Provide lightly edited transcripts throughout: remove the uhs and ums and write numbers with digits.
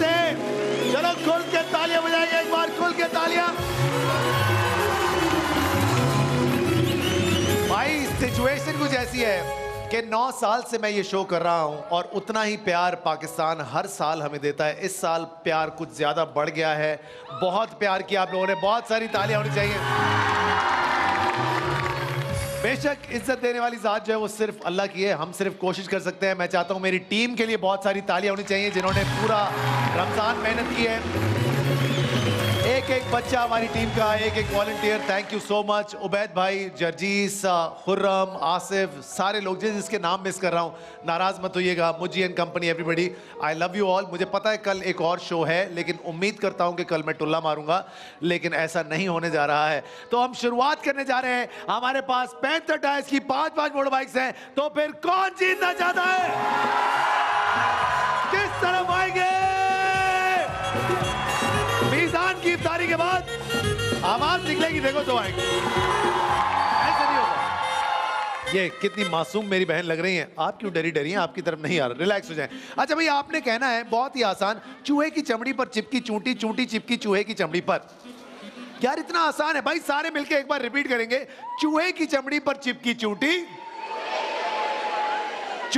से। चलो खुल के तालियां बजाएंगे एक बार, खुल के तालियां। भाई सिचुएशन कुछ ऐसी है कि 9 साल से मैं ये शो कर रहा हूँ और उतना ही प्यार पाकिस्तान हर साल हमें देता है। इस साल प्यार कुछ ज़्यादा बढ़ गया है, बहुत प्यार किया आप लोगों ने, बहुत सारी तालियां होनी चाहिए। बेशक इज्जत देने वाली ज़ात जो है वो सिर्फ अल्लाह की है, हम सिर्फ कोशिश कर सकते हैं। मैं चाहता हूँ मेरी टीम के लिए बहुत सारी तालियां होनी चाहिए जिन्होंने पूरा रमज़ान मेहनत की है। एक एक बच्चा हमारी टीम का, एक एक volunteer, thank you so much. Ubaid भाई, जर्जीस, खुर्रम, आसिफ, सारे लोग जिसके नाम मिस कर रहा हूँ नाराज़ मत होइएगा। मुझी and company, everybody, I love you all. मुझे पता है कल एक और शो है, लेकिन उम्मीद करता हूँ कि कल मैं टुल्ला मारूंगा, लेकिन ऐसा नहीं होने जा रहा है। तो हम शुरुआत करने जा रहे हैं। हमारे पास 65 टायर्स की 5-5 मोटर बाइक्स हैं, तो फिर कौन जीतना चाहता है? किस तरफ आएंगे? मीज़ान की इफ्तारी के बाद आवाज निकलेगी, देखो तो आएंगे। ऐसा नहीं होगा। ये कितनी मासूम मेरी बहन लग रही हैं, आप क्यों डरी डरी हैं? आपकी तरफ नहीं आ रहा, रिलैक्स हो जाएं। अच्छा भैया, आपने कहना है बहुत ही आसान, चूहे की चमड़ी पर चिपकी चूंटी, चूंटी चिपकी चूहे की चमड़ी पर। यार इतना आसान है भाई, सारे मिलके एक बार रिपीट करेंगे। चूहे की चमड़ी पर चिपकी चूंटी,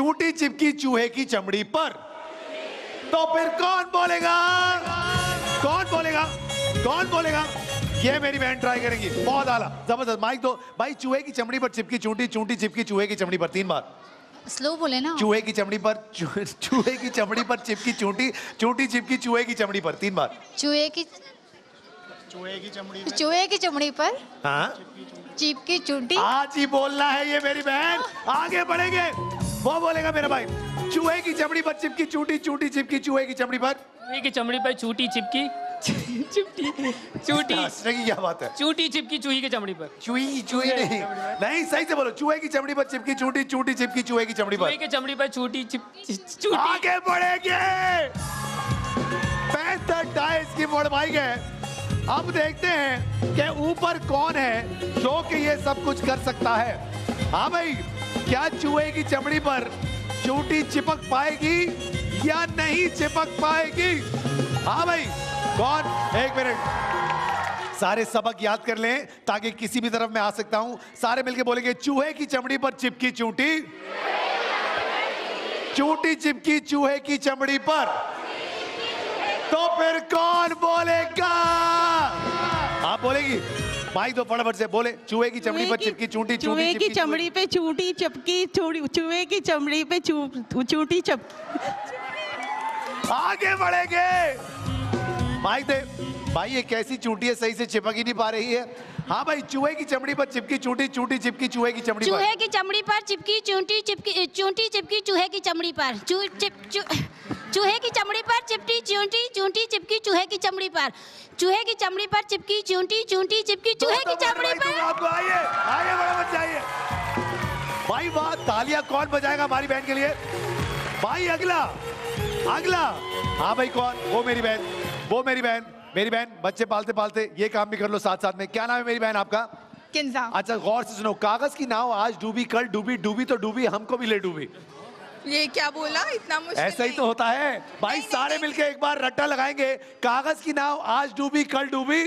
चूंटी चिपकी चूहे की चमड़ी पर। तो फिर कौन बोलेगा? कौन बोलेगा? कौन बोलेगा? ये मेरी बहन ट्राई करेंगी, बहुत आला, जबरदस्त। माइक दो भाई। चूहे की चमड़ी पर चिपकी चूंटी, चूंटी चिपकी चूहे की चमड़ी पर, 3 बार। स्लो बोले ना। चूहे की चमड़ी पर, चूहे की चमड़ी पर चिपकी चूंटी, चूंटी चिपकी चूहे की चमड़ी पर, 3 बार। चूहे की चमड़ी पर, हाँ, चिपकी चूंटी। आज ही बोलना है ये मेरी बहन, आगे बढ़ेंगे। वो बोलेगा मेरा भाई। चूहे की चमड़ी पर चिपकी चूंटी, चूंटी चिपकी चूहे की चमड़ी पर। चूहे की चमड़ी पर चूंटी चिपकी चिपटी चूटी। क्या बात है? चूटी चिपकी चूहे की चमड़ी पर। चूही चूही नहीं, नहीं सही से बोलो। चूहे की चमड़ी पर चिपकी चूटी, चूटी चिपकी चूहे की चमड़ी पर। चूहे की चमड़ी पर चूटी चिपकी। आगे बढ़ेंगे। 65 टायर्स की मोड़ भाई गए। अब देखते हैं कि ऊपर कौन है जो कि ये सब कुछ कर सकता है। हाँ भाई, क्या चूहे की चमड़ी पर चूटी चिपक पाएगी या नहीं चिपक पाएगी? हाँ भाई, कौन? एक मिनट, सारे सबक याद कर लें ताकि किसी भी तरफ मैं आ सकता हूं। सारे मिलके बोलेंगे, चूहे की चमड़ी पर चिपकी चूंटी, चूंटी चिपकी चूहे की चमड़ी पर। तो फिर कौन बोलेगा? आप बोलेगी? माइक दो फटाफट से, बोले। चूहे की चमड़ी पर चिपकी चूंटी, चूहे की चमड़ी पे चूंटी चिपकी, चूहे की चमड़ी पे चूंटी चिपकी। आगे बढ़ेंगे। माइक दे भाई। ये कैसी चूंटी है, सही से चिपक ही नहीं पा रही है। हाँ भाई, चूहे की चमड़ी पर चिपकी चूंटी, चूंटी चिपकी चूहे की चमड़ी पर। चूहे की चमड़ी पर चिपकी चूंटी चिपकी, चूंटी चिपकी चूहे की चमड़ी पर। चूहे की चमड़ी पर चिपकी चूंटी, चूंटी चिपकी चूहे की चमड़ी पर। चूहे की चमड़ी पर चिपकी चूंटी, चूंटी चिपकी चूहे की चमड़ी पर। आपको आइए, आइए बड़ा मत जाइए भाई। वाह, तालियां कौन बजाएगा हमारी बहन के लिए? भाई अगला, अगला। हाँ भाई, कौन? वो मेरी बहन, वो मेरी बहन, मेरी बहन। बच्चे पालते पालते ये काम भी कर लो साथ साथ में। क्या नाम है मेरी बहन आपका? किंजा। अच्छा गौर से सुनो, कागज की नाव आज डूबी कल डूबी, डूबी तो डूबी हमको भी ले डूबी। ये क्या बोला? इतना मुश्किल ऐसा ही तो होता है भाई। नहीं, सारे नहीं, मिलके एक बार रट्टा लगाएंगे। कागज की नाव आज डूबी कल डूबी,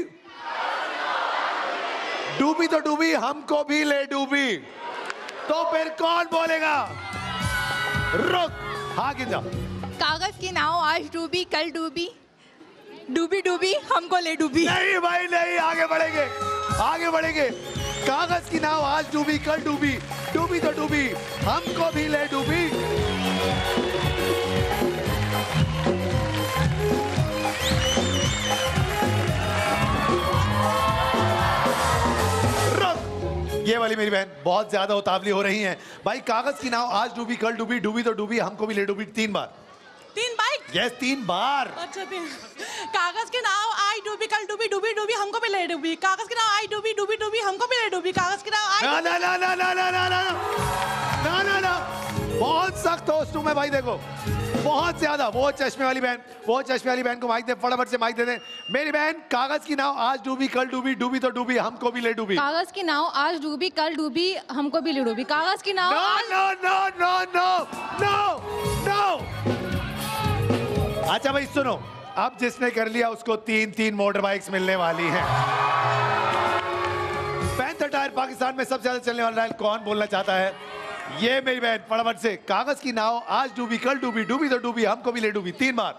डूबी तो डूबी हमको भी ले डूबी। तो फिर कौन बोलेगा? रुक। हाँ किंजा। कागज की नाव आज डूबी कल डूबी, डूबी डूबी हमको ले डूबी। नहीं भाई नहीं, आगे बढ़ेंगे, आगे बढ़ेंगे। कागज की नाव आज डूबी कल डूबी, डूबी तो डूबी हमको भी ले डूबी। ये वाली मेरी बहन बहुत ज्यादा उतावली हो रही हैं भाई। कागज की नाव आज डूबी कल डूबी, डूबी तो डूबी हमको भी ले डूबी। 3 बार। 3 बार? यस, 3 बार। अच्छा 3। कागज के नाव आई डूबी कल डूबी, डूबी डूबी हमको भी ले डूबी। कागज के नाव आई डूबी, डूबी डूबी हमको भी ले डूबी। कागज के नाव आई। ना ना ना ना ना ना ना ना ना, बहुत सख्त होस्ट हूं मैं भाई, देखो बहुत ज्यादा। वो चश्मे वाली बहन, वो चश्मे वाली बहन को माइक दे, फटाफट से माइक दे दे। मेरी बहन, कागज की नाव आज डूबी कल डूबी, डूबी तो डूबी हमको भी ले डूबी। कागज की नाव आज डूबी कल डूबी हमको भी ले डूबी। कागज की नाव। No no no no no no. अच्छा भाई सुनो, अब जिसने कर लिया उसको तीन तीन मोटर बाइक्स मिलने वाली हैं। पैंथर टायर पाकिस्तान में सबसे ज्यादा चलने वाला है, कौन बोलना चाहता है? ये मेरी बहन फटाफट से। कागज की नाव आज डूबी कल डूबी, डूबी तो डूबी हमको भी ले डूबी, तीन बार।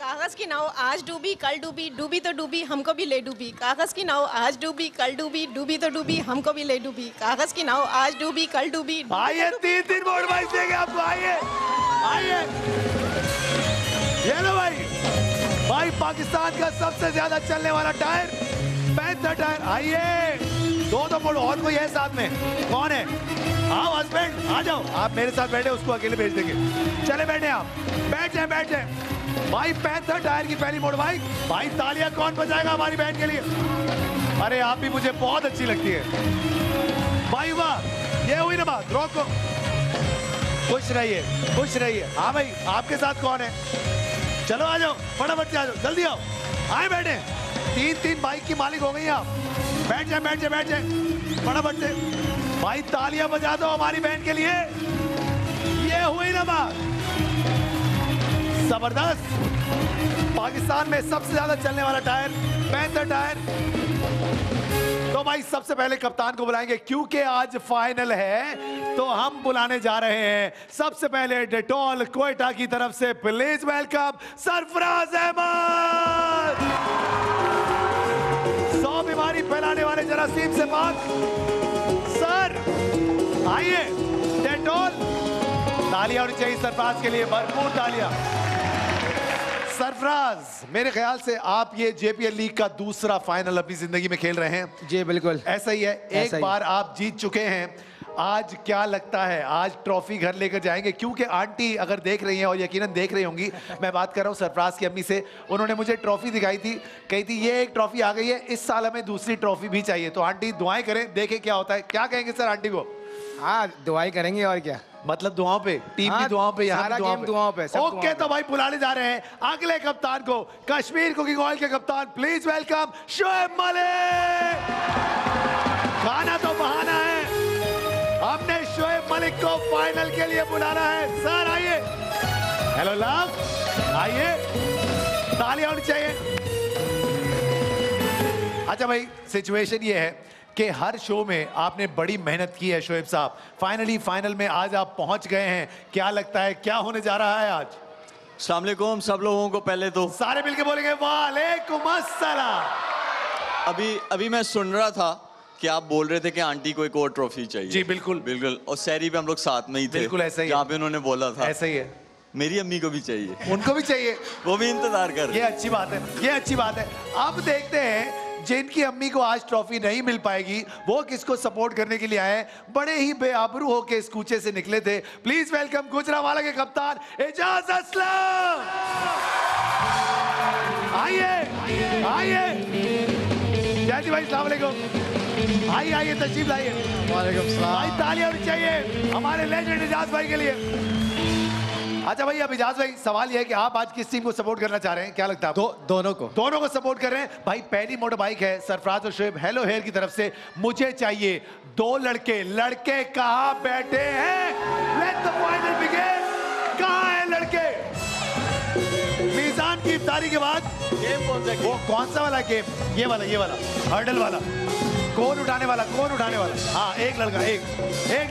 कागज की नाव आज डूबी कल डूबी, डूबी तो डूबी हमको भी ले डूबी। कागज की नाव आज डूबी कल डूबी, डूबी तो डूबी हमको भी ले डूबी। कागज की नाव आज डूबी कल डूबी। आइए तीन तीन मोटर बाइक्स लेके आपको, आइए आइए। ये लो भाई भाई, पाकिस्तान का सबसे ज्यादा चलने वाला टायर पैंथर टायर। आइए दो मोड़ और कोई है साथ में? कौन है? आओ हस्बैंड आ जाओ, आप मेरे साथ बैठे, उसको अकेले भेज देंगे। चले बैठे, आप बैठ जाए बैठ जाए। भाई पैंथर टायर की पहली मोड़ बाइक, भाई तालियां कौन बजाएगा हमारी बहन के लिए? अरे आप भी मुझे बहुत अच्छी लगती है भाई, वाह। ये हुई ना बात, रोको, खुश रहिए खुश रहिए। हाँ भाई आपके साथ कौन है? चलो आ जाओ फटाफट से, आ जाओ जल्दी आओ, आए बैठे। तीन तीन बाइक की मालिक हो गई आप, बैठ जाए बैठ जाए बैठ जाए फटाफट से। भाई तालियां बजा दो हमारी बहन के लिए। ये हुई ना बात, जबरदस्त। पाकिस्तान में सबसे ज्यादा चलने वाला टायर पैंथर टायर। तो भाई सबसे पहले कप्तान को बुलाएंगे, क्योंकि आज फाइनल है तो हम बुलाने जा रहे हैं सबसे पहले डेटॉल क्वेटा की तरफ से, प्लीज वेलकम सरफराज अहमद। 100 बीमारी फैलाने वाले जरासीम से पाक सर, आइए डेटॉल। तालियां होनी चाहिए सरफराज के लिए, भरपूर तालियां। सरफराज, मेरे ख्याल से आप ये जेपीएल लीग का दूसरा फाइनल अपनी जिंदगी में खेल रहे हैं। जी बिल्कुल ऐसा ही है, एक बार आप जीत चुके हैं। आज क्या लगता है, आज ट्रॉफी घर लेकर जाएंगे? क्योंकि आंटी अगर देख रही हैं, और यकीनन देख रही होंगी, मैं बात कर रहा हूँ सरफराज की अम्मी से। उन्होंने मुझे ट्रॉफी दिखाई थी, कही थी ये एक ट्रॉफी आ गई है, इस साल हमें दूसरी ट्रॉफी भी चाहिए। तो आंटी दुआएं करें, देखें क्या होता है। क्या कहेंगे सर आंटी को? हाँ दुआएं करेंगे, और क्या मतलब दुआओं पे, टीम की दुआओं पे, यहाँ दुआओं पे। ओके तो भाई बुलाने जा रहे हैं अगले कप्तान को, कश्मीर कुकिंग ऑयल के कप्तान, प्लीज वेलकम शोएब मलिक। खाना तो बहाना है, हमने शोएब मलिक को फाइनल के लिए बुलाना है। सर आइए, हेलो लव, आइए, तालियां होनी चाहिए। अच्छा भाई सिचुएशन ये है कि हर शो में आपने बड़ी मेहनत की है शोएब साहब, फाइनली फाइनल में आज आप पहुंच गए हैं। क्या लगता है क्या होने जा रहा है आज? अस्सलाम वालेकुम सब लोगों को, पहले तो सारे मिलके बोलेंगे वालेकुम अस्सलाम। अभी मैं सुन रहा था कि आप बोल रहे थे कि आंटी को एक और ट्रॉफी चाहिए। जी बिल्कुल बिल्कुल, और सैरी पे हम लोग साथ में ही थे, बिल्कुल ऐसा ही, जहाँ पे उन्होंने बोला था ऐसा ही है। मेरी अम्मी को भी चाहिए, उनको भी चाहिए, वो भी इंतजार कर। ये अच्छी बात है, ये अच्छी बात है। अब देखते हैं जिनकी अम्मी को आज ट्रॉफी नहीं मिल पाएगी वो किसको सपोर्ट करने के लिए आए। बड़े ही बेआबरू होके इस कूचे से निकले थे। प्लीज वेलकम गुजरांवाला के कप्तान एजाज असलम। आइए आइए जैजी भाई, अस्सलाम वालेकुम, आइए आइए तशरीफ लाइए। वालेकुम सलाम भाई, तालियां होनी चाहिए हमारे लेजेंड इजाज भाई के लिए। अच्छा भाई अब इजाज भाई सवाल यह है कि आप आज किस टीम को सपोर्ट करना चाह रहे हैं? क्या लगता है? दोनों को सपोर्ट कर रहे हैं भाई। पहली मोटर बाइक है सरफराज और शोएब हेलो हेयर की तरफ से, मुझे चाहिए दो लड़के। लड़के कहाँ बैठे हैं? Let the final begin. कहाँ है लड़के? मीज़ान की इफ्तारी के बाद वो कौन सा वाला गेम? ये वाला हर्डल वाला, कौन उठाने वाला। हाँ एक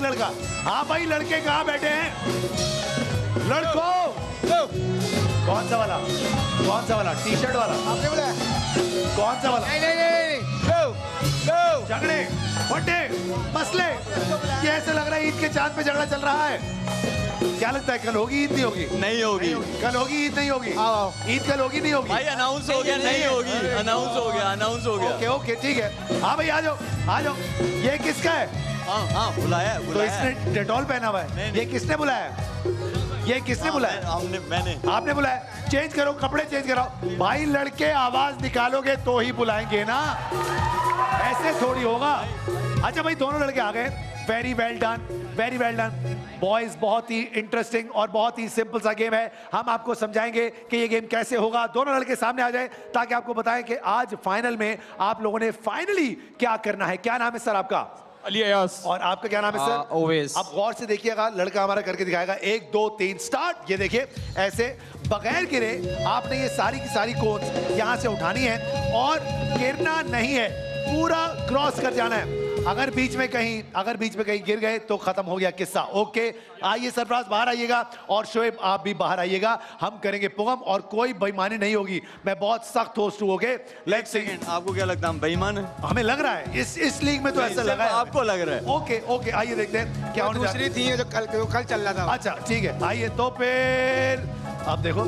लड़का। हाँ भाई लड़के कहाँ बैठे हैं? लड़को कौन सा वाला? टी शर्ट वाला आपने बोला, कौन सा वाला? नहीं, झगड़े फटे मसले, ये ऐसे लग रहा है ईद के चांद पे झगड़ा चल रहा है। क्या लगता है कल होगी ईद? नहीं होगी। कल होगी ईद? नहीं होगी। ईद कल होगी? नहीं होगी भाई, अनाउंस हो गया नहीं होगी। अनाउंस हो गया। ओके ठीक है। हाँ भाई आ जाओ। ये किसका है? हाँ बुलाया है। इसने डेटॉल पहना हुआ है। ये किसने बुलाया? मैंने। आपने बुलाया? चेंज करो, कपड़े चेंज कराओ भाई। लड़के आवाज निकालोगे तो ही बुलाएंगे ना, ऐसे थोड़ी होगा। अच्छा भाई दोनों लड़के आ गए, वेरी वेल डन बॉयज। बहुत ही इंटरेस्टिंग और बहुत ही सिंपल सा गेम है। हम आपको समझाएंगे कि ये गेम कैसे होगा। दोनों लड़के सामने आ जाएं ताकि आपको बताएं कि आज फाइनल में आप लोगों ने फाइनली क्या करना है। क्या नाम है सर आपका? अली अयास। और आपका क्या नाम है सर? ओवेस। आप गौर से देखिएगा, लड़का हमारा करके दिखाएगा। 1 2 3 स्टार्ट। ये देखिए ऐसे बगैर गिरे आपने ये सारी की सारी कोट यहाँ से उठानी है और गिरना नहीं है, पूरा क्रॉस कर जाना है। अगर बीच में कहीं गिर गए तो खत्म हो गया किस्सा। ओके, आइए सरफराज बाहर आइएगा और शोएब आप भी बाहर आइएगा। हम करेंगे पुगम और कोई बेईमानी नहीं होगी। मैं बहुत सख्त होस्ट हूँ। Okay, let's see. आपको क्या लगता है हम बेईमान हैं? हमें लग रहा है इस लीग में तो ऐसा लगा है। आपको लग रहा है? ओके ओके, आइए देखते हैं क्या दूसरी थी जो कल चल रहा था। अच्छा ठीक है, आइए। तो फिर आप देखो,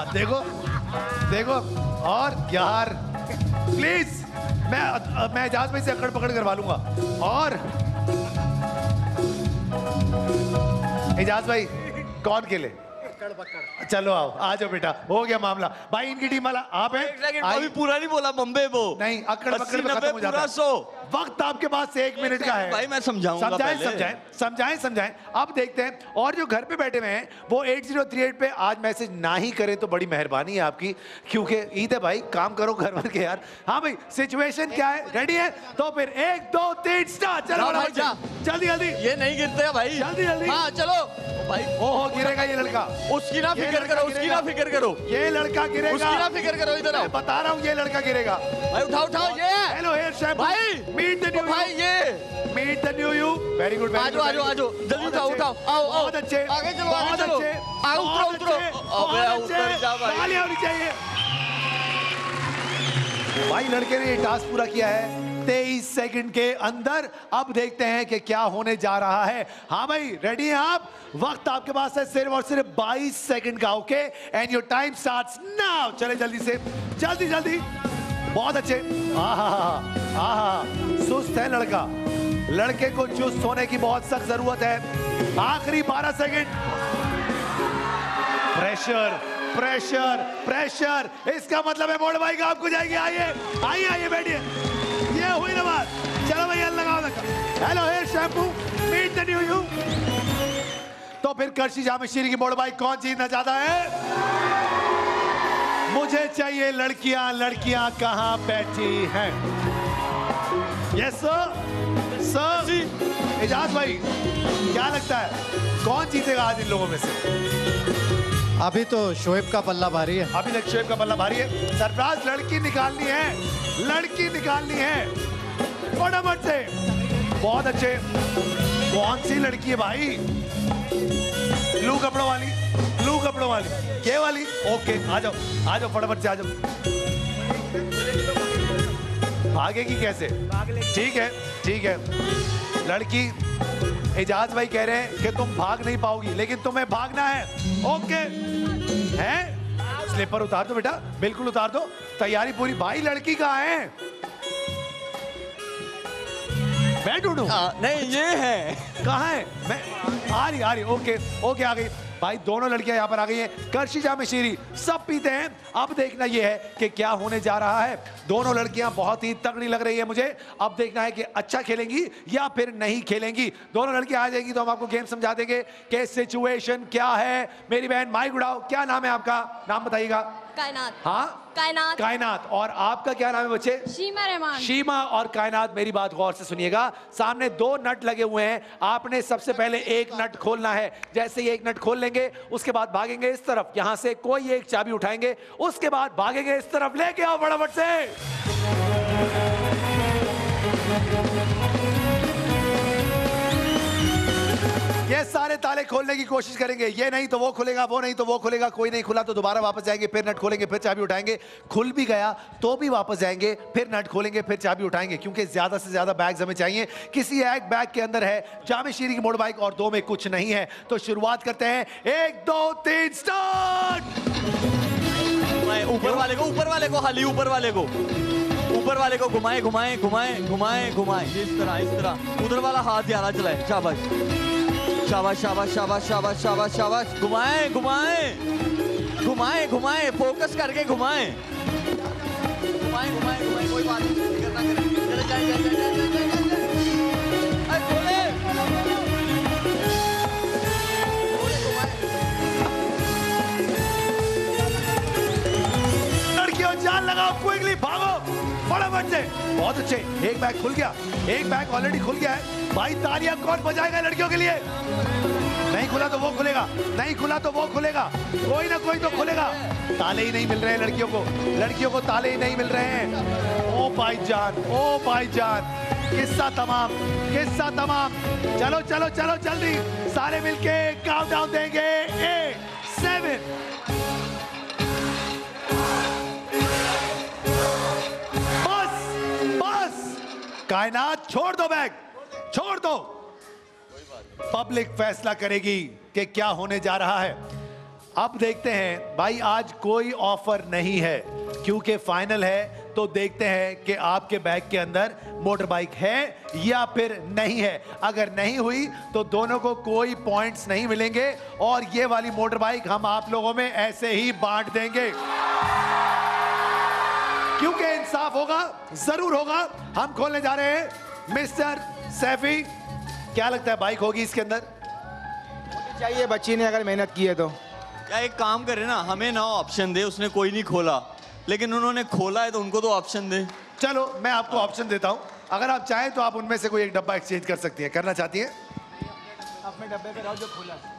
आप देखो, देखो। और यार प्लीज मैं एजाज भाई से अकड़ पकड़ करवा लूंगा। और एजाज भाई कौन खेले? चलो आओ, आ जाओ बेटा, हो गया मामला। भाई इनकी टीम वाला आप है। अभी पूरा नहीं बोला बम्बे वो। नहीं, अकड़ पकड़ में खत्म हो जाता है। वक्त आपके पास 1 मिनट का है भाई, मैं समझाऊंगा। समझाएं। अब देखते हैं। और जो घर पे बैठे हुए हैं वो 8038 पे आज मैसेज ना ही करें तो बड़ी मेहरबानी है आपकी, क्योंकि ईद है भाई, काम करो घर भर के यार। हाँ भाई, सिचुएशन क्या है? रेडी है? तो फिर 1 2 3 स्टार्ट। चलो जल्दी जल्दी, ये नहीं गिरते भाई, जल्दी जल्दी। हाँ चलो भाई। ओहो, गिरेगा ये लड़का। उसकी ना फिक्र करो, उसकी ना फिक्र करो। ये लड़का गिरेगा, उसकी ना फिक्र करो। इधर आओ, बता रहा हूँ ये लड़का गिरेगा भाई। उठाओ उठाओ। ये हेलो हेयर शैम्पू भाई, मीट द न्यू भाई, ये meet the new you. Very good, आ जाओ आ जाओ आ जाओ, जल्दी उठाओ उठाओ। आओ आओ, बहुत अच्छे, आगे चलो बहुत अच्छे। आओ उतरो उतरो, उतर जा भाई, ताली होनी चाहिए भाई। लड़के ने ये टास्क पूरा किया है 23 सेकंड के अंदर। अब देखते हैं कि क्या होने जा रहा है। हाँ भाई, रेडी हैं आप? वक्त आपके पास है सिर्फ और सिर्फ 22 सेकंड का। Okay, and your time starts now. चले जल्दी से, जल्दी जल्दी, बहुत अच्छे। आहा, सुस्त है लड़का। लड़के को चुस्त होने की बहुत सख्त जरूरत है। आखिरी 12 सेकंड। प्रेशर प्रेशर प्रेशर, इसका मतलब है मोड़ भाई का आपको जाएगी। आइए आइए आइए, बैठिए। ये हुई ना बात। चलो भैया लगाओ लगा। Hello hair shampoo, meet the new you. तो फिर करशी जामेश्वरी की मोड़ भाई, कौन जीतना चाहता है? मुझे चाहिए लड़कियां। लड़कियां कहाँ बैठी हैं? यस सर, सर एजाज भाई, क्या लगता है कौन जीतेगा आज इन लोगों में से? अभी तो शोएब का पल्ला भारी है। अभी तक शोएब का पल्ला भारी है। सरफराज, लड़की निकालनी है, लड़की निकालनी है फटाफट से। बहुत अच्छे। कौन सी लड़की है भाई? ब्लू कपड़ों वाली, ब्लू कपड़ों वाली, के वाली। ओके, आ जाओ फटाफट से, आ जाओ। भागेगी कैसे? ठीक है ठीक है। लड़की एजाज भाई कह रहे हैं कि तुम भाग नहीं पाओगी, लेकिन तुम्हें भागना है। ओके हैं, स्लीपर उतार दो बेटा, बिल्कुल उतार दो। तैयारी पूरी। भाई लड़की कहाँ है? मैं ढूंढूं? नहीं, ये है। कहाँ है? मैं आ रही। ओके ओके, आ गई भाई। दोनों लड़कियां यहाँ पर आ गई हैं। करशी जामेश्वरी सब पीते हैं। अब देखना यह है कि क्या होने जा रहा है। दोनों लड़कियां बहुत ही तगड़ी लग रही है मुझे। अब देखना है कि अच्छा खेलेंगी या फिर नहीं खेलेंगी। दोनों लड़कियां आ जाएगी तो हम आपको गेम समझा देंगे कि सिचुएशन क्या है। मेरी बहन माई गुड़ाओ, क्या नाम है आपका? नाम बताइएगा। कायनात। हाँ, कायनात। कायनात। और आपका क्या नाम है बच्चे? शीमा रहमान। शीमा और कायनात, मेरी बात गौर से सुनिएगा। सामने 2 नट लगे हुए हैं। आपने सबसे पहले 1 नट खोलना है। जैसे ही 1 नट खोल लेंगे उसके बाद भागेंगे इस तरफ। यहाँ से कोई एक चाबी उठाएंगे, उसके बाद भागेंगे इस तरफ। लेके आओ फटाफट से। ये सारे ताले खोलने की कोशिश करेंगे। ये नहीं तो वो खुलेगा, वो नहीं तो वो खुलेगा। कोई नहीं खुला तो दोबारा वापस जाएंगे, फिर नट खोलेंगे, फिर चाबी उठाएंगे। खुल भी गया तो भी वापस जाएंगे, फिर नट खोलेंगे, फिर चाबी उठाएंगे। क्योंकि ज्यादा से ज्यादा बैग्स हमें चाहिए। किसी एक बैग के अंदर है जामेश्वरी की मोड़ बाइक और 2 में कुछ नहीं है। तो शुरुआत करते हैं। 1 2 3 स्टार्ट। ऊपर वाले को घुमाए घुमाए घुमाए घुमाए घुमाए, इस तरह। उधर वाला हाथ यारा चलाए। शाबाश शाबाश शाबाश शाबाश शाबाश शाबाश शाबाश। घुमाए घुमाए घुमाए घुमाए, फोकस करके घुमाए घुमाए घुमाए घुमाए। कोई बात नहीं करना, चले जाए। लड़कियों जान लगाओ, क्विकली भागो, बड़ा फटाफट से। बहुत अच्छे, एक बैग खुल गया, एक बैग ऑलरेडी खुल गया है। भाई तालियां कौन बजाएगा लड़कियों के लिए? नहीं खुला तो वो खुलेगा, नहीं खुला तो वो खुलेगा, कोई ना कोई तो खुलेगा। ताले ही नहीं मिल रहे हैं लड़कियों को, लड़कियों को ताले ही नहीं मिल रहे हैं। ओ भाई जान, ओ भाई जान, किस्सा तमाम, किस्सा तमाम। चलो चलो चलो जल्दी सारे मिलके काउंटडाउन देंगे। 8, 7 कायनात छोड़ दो, बैग छोड़ दो। पब्लिक फैसला करेगी कि क्या होने जा रहा है। अब देखते हैं भाई, आज कोई ऑफर नहीं है क्योंकि फाइनल है, तो देखते हैं कि आपके बैग के अंदर मोटर बाइक है या फिर नहीं है। अगर नहीं हुई तो दोनों को कोई पॉइंट्स नहीं मिलेंगे और ये वाली मोटर बाइक हम आप लोगों में ऐसे ही बांट देंगे, क्योंकि इंसाफ होगा, जरूर होगा। हम खोलने जा रहे हैं। मिस्टर सैफी, क्या लगता है बाइक होगी इसके अंदर? मुझे चाहिए, बच्ची ने अगर मेहनत की है तो। क्या एक काम करें ना, हमें ना ऑप्शन दे, उसने कोई नहीं खोला, लेकिन उन्होंने खोला है तो उनको तो ऑप्शन दे। चलो मैं आपको ऑप्शन देता हूँ, अगर आप चाहें तो आप उनमें से कोई एक डब्बा एक्सचेंज कर सकती है। करना चाहती है? अपने डब्बे पे रहो जो खोला है।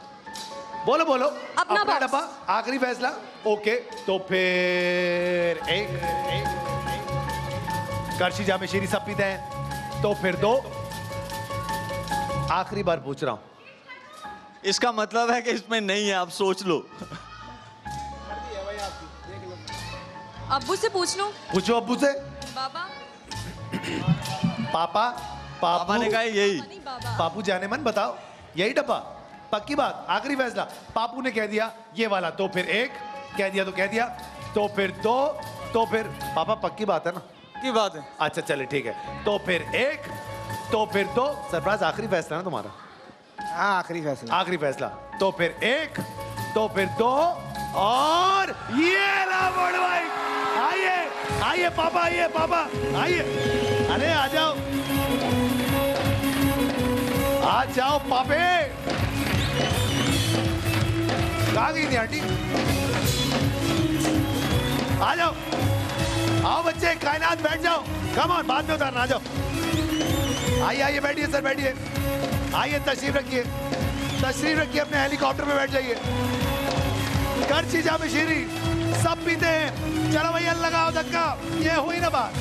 बोलो बोलो अपना डब्बा, आखिरी फैसला। ओके, तो फिर एक कर्शी जामे शेरी सब पीते हैं, तो फिर दो। आखिरी बार पूछ रहा हूं, इसका मतलब है कि इसमें नहीं है, आप सोच लो। अब्बू से पूछ लो। पूछो अब्बू से। बाबा, पापा, पापा ने कहा यही। पापू जाने मन बताओ, यही डब्बा? पक्की बात? आखिरी फैसला? पापू ने कह दिया ये वाला, तो फिर एक कह दिया तो कह दिया, तो फिर दो, तो फिर पापा। पक्की बात है ना? की बात है। अच्छा चले ठीक है, तो फिर एक, तो फिर दो। सरफराज आखिरी फैसला ना तुम्हारा? हाँ आखिरी फैसला, आखिरी फैसला। तो फिर एक, तो फिर दो, और ये ला मोटर बाइक। आइए आइए पापा, आइए पापा, आइए। अरे आ जाओ, आ जाओ पापे। कहाँ गई थी आंटी? आ जाओ, आओ बच्चे, कायनात बैठ जाओ। कम ऑन, बाद में उतारना। आ जाओ, आइए आइए, बैठिए सर, बैठिए, आइए, तशरीफ रखिए, तशरीफ रखिए, अपने हेलीकॉप्टर पे बैठ जाइए। कर्ची जामे शीरी सब पीते हैं। चलो भैया लगाओ धक्का, ये हुई ना बात।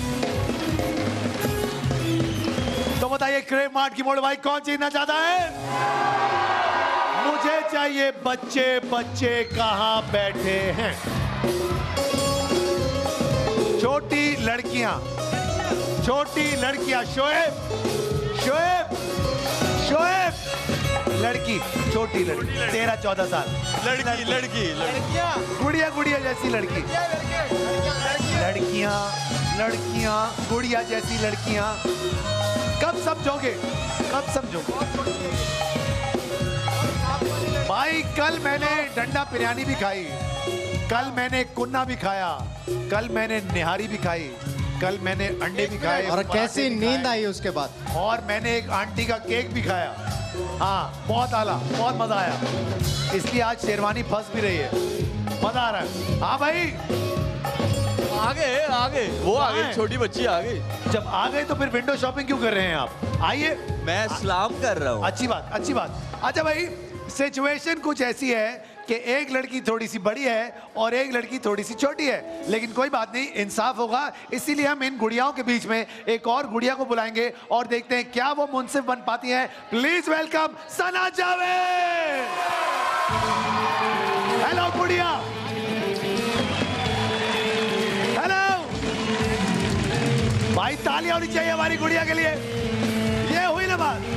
तो बताइए क्रेप मार्ट की मोड़ भाई कौन जीतना चाहता है? मुझे चाहिए बच्चे, बच्चे कहाँ बैठे हैं? छोटी लड़कियां, छोटी लड़कियां। शोएब, शोएब, शोएब। लड़की, छोटी लड़की, 13-14 साल लड़की, लड़की, लड़कियां, गुड़िया, गुड़िया जैसी लड़की, लड़कियां, लड़कियां, गुड़िया जैसी लड़कियां। कब समझोगे, कब समझोगे भाई? कल मैंने डंडा बिरयानी भी खाई, कल मैंने कुन्ना भी खाया, कल मैंने निहारी भी खाई, कल मैंने अंडे भी खाए, और कैसी नींद आई उसके बाद, और मैंने एक आंटी का केक भी खाया। हाँ बहुत आला, बहुत मजा आया, इसलिए आज शेरवानी फंस भी रही है, मजा आ रहा है। हाँ भाई आगे, आगे वो आगे, छोटी बच्ची आगे। जब आ गए तो फिर विंडो शॉपिंग क्यों कर रहे हैं आप? आइए, मैं सलाम कर रहा हूँ। अच्छी बात, अच्छी बात। अच्छा भाई, सिचुएशन कुछ ऐसी है कि एक लड़की थोड़ी सी बड़ी है और एक लड़की थोड़ी सी छोटी है, लेकिन कोई बात नहीं, इंसाफ होगा। इसीलिए हम इन गुड़ियाओं के बीच में एक और गुड़िया को बुलाएंगे और देखते हैं क्या वो मुंसिफ बन पाती है। Please welcome Sana Javed. Hello गुड़िया, हेलो भाई, तालियां होनी चाहिए हमारी गुड़िया के लिए। ये हुई ना बात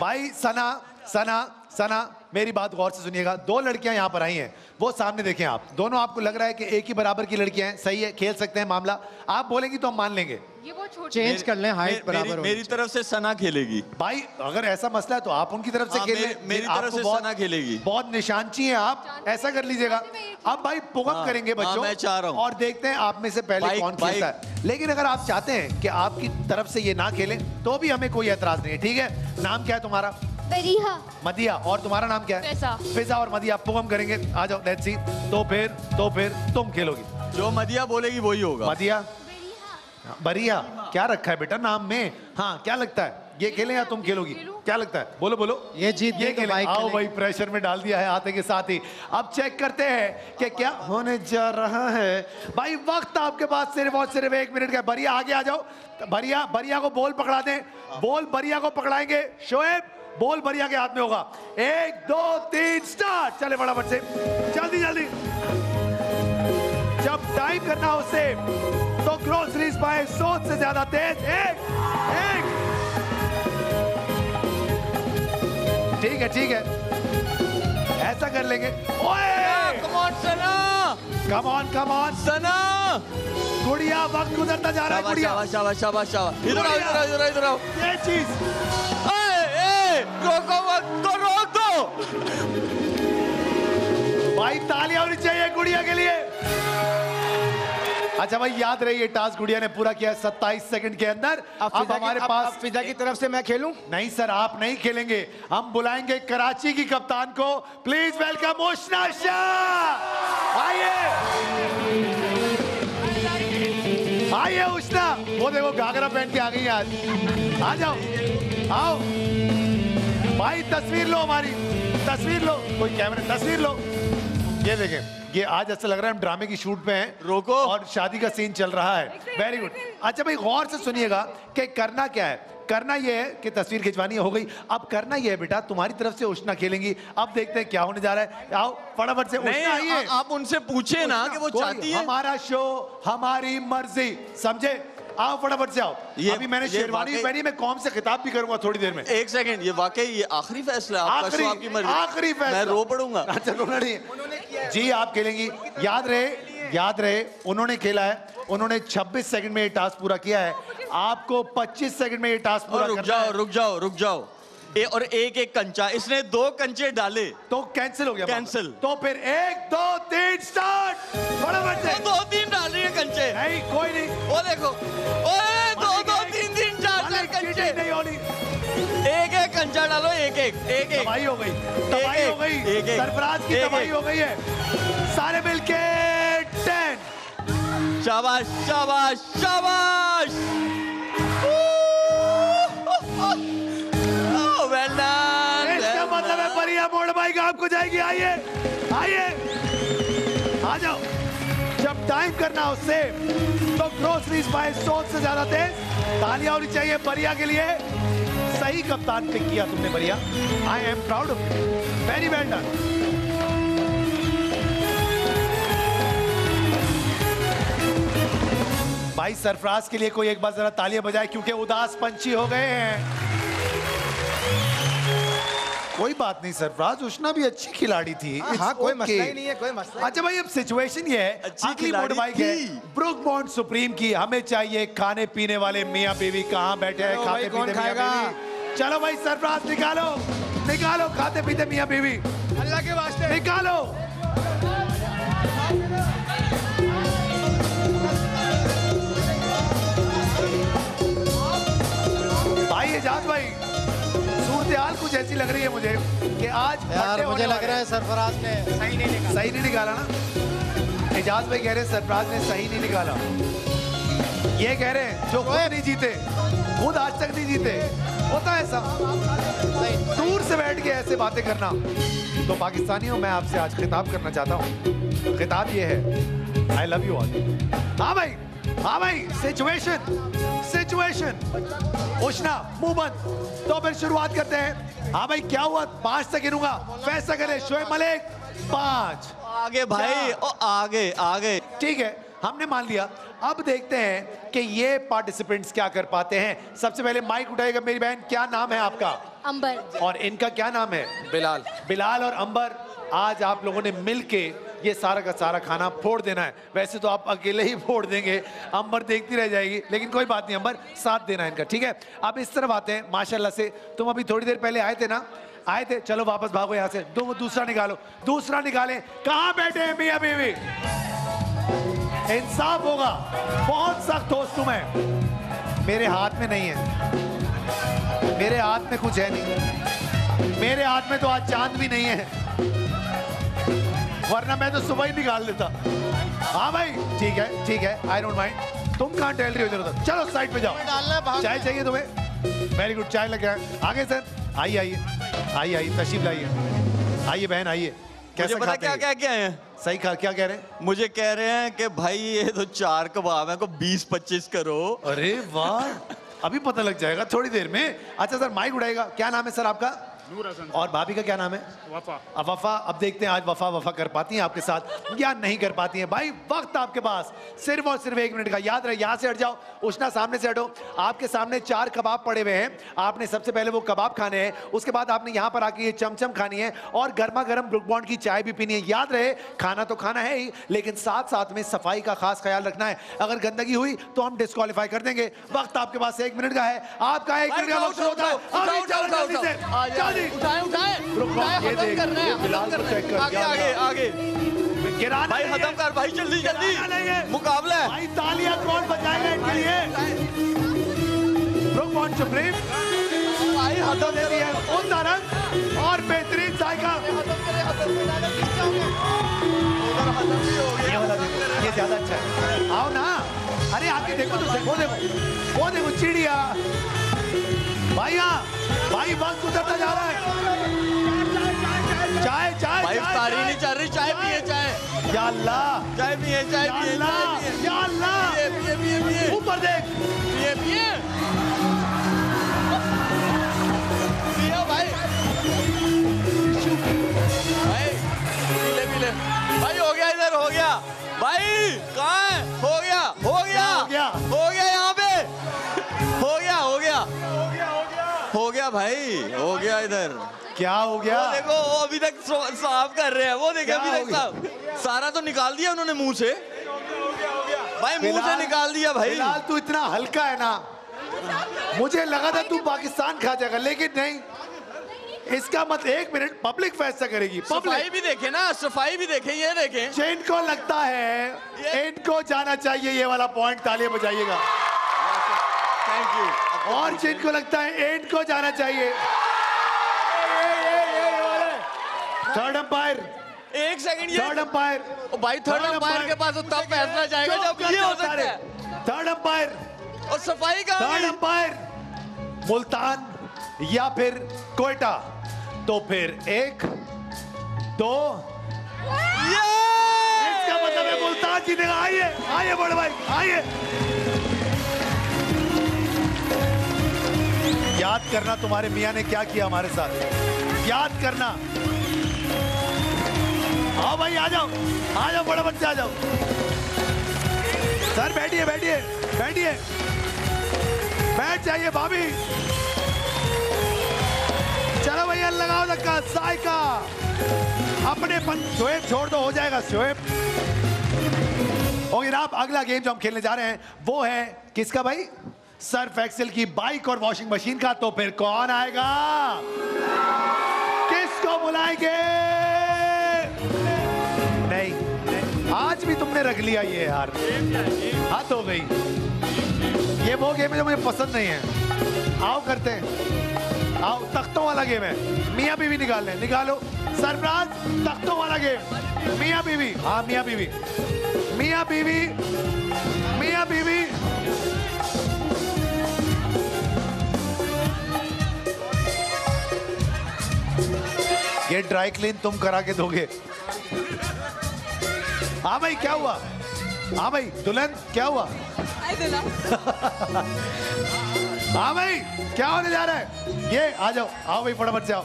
भाई। सना, सना, सना मेरी बात गौर से सुनिएगा। दो लड़कियां यहाँ पर आई हैं, वो सामने देखें आप। दोनों आपको लग रहा है कि एक ही बराबर की लड़कियां हैं, सही है, खेल सकते हैं मामला। आप बोलेंगी तो हम मान लेंगे, ये वो छोटी चेंज कर लें, हाइट बराबर हो। मेरी तरफ से सना खेलेगी भाई, अगर ऐसा मसला है तो आप उनकी तरफ से खेलें, मेरी तरफ से सना खेलेगी। बहुत निशानची है आप, ऐसा कर लीजिएगा। अब भाई पुगअप करेंगे बच्चों और देखते हैं आप में से पहले कौन खेलता है। लेकिन अगर आप चाहते हैं कि आपकी तरफ से ये ना खेलें तो भी हमें कोई एतराज नहीं है, ठीक है? नाम क्या है तुम्हारा? मदिहा। मदिहा, और तुम्हारा नाम क्या है? फिजा। फिजा और मदिहा पुगम करेंगे, आ जाओ, लेट्स सी। तो फिर तुम खेलोगी। जो मदिया बोलेगी वही होगा। मदिया बरिया क्या रखा है बेटा नाम में? हाँ क्या लगता है ये खेलें या तुम खेलोगी? क्या लगता है? बोलो बोलो। ये जीत ये खेलें। आओ भाई प्रेशर में डाल दिया है आते के साथ ही। अब चेक करते हैं कि क्या होने जा रहा है। भाई वक्त आपके पास सिर्फ और सिर्फ 1 मिनट का। बरिया आगे आ जाओ। बरिया बरिया को बॉल पकड़ा दें। बॉल बरिया को पकड़ाएंगे शोएब। बॉल बरिया के हाथ में होगा। 1 2 3 स्टार्ट। चले फटाफट से जल्दी जल्दी। जब टाइम करना हो उससे तो ग्रोसरीज बाय सोच से ज्यादा तेज। एक एक ठीक है ठीक है ऐसा कर लेंगे। ओए come on Sana, come on come on Sana. गुड़िया वक्त गुजरता जा रहा है। गुड़िया शाबाश शाबाश शाबाश। इधर आओ इधर आओ इधर आओ इधर आओ। ये चीज ए रोको मत तो रोक दो भाई। तालियां होनी चाहिए गुड़िया के लिए। अच्छा भाई याद रहे ये टास्क गुड़िया ने पूरा किया 27 सेकंड के अंदर। अब हमारे पास फिजा की तरफ से मैं खेलूं? नहीं सर आप नहीं खेलेंगे। हम बुलाएंगे कराची की कप्तान को। Please welcome Ushna Shah. आइए आइए उष्णा। वो देखो घाघरा पहन के आ गई आज। आ जाओ आओ भाई। तस्वीर लो हमारी। तस्वीर लो कोई कैमरे। तस्वीर लो। ये देखें ये आज ऐसा लग रहा है हम ड्रामे की शूट पे हैं। रोको और शादी का सीन चल रहा है। Very good. अच्छा भाई गौर से सुनिएगा कि करना क्या है। करना ये है कि तस्वीर खिंचवानी हो गई। अब करना ये है बेटा तुम्हारी तरफ से उष्णा खेलेंगी। अब देखते हैं क्या होने जा रहा है। आओ फटाफट से। नहीं आइए आप उनसे पूछे ना कि वो चाहती है। हमारा शो हमारी मर्जी समझे। आओ फटाफट से आओ। अभी मैंने शेरवानी पहनी। मैं कौम से खिताब भी करूंगा थोड़ी देर में। एक सेकंड ये वाकई ये आखिरी फैसला आपका। आपकी मर्जी। आखिरी फैसला। मैं रो पड़ूंगा। अच्छा रोना नहीं जी आप खेलेंगी। याद रहे उन्होंने खेला है। उन्होंने 26 सेकंड में ये टास्क पूरा किया है। आपको 25 सेकंड में ये टास्क पूरा। रुक जाओ रुक जाओ रुक जाओ। और एक एक कंचा। इसने 2 कंचे डाले तो कैंसिल हो गया। कैंसिल तो फिर 1 2 3 स्टार्ट। फटाफट से 2 3 डाल रही है कंचे। नहीं कोई नहीं। वो देखो ओए 2 2 3 3 4 4 कंचे। नहीं होनी। एक कंचा डालो। एक एक एक एक तबाही हो गई। तबाही हो गई। सरफराज की तबाही हो गई है। सारे मिलके 10। शाबाश शाबाश शाबाश। इसका मतलब है परिया मोड़ भाई का आपको जाएगी। आइए आइए आ जाओ। जब टाइम करना उससे तो ग्रोसरीज बाय सोच से ज्यादा तेज। तालियां होनी चाहिए परिया के लिए। सही कप्तान पिक किया तुमने परिया। I am proud of you. Very well done. भाई सरफराज के लिए कोई एक बार जरा तालियां बजाए क्योंकि उदास पंछी हो गए हैं। कोई बात नहीं सरफराज उष्णा भी अच्छी खिलाड़ी थी। हाँ, कोई मसला ही नहीं है, कोई मसला। अच्छा भाई अब सिचुएशन ये है अगली मोड बाइक है ब्रुक बॉन्ड सुप्रीम की। हमें चाहिए खाने पीने वाले मियाँ बीवी। कहाँ बैठे हैं खाते पीते मियाँ बीवी? चलो भाई सरफराज निकालो निकालो खाते पीते मियाँ बीवी। अल्लाह के वास्ते निकालो। भाई एजाज भाई हाल कुछ ऐसी लग रही है मुझे कि आज यार मुझे लग रहा है सरफराज ने सही नहीं निकाला ना। एजाज भाई कह रहे हैं सरफराज ने सही नहीं निकाला। ये कह रहे हैं जो कोई नहीं जीते खुद आज तक नहीं जीते। होता है ऐसा दूर से बैठ के ऐसे बातें करना। तो पाकिस्तानियों मैं आपसे आज खिताब करना चाहता हूँ। खिताब ये है आई लव यू ऑल। हाँ भाई हाँ भाई सिचुएशन उष्णा मुंह बंद। तो फिर शुरुआत करते हैं। हाँ भाई क्या हुआ? 5 से गिनूंगा फैसला करें। शोएब मलिक 5। आगे भाई ओ आगे आगे। ठीक है हमने मान लिया। अब देखते हैं कि ये पार्टिसिपेंट्स क्या कर पाते हैं। सबसे पहले माइक उठाएगा मेरी बहन। क्या नाम है आपका? अंबर। और इनका क्या नाम है? बिलाल। बिलाल और अंबर आज आप लोगों ने मिल के ये सारा का सारा खाना फोड़ देना है। वैसे तो आप अकेले ही फोड़ देंगे अंबर देखती रह जाएगी लेकिन कोई बात नहीं अंबर साथ देना है इनका। ठीक है अब इस तरफ आते हैं। माशाल्लाह से तुम अभी थोड़ी देर पहले आए थे ना आए थे। चलो वापस भागो यहाँ से। दूसरा निकालो। दूसरा निकालें। कहाँ बैठे हैं मियाँ बीवी? इंसाफ होगा। बहुत सख्त दोस्त तुम है। मेरे हाथ में नहीं है। मेरे हाथ में कुछ है नहीं। मेरे हाथ में तो आज चांद भी नहीं है वरना मैं तो सुबह ही निकाल देता। हाँ भाई ठीक है आई डोंट माइंड, तुम कहाँ टहल रही हो इधर उधर, चलो साइड पे जाओ। चाय चाहिए तुम्हें? वेरी गुड, चाय लग गया। आगे सर आइए आइए तशरीफ लाइए, आइए बहन आइए। कैसे पता क्या क्या क्या है? सही खा क्या कह रहे हैं? मुझे कह रहे हैं कि भाई ये तो 4 कबाब है को 20-25 करो। अरे वाह अभी पता लग जाएगा थोड़ी देर में। अच्छा सर माइक उड़ाएगा। क्या नाम है सर आपका? और भाभी का क्या नाम है? वफा। अब वफा, अब देखते हैं आज वफा कर पाती हैं आपके साथ या नहीं कर पाती हैं। भाई वक्त आपके पास सिर्फ और सिर्फ 1 मिनट का, याद रहे। यहाँ से हट जाओ उष्णा, सामने से हटो। आपके सामने 4 कबाब पड़े हुए हैं, आपने सबसे पहले वो कबाब खाने हैं, उसके बाद आपने यहाँ पर आके ये चमचम खानी है और गर्मा गर्म ब्रुक बॉन्ड की चाय भी पीनी है। याद रहे खाना तो खाना है ही, लेकिन साथ साथ में सफाई का खास ख्याल रखना है। अगर गंदगी हुई तो हम डिस्क्वालीफाई कर देंगे। वक्त आपके पास 1 मिनट का है, आपका 1 मिनट का वक्त होता है। उठाए उठाए ये देख आगे आगे आगे भाई खत्म कर भाई जल्दी जल्दी मुकाबला है भाई। तालियां कौन बजाएगा इनके लिए? ब्रुक बॉन्ड सुप्रीम भाई खत्म दे रही है उन तरह और बेहतरीन जायका। ये ज्यादा अच्छा है, आओ ना। अरे आगे देखो तो देखो वो देखो चिड़िया भैया भाई वक्त उतरता जा रहा है। चाय चाय भाई तारी नहीं चल रही, चाय पिए चाय। या अल्लाह चाय पिए चाय पिए या अल्लाह पिए पिए पिए ऊपर देख पिए पिए पिया भाई भाई पीले पीले भाई हो गया इधर हो गया भाई कहाँ है हो गया हो गया हो गया यहाँ पे हो गया हो गया हो गया भाई हो गया इधर। क्या हो गया? वो देखो वो अभी तक साफ कर रहे हैं, वो देखो अभी तक साफ सारा तो निकाल दिया उन्होंने मुंह से। भाई मुंह से निकाल दिया भाई। तू इतना हल्का है ना, मुझे लगा था तू पाकिस्तान खा जाएगा लेकिन नहीं। इसका मत 1 मिनट पब्लिक फैसला करेगी। सफाई भी देखे ना, सफाई भी देखे। ये देखे जिनको लगता है इनको जाना चाहिए ये वाला पॉइंट, तालियां बजाइएगा। Thank you. और जिनको लगता है 8 को जाना चाहिए। Third umpire 1 second. Third umpire भाई थर्ड अंपायर के पास तब फैसला जाएगा जब ये हो सकता है। थर्ड अंपायर और सफाई का थर्ड अंपायर मुल्तान या फिर क्वेटा, तो फिर 1 2 इसका मतलब है मुल्तान जीतेगा। आइए आइए बड़े भाई आइए। याद करना तुम्हारे मियाँ ने क्या किया हमारे साथ, याद करना। आओ भाई आ जाओ बड़े बच्चे आ जाओ। सर बैठिए बैठिए बैठिए बैठ जाइए भाभी। चलो भैया लगाओ धक्का जायका अपने पन। शोएब छोड़ दो हो जाएगा शोएब। और जनाब अगला गेम जो हम खेलने जा रहे हैं वो है किसका भाई? सर्फ एक्सेल की बाइक और वॉशिंग मशीन का। तो फिर कौन आएगा, किसको बुलाएंगे? नहीं आज भी तुमने रख लिया ये यार, हाथ हो गई। ये वो गेम है जो मुझे पसंद नहीं है। आओ करते हैं, आओ तख्तों वाला गेम है। मियाँ बीवी निकाल लें, निकालो सरफराज तख्तों वाला गेम। मियाँ बीवी, हाँ मियाँ बीवी मियाँ बीवी मियाँ बीवी। ये ड्राई क्लीन तुम करा के दोगे? हाँ भाई क्या हुआ? हाँ भाई दुल्हन क्या हुआ? हाँ भाई क्या होने जा रहा है ये? आ जाओ आओ भाई फटाफट से आओ,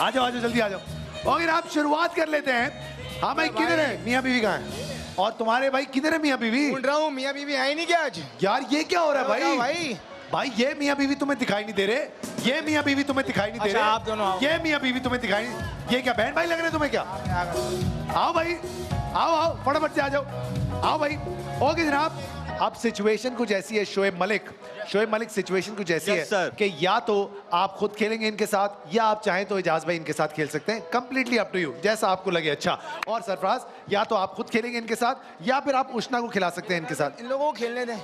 आ जाओ जल्दी आ जाओ। और आप शुरुआत कर लेते हैं। हाँ भाई किधर है मियाँ बीवी? कहाँ है? और तुम्हारे भाई किधर है मियाँ बीवी? ढूंढ रहा हूँ, मियाँ बीवी आई नहीं क्या आज? यार ये क्या हो रहा है भाई? भाई ये मियाँ बीवी तुम्हें दिखाई नहीं दे रहे, ये मियाँ बीवी तुम्हें दिखाई नहीं दे रहे। आप दोनों आओ। ये मियाँ बीवी तुम्हें दिखाई नहीं, ये क्या बहन भाई लग रहे तुम्हें क्या? आओ भाई आओ आओ फटाफट से आ जाओ। आओ भाई ओके जनाब। अब सिचुएशन कुछ ऐसी है शोएब मलिक, शोएब मलिक सिचुएशन कुछ ऐसी है कि या तो आप खुद खेलेंगे इनके साथ या आप चाहें तो एजाज भाई इनके साथ खेल सकते हैं। कंप्लीटली अप टू यू, जैसा आपको लगे। अच्छा और सरफराज या तो आप खुद खेलेंगे इनके साथ या फिर आप उष्णा को खिला सकते हैं इनके साथ। इन लोगों को खेलने दें।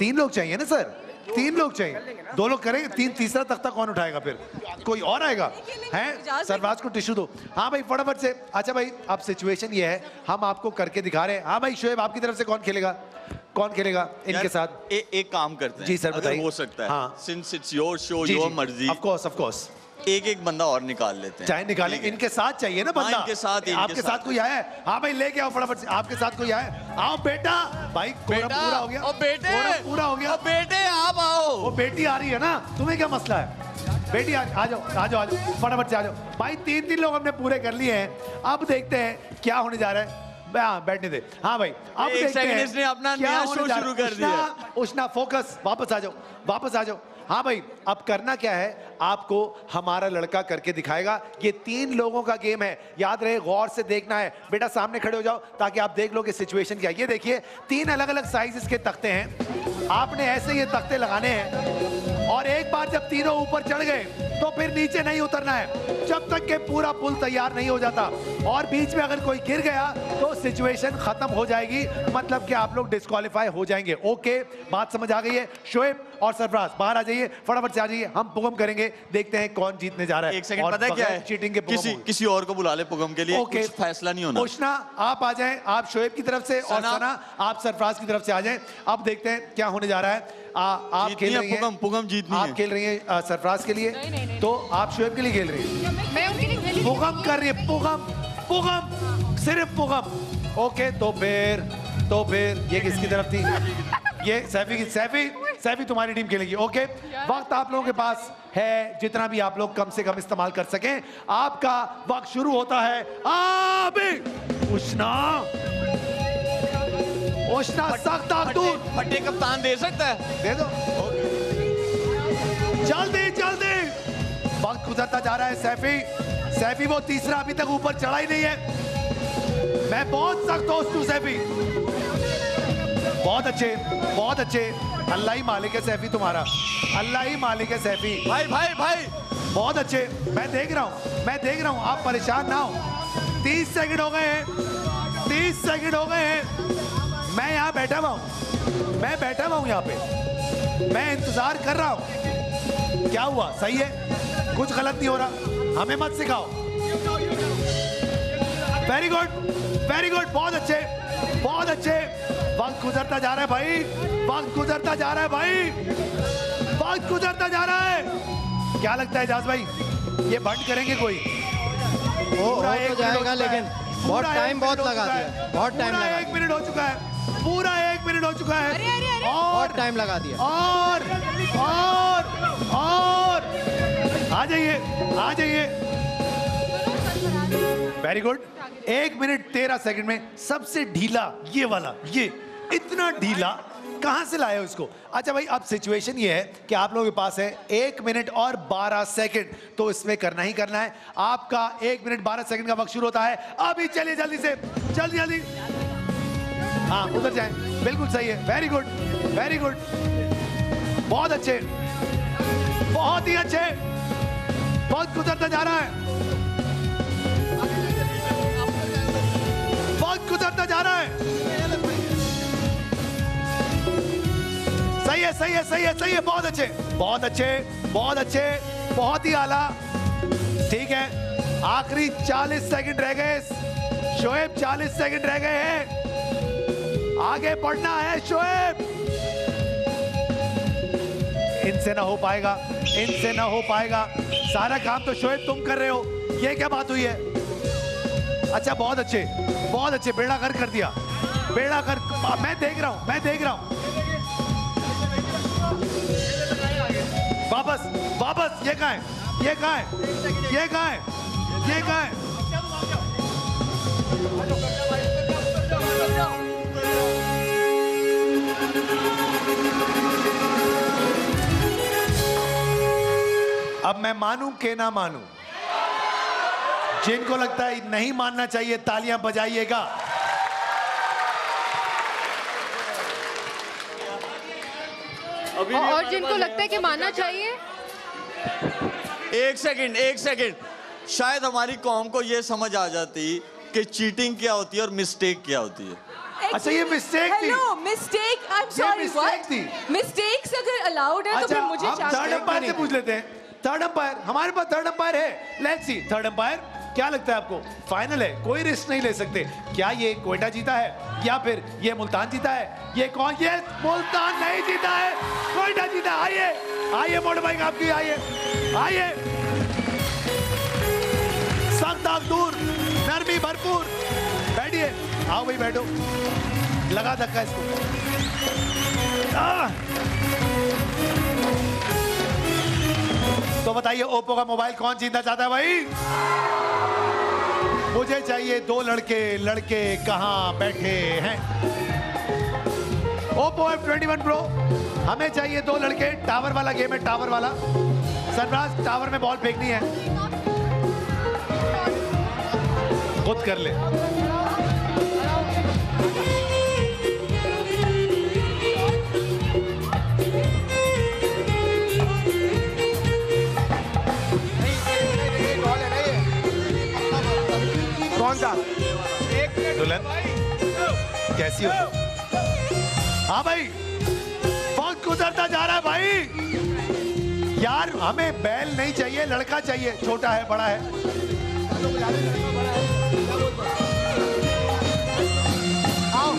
3 लोग चाहिए ना सर? 3 लोग चाहिए, 2 लोग करेंगे, 3 तीसरा तख्ता कौन उठाएगा फिर? कोई और आएगा हैं? सरफराज को टिश्यू दो। हाँ भाई फटाफट से। अच्छा भाई अब सिचुएशन ये है, हम आपको करके दिखा रहे हैं। हाँ भाई शोएब आपकी तरफ से कौन खेलेगा, कौन खेलेगा इनके साथ? एक काम करते हैं जी सर, बताइए हो सकता है। हाँ since it's your show your मर्जी, ऑफ कोर्स ऑफ कोर्स, एक बंदा और निकाल लेते हैं। चाहे निकालें, इनके साथ चाहिए ना बंदा। इनके साथ आपके साथ कोई आया? हाँ भाई लेके आओ फटाफट से। आपके साथ कोई आया? आओ बेटा। भाई कोना पूरा हो गया। ओ बेटे पूरा हो गया। बेटे आप आओ। वो बेटी आ रही है ना, तुम्हें क्या मसला है? बेटी आ जाओ आ जाओ आ जाओ फटाफट से आ जाओ। भाई तीन तीन लोग हमने पूरे कर लिए हैं, अब देखते हैं क्या होने जा रहा है। बैठने दे। हाँ भाई अब देखते हैं। इसने अपना नया शो शुरू कर दिया। उष्णा फोकस, वापस आ जाओ वापस आ जाओ। हाँ भाई अब करना क्या है, आपको हमारा लड़का करके दिखाएगा। ये तीन लोगों का गेम है, याद रहे गौर से देखना है। बेटा सामने खड़े हो जाओ ताकि आप देख लो कि सिचुएशन क्या है। ये देखिए तीन अलग अलग साइज इसके तख्ते हैं, आपने ऐसे ये तख्ते लगाने हैं और एक बार जब तीनों ऊपर चढ़ गए तो फिर नीचे नहीं उतरना है जब तक के पूरा पुल तैयार नहीं हो जाता। और बीच में अगर कोई गिर गया तो सिचुएशन खत्म हो जाएगी, मतलब कि आप लोग डिस्क्वालीफाई हो जाएंगे। ओके बात समझ आ गई है? शोएब और सरफराज बाहर आ जाइए, फटाफट से आ जाइए। हम पुगम करेंगे, देखते हैं कौन जीतने जा रहा है। एक सेकंड, पता है क्या है? चीटिंग के किसी और को बुला ले पुगम के लिए। ओके फैसला नहीं होना। उष्णा आप आ जाएं, आप शोएब की तरफ से, और सना आप सरफराज की तरफ से आ जाएं। अब देखते हैं क्या होने जा रहा है। आप खेल रही हैं, पुगम जीतनी है। आप खेल रही हैं सरफराज के लिए, तो आप शोएब के लिए खेल रही हैं। पुगम कर रही है, पुगम पुगम सिर्फ पुगम। ओके तो फिर ये किसकी तरफ थी? ये सैफी की, सैफी तुम्हारी टीम खेलेगी। ओके वक्त आप लोगों के पास है, जितना भी आप लोग कम से कम इस्तेमाल कर सकें। आपका वक्त शुरू होता है अभी। उष्णा सख्त फटे कप्तान दे सकता है, दे दो। जल्दी जल्दी वक्त गुजरता जा रहा है। सैफी वो तीसरा अभी तक ऊपर चढ़ा ही नहीं है। मैं बहुत सख्त दोस्त हूँ सैफी, बहुत अच्छे बहुत अच्छे। अल्लाह ही मालिक है सैफी तुम्हारा, अल्लाह ही मालिक है सैफी। भाई भाई भाई बहुत अच्छे, मैं देख रहा हूँ आप परेशान ना हो। 30 सेकंड हो गए हैं, 30 सेकंड हो गए हैं। मैं यहाँ बैठा हुआ हूँ, यहाँ पे मैं इंतजार कर रहा हूँ। क्या हुआ, सही है, कुछ गलत नहीं हो रहा, हमें मत सिखाओ। वेरी गुड बहुत अच्छे। वक्त गुजरता जा रहा है भाई, वक्त गुजरता जा रहा है। क्या लगता है इजाज भाई, ये बंद करेंगे कोई? वो हो जाएगा लेकिन बहुत टाइम लगा दिया। 1 मिनट हो चुका है, पूरा 1 मिनट हो चुका है और टाइम लगा दिया। और आ जाइए। वेरी गुड, 1 मिनट 13 सेकंड में सबसे ढीला ये वाला, ये इतना ढीला कहाँ से लाए उसको? अच्छा भाई अब सिचुएशन ये है कि आप लोगों के पास है 1 मिनट और 12 सेकंड, तो इसमें करना ही करना है। आपका 1 मिनट 12 सेकंड का वक्त शुरू होता है अभी। चलिए जल्दी से। हाँ उधर जाएं, बिल्कुल सही है। वेरी गुड बहुत ही अच्छे। बहुत गुजरता जा रहा है, गुजरता जा रहा है। सही है। बहुत अच्छे, बहुत ही आला। ठीक है आखिरी 40 सेकंड रह गए शोएब, 40 सेकंड रह गए हैं। आगे बढ़ना है शोएब, इनसे ना हो पाएगा। सारा काम तो शोएब तुम कर रहे हो, ये क्या बात हुई है? अच्छा बहुत अच्छे। बेड़ा कर दिया। मैं देख रहा हूँ। वापस। ये कहाँ है? अब मैं मानूं के ना मानूं? जिनको लगता है नहीं मानना चाहिए तालियां बजाइएगा। और जिनको लगता है कि मानना चाहिए, 1 सेकंड। शायद हमारी कौम को ये समझ आ जाती कि चीटिंग क्या होती है और मिस्टेक क्या होती है। अच्छा ये मिस्टेक थी। Hello mistake, I am sorry, mistakes अगर अलाउड है तो फिर मुझे पूछ लेते हैं। थर्ड अंपायर, हमारे पास थर्ड अंपायर है, लेट्स सी थर्ड अंपायर क्या लगता है आपको? फाइनल है, कोई रिस्क नहीं ले सकते। क्या ये क्वेटा जीता है या फिर ये मुल्तान जीता है? ये कौन? ये मुल्तान नहीं जीता है, क्वेटा जीता। आइए आइए मोटर बाइक आपकी, आइए आइए। संताप दूर, नरमी भरपूर, बैठिए, आओ भाई बैठो, लगा धक्का इसको। तो बताइए ओप्पो का मोबाइल कौन जीतना चाहता है भाई? मुझे चाहिए दो लड़के, लड़के कहां बैठे हैं? ओप्पो F21 Pro, हमें चाहिए दो लड़के। टावर वाला गेम है, टावर वाला। सरफराज टावर में बॉल फेंकनी है, खुद कर ले। दुल्हन कैसी हो? हाँ भाई, बहुत गुजरता जा रहा है भाई। यार हमें बैल नहीं चाहिए, लड़का चाहिए। छोटा है बड़ा है? आओ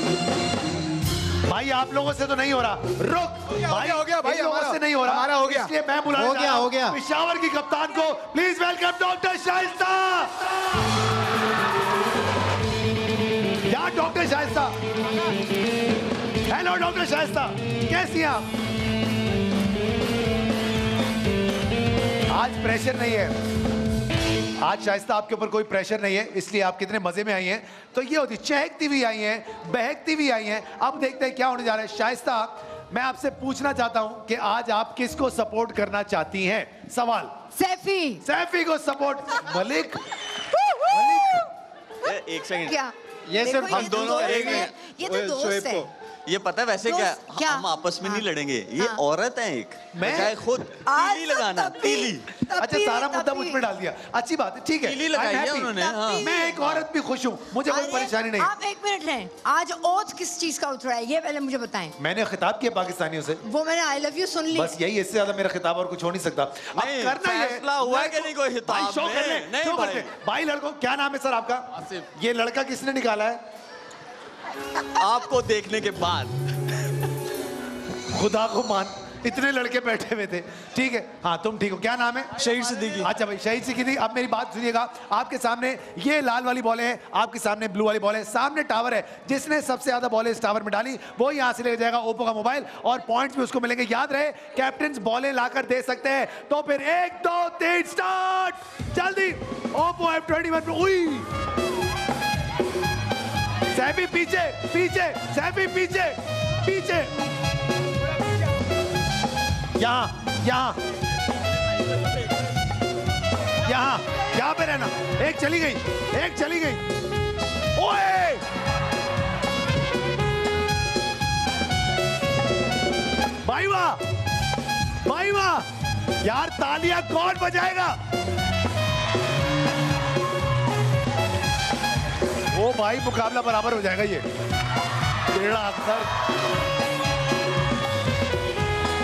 भाई, आप लोगों से तो नहीं हो रहा। रुक भाई, हो गया भाई, हमारा से नहीं हो रहा, हमारा हो गया, इसलिए मैं बुला रहा हूं पेशावर की कप्तान को। Please welcome doctor Shaista. Doctor Shaista, hello doctor Shaista, कैसी हैं आप? आज प्रेशर नहीं है, आज शाइस्ता आपके ऊपर कोई प्रेशर नहीं है, इसलिए आप कितने मजे में आई हैं। तो ये होती चहकती भी आई हैं, बहकती भी आई हैं। अब देखते हैं क्या होने जा रहा है। शाइस्ता, मैं आपसे पूछना चाहता हूं कि आज आप किसको सपोर्ट करना चाहती हैं? सवाल सैफी, सैफी को सपोर्ट। मलिक, मलिक एक सेकंड, क्या ये सिर्फ हम दोनों एक हैं? ये तो दोस्त है, ये पता है वैसे क्या हम आपस में नहीं लड़ेंगे। ये औरत है एक, मैं खुद तीली लगाना, तीली। अच्छा सारा मुद्दा मुझ पे डाल दिया, अच्छी बात है, ठीक है, तीली लगाई है उन्होंने। मैं एक औरत भी खुश हूँ, मुझे कोई परेशानी नहीं। आप एक मिनट रहें, आज ओथ किस चीज का उतरा है ये पहले मुझे बताएं। मैंने खिताब किया पाकिस्तानियों से, वो मैंने आई लव यू सुन ली, बस यही, इससे ज्यादा मेरा खिताब और कुछ हो नहीं सकता। भाई लड़कों, क्या नाम है सर आपका? ये लड़का किसने निकाला है आपको देखने के बाद? खुदा को मान, इतने लड़के बैठे हुए थे। ठीक है, हाँ तुम ठीक हो? क्या नाम है? शहीद सिद्दीकी। अच्छा भाई शहीद सिद्दीकी, आप मेरी बात सुनिएगा। आपके सामने ये लाल वाली बॉलें हैं, आपके सामने ब्लू वाली बॉल है, सामने टावर है। जिसने सबसे ज्यादा बॉलें इस टावर में डाली वो यहाँ से ले जाएगा ओप्पो का मोबाइल, और पॉइंट्स भी उसको मिलेंगे। याद रहे कैप्टन बॉलें लाकर दे सकते हैं। तो फिर 1 2 3 स्टार्ट, जल्दी। ओप्पो F21 सैफी पीछे पीछे, सैफी पीछे पीछे, यहाँ यहाँ यहाँ यहाँ पे रहना। एक चली गई, एक चली गई। ओए भाई वाह, भाई वाह। यार तालियां कौन बजाएगा? ओ भाई मुकाबला बराबर हो जाएगा ये। टेढ़ा अक्सर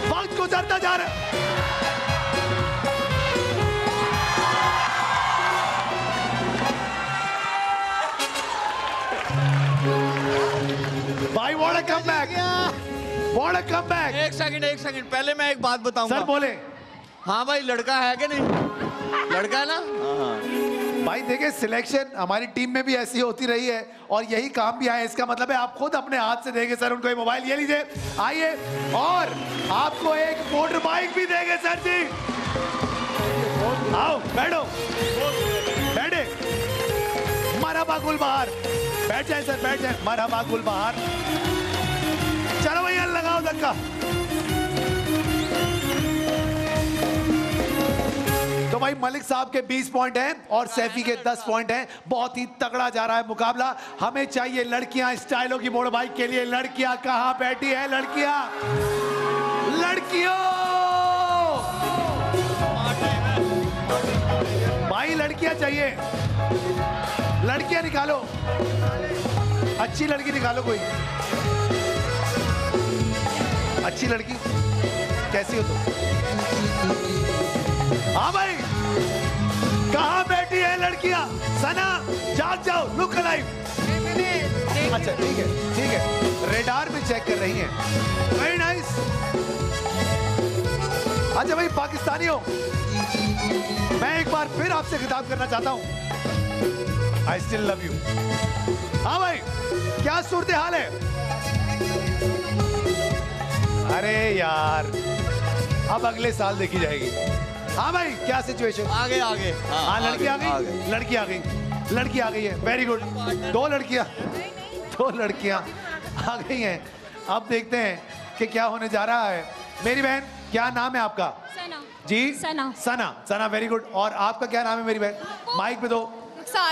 वक्त गुजरता जा रहा है भाई। What a comeback, what a comeback. एक सेकंड पहले मैं एक बात बताऊंगा। सर बोले। हाँ भाई लड़का है कि नहीं? लड़का है ना? हाँ भाई देखे, सिलेक्शन हमारी टीम में भी ऐसी होती रही है और यही काम भी आए। इसका मतलब है आप खुद अपने हाथ से देंगे सर उनको ये मोबाइल। ये लीजिए, आइए, और आपको एक मोटर बाइक भी देंगे सर जी। आओ बैठो, बैठे। मरहबा गुलबहार, बैठ जाए सर, बैठ जाए। मरहबा गुलबहार, चलो भैया लगाओ धक्का। तो भाई मलिक साहब के 20 पॉइंट हैं और सैफी के 10 पॉइंट हैं। बहुत ही तगड़ा जा रहा है मुकाबला। हमें चाहिए लड़कियां स्टाइलो की मोड़ बाइक के लिए। लड़कियां कहां बैठी है? लड़कियां, लड़कियों भाई लड़कियां चाहिए, लड़कियां निकालो, अच्छी लड़की निकालो कोई। अच्छी लड़की कैसी हो तुम? हाँ भाई, कहाँ बैठी है लड़कियाँ? सना, जाग जाओ, लुक अलाइव। अच्छा ठीक है, ठीक है, रेडार भी चेक कर रही है। Very nice. अच्छा भाई पाकिस्तानियों, मैं एक बार फिर आपसे खिताब करना चाहता हूँ। I still love you. हाँ भाई, क्या सूरत हाल है? अरे यार, अब अगले साल देखी जाएगी। हाँ भाई, क्या सिचुएशन? आगे आगे। हाँ, लड़की आ गई, लड़की आ गई, लड़की आ गई है। Very good. दो लड़कियां आ गई हैं। अब देखते हैं कि क्या होने जा रहा है। मेरी बहन, क्या नाम है आपका? सना। जी, सना। Sana, Sana, very good. और आपका क्या नाम है मेरी बहन? माइक पे दो।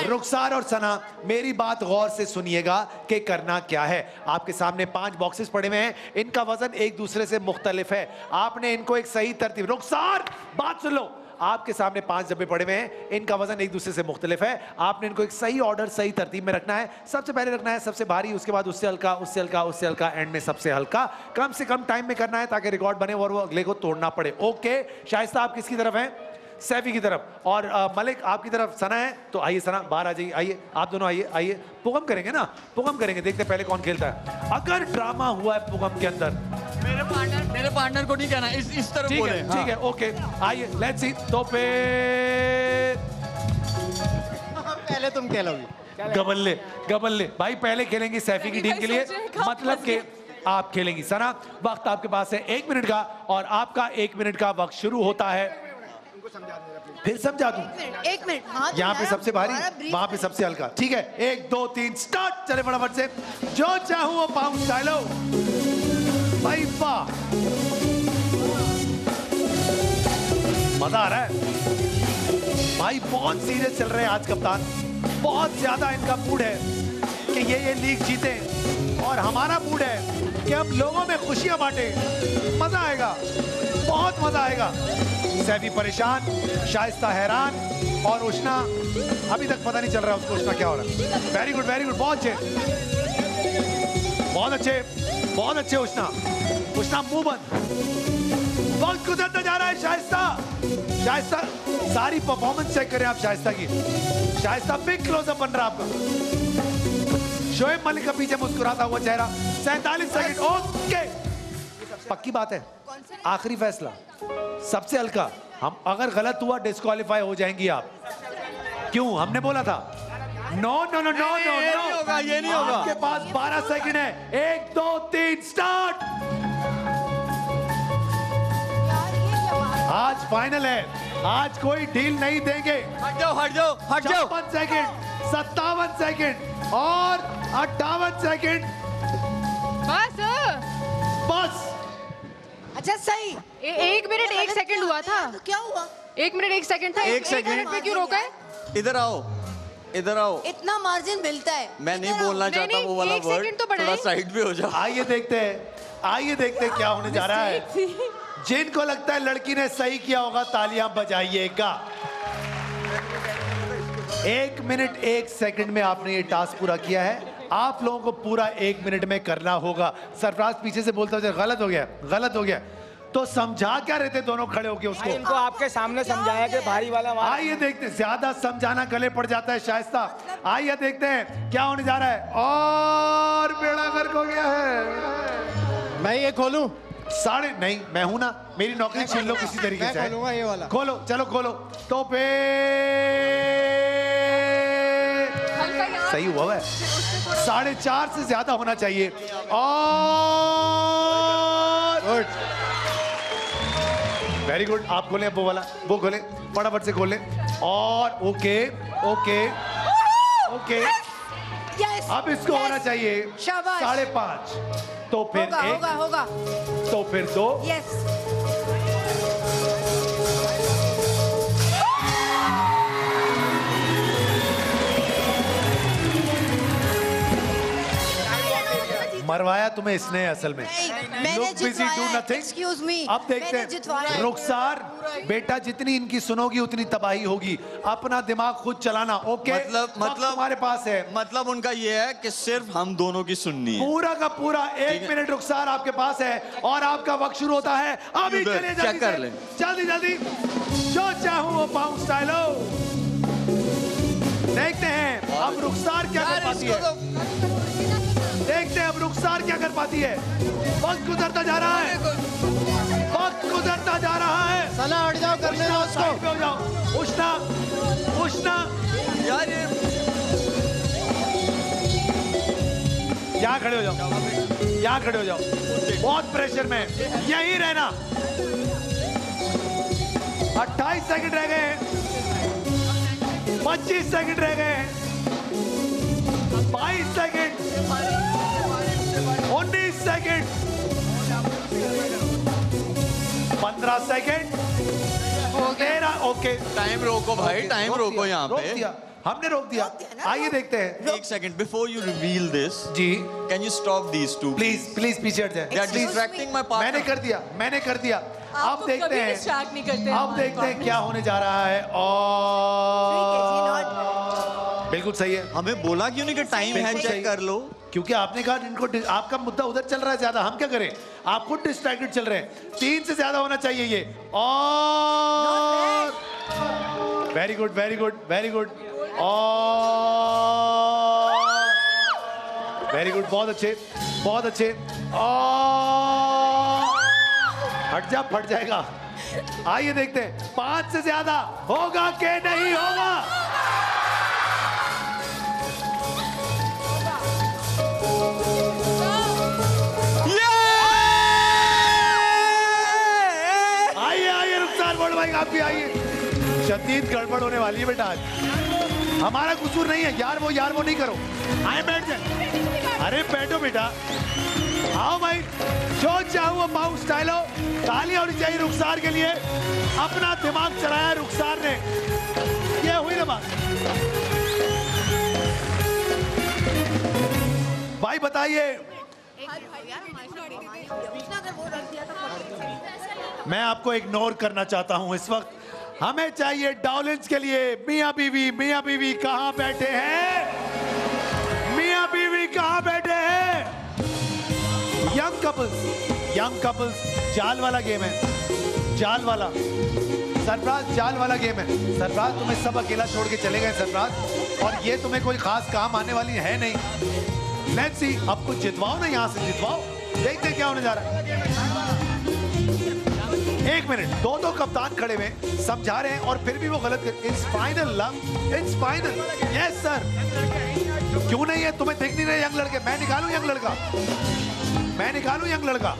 रुखसार और सना, मेरी बात गौर से सुनिएगा कि करना क्या है। आपके सामने 5 बॉक्सेस पड़े हुए हैं, इनका वजन एक दूसरे से मुख्तलिफ है। आपने इनको एक सही तरतीब, रुखसार बात सुन लो, आपके सामने 5 डब्बे पड़े हुए हैं, इनका वजन एक दूसरे से मुख्तलिफ है। आपने इनको एक सही ऑर्डर, सही तरतीब में रखना है। सबसे पहले रखना है सबसे भारी, उसके बाद उससे हल्का, उससे हल्का, उससे हल्का, एंड में सबसे हल्का। कम से कम टाइम में करना है ताकि रिकॉर्ड बने और वो अगले को तोड़ना पड़े। ओके, शायस्ता आप किसकी तरफ हैं? सैफी की तरफ। और मलिक आपकी तरफ। सना है तो आइए सना, बाहर आ जाइए। आइए आप दोनों, आइए आइए। पुगम करेंगे ना, पुगम करेंगे, देखते हैं पहले कौन खेलता है। अगर ड्रामा हुआ है पुगम के अंदर, मेरे पार्टनर को नहीं कहना, इस तरफ बोले। ठीक है, ठीक है, ओके। आइए, लेट्स सी। तो पहले तुम खेलोगे गबल्ले गबल्ले। भाई पहले खेलेंगी सैफी की टीम के लिए, मतलब के आप खेलेंगी। सना, वक्त आपके पास है 1 मिनट का, और आपका 1 मिनट का वक्त शुरू होता है। फिर समझा दूं? 1 मिनट। हाँ, यहाँ पे सबसे भारी, वहाँ पे सबसे हल्का। ठीक है, 1 2 3 स्टार्ट। चले फटाफट से, जो चाहूं वो पाऊं। स्टाइलो भाई, वाह, मजा आ रहा है भाई। बहुत सीरियस चल रहे हैं आज कप्तान, बहुत ज्यादा इनका मूड है कि ये लीग जीते, और हमारा मूड है कि हम लोगों में खुशियां बांटे। मजा आएगा, बहुत मजा आएगा। सैफी परेशान, शायस्ता हैरान, और उष्णा अभी तक पता नहीं चल रहा उसको उष्णा क्या हो रहा है। वेरी गुड, वेरी गुड, बहुत अच्छे, बहुत अच्छे, बहुत अच्छे। उष्णा, उष्णा मुंह बंद। बहुत गुजरता जा रहा है। शायस्ता, शायस्ता सारी परफॉर्मेंस चेक करें आप शायस्ता की। शायस्ता बिग क्लोजअप बन रहा आपका। शोएब मलिक का पीछे मुस्कुराता हुआ चेहरा। 47 सेकेंड। ओके, पक्की बात है, आखिरी फैसला, सबसे हल्का। हम अगर गलत हुआ डिस्क्वालीफाई हो जाएंगी आप। क्यों, हमने बोला था? No no no no no, ये नहीं होगा, ये नहीं होगा। आपके पास 12 सेकंड है। 1 2 3 स्टार्ट। आज फाइनल है, आज कोई डील नहीं देंगे। हट जाओ, हट जाओ, हट जाओ। 54 सेकंड, 57 सेकंड और 58 सेकंड। बस बस। अच्छा सही, 1 मिनट 1 सेकंड हुआ था। तो क्या हुआ? 1 मिनट 1 सेकंड था। 1 मिनट पे क्यों रोका है? इधर आओ, इधर आओ। इतना मार्जिन मिलता है। मैं नहीं बोलना चाहता वो वाला वर्ड, थोड़ा साइड पे हो जाओ। आइए देखते हैं, आइए देखते हैं क्या होने जा रहा है। जिनको लगता है लड़की ने सही किया होगा, तालियां बजाइएगा। 1 मिनट 1 सेकंड में आपने ये टास्क पूरा किया है। आप लोगों को पूरा 1 मिनट में करना होगा। सरफराज पीछे से बोलता है गलत हो गया, गलत हो गया। तो समझा क्या रहे थे दोनों खड़े होके उसको? इनको आपके सामने समझाया कि भारी वाला। आइए देखते हैं, ज्यादा समझाना गले पड़ जाता है शायस्ता। आइए देखते हैं क्या होने जा रहा है। और बेड़ा गर्क हो गया है। मैं ये खोलूं? साढ़े नहीं, मैं हूं ना, मेरी नौकरी छीन लो किसी तरीके से। खोलूंगा ये वाला। खोलो, चलो खोलो। तो पे सही हुआ है, 4.5 से ज्यादा होना चाहिए। और वेरी गुड, आप खोलें वो वाला, वो खोलें, फटाफट से खोलें। और ओके ओके ओके, अब इसको होना चाहिए 5.5। तो फिर होगा, 1 होगा, होगा। तो फिर 2। मरवाया तुम्हें इसने असल में। अब देखते हैं रुखसार बेटा जितनी इनकी सुनोगी उतनी तबाही होगी, अपना दिमाग खुद चलाना। ओके मतलब हमारे पास है, मतलब उनका ये है कि सिर्फ हम दोनों की सुननी है। पूरा का पूरा 1 मिनट रुखसार आपके पास है और आपका वक्त शुरू होता है अभी। चलिए जल्दी कर लें, जल्दी जल्दी जो चाहूं वो पाऊं। स्टाइलो देखते हैं अब रुखसार क्या कर पाती है, देखते हैं अब रुखसार क्या कर पाती है। वक्त गुजरता जा रहा है, वक्त गुजरता जा रहा है। सना हट जाओ, करने दो उसको। उष्णा उष्णा यार यहाँ खड़े हो जाओ, यहाँ खड़े हो जाओ, बहुत प्रेशर में यही रहना। 28 सेकंड रह गए हैं, 25 सेकंड रह गए हैं, 22 second, 19 second, 15 second, 13। Okay time रोको भाई, टाइम रोको, यहाँ पे हमने रोक दिया। आइए देखते हैं। 1 second before you reveal this ji, can you stop these two please, please पीछे हट जाएं। They are distracting my partner. मैंने कर दिया, मैंने कर दिया। आप देखते हैं, आप देखते हैं क्या होने जा रहा है। और बिल्कुल सही है, हमें बोला क्यों नहीं कि टाइम है चेक कर लो, क्योंकि आपने कहा इनको, आपका मुद्दा उधर चल रहा है ज्यादा, हम क्या करें, आप खुद डिस्ट्रैक्टेड चल रहे हैं। 3 से ज्यादा होना चाहिए ये। और very good very good very good और वेरी गुड, बहुत अच्छे बहुत अच्छे। और हट जा, फट जाएगा। आइए देखते हैं 5 से ज्यादा होगा कि नहीं होगा। आइए आइए रुखसार बोर्ड भाई आप भी आइए। शतीत गड़बड़ होने वाली है बेटा आज, हमारा कसूर नहीं है। यार वो नहीं करो, आए बैठ जाए। अरे बैठो बेटा, आओ भाई। जो चाहूँ पाऊँ स्टाइलो, ताली होनी चाहिए रुखसार के लिए। अपना दिमाग चलाया रुखसार ने, ये हुई ना बात। भाई बताइए, मैं आपको इग्नोर करना चाहता हूँ इस वक्त। हमें चाहिए डाउलेंस के लिए मियाँ बीवी। मियाँ बीवी कहाँ बैठे हैं, मियाँ बीवी कहाँ बैठे हैं। यंग कपल्स, यंग कपल्स, जाल वाला गेम है, जाल वाला। सरफराज जाल वाला गेम है। सरफराज तुम्हें सब अकेला छोड़ के चले गए सरफराज, और ये तुम्हें कोई खास काम आने वाली है नहीं। लेट्स सी, अब कुछ जितवाओ ना, यहाँ से जितवाओ, देखते क्या होने जा रहा है। 1 मिनट, दो कप्तान खड़े हुए समझा रहे हैं और फिर भी वो गलत। It's final love, it's final. Yes sir, क्यों नहीं है, तुम्हें दिख नहीं रहे यंग लड़के। मैं निकालूं यंग लड़का, मैं निकालूं यंग लड़का।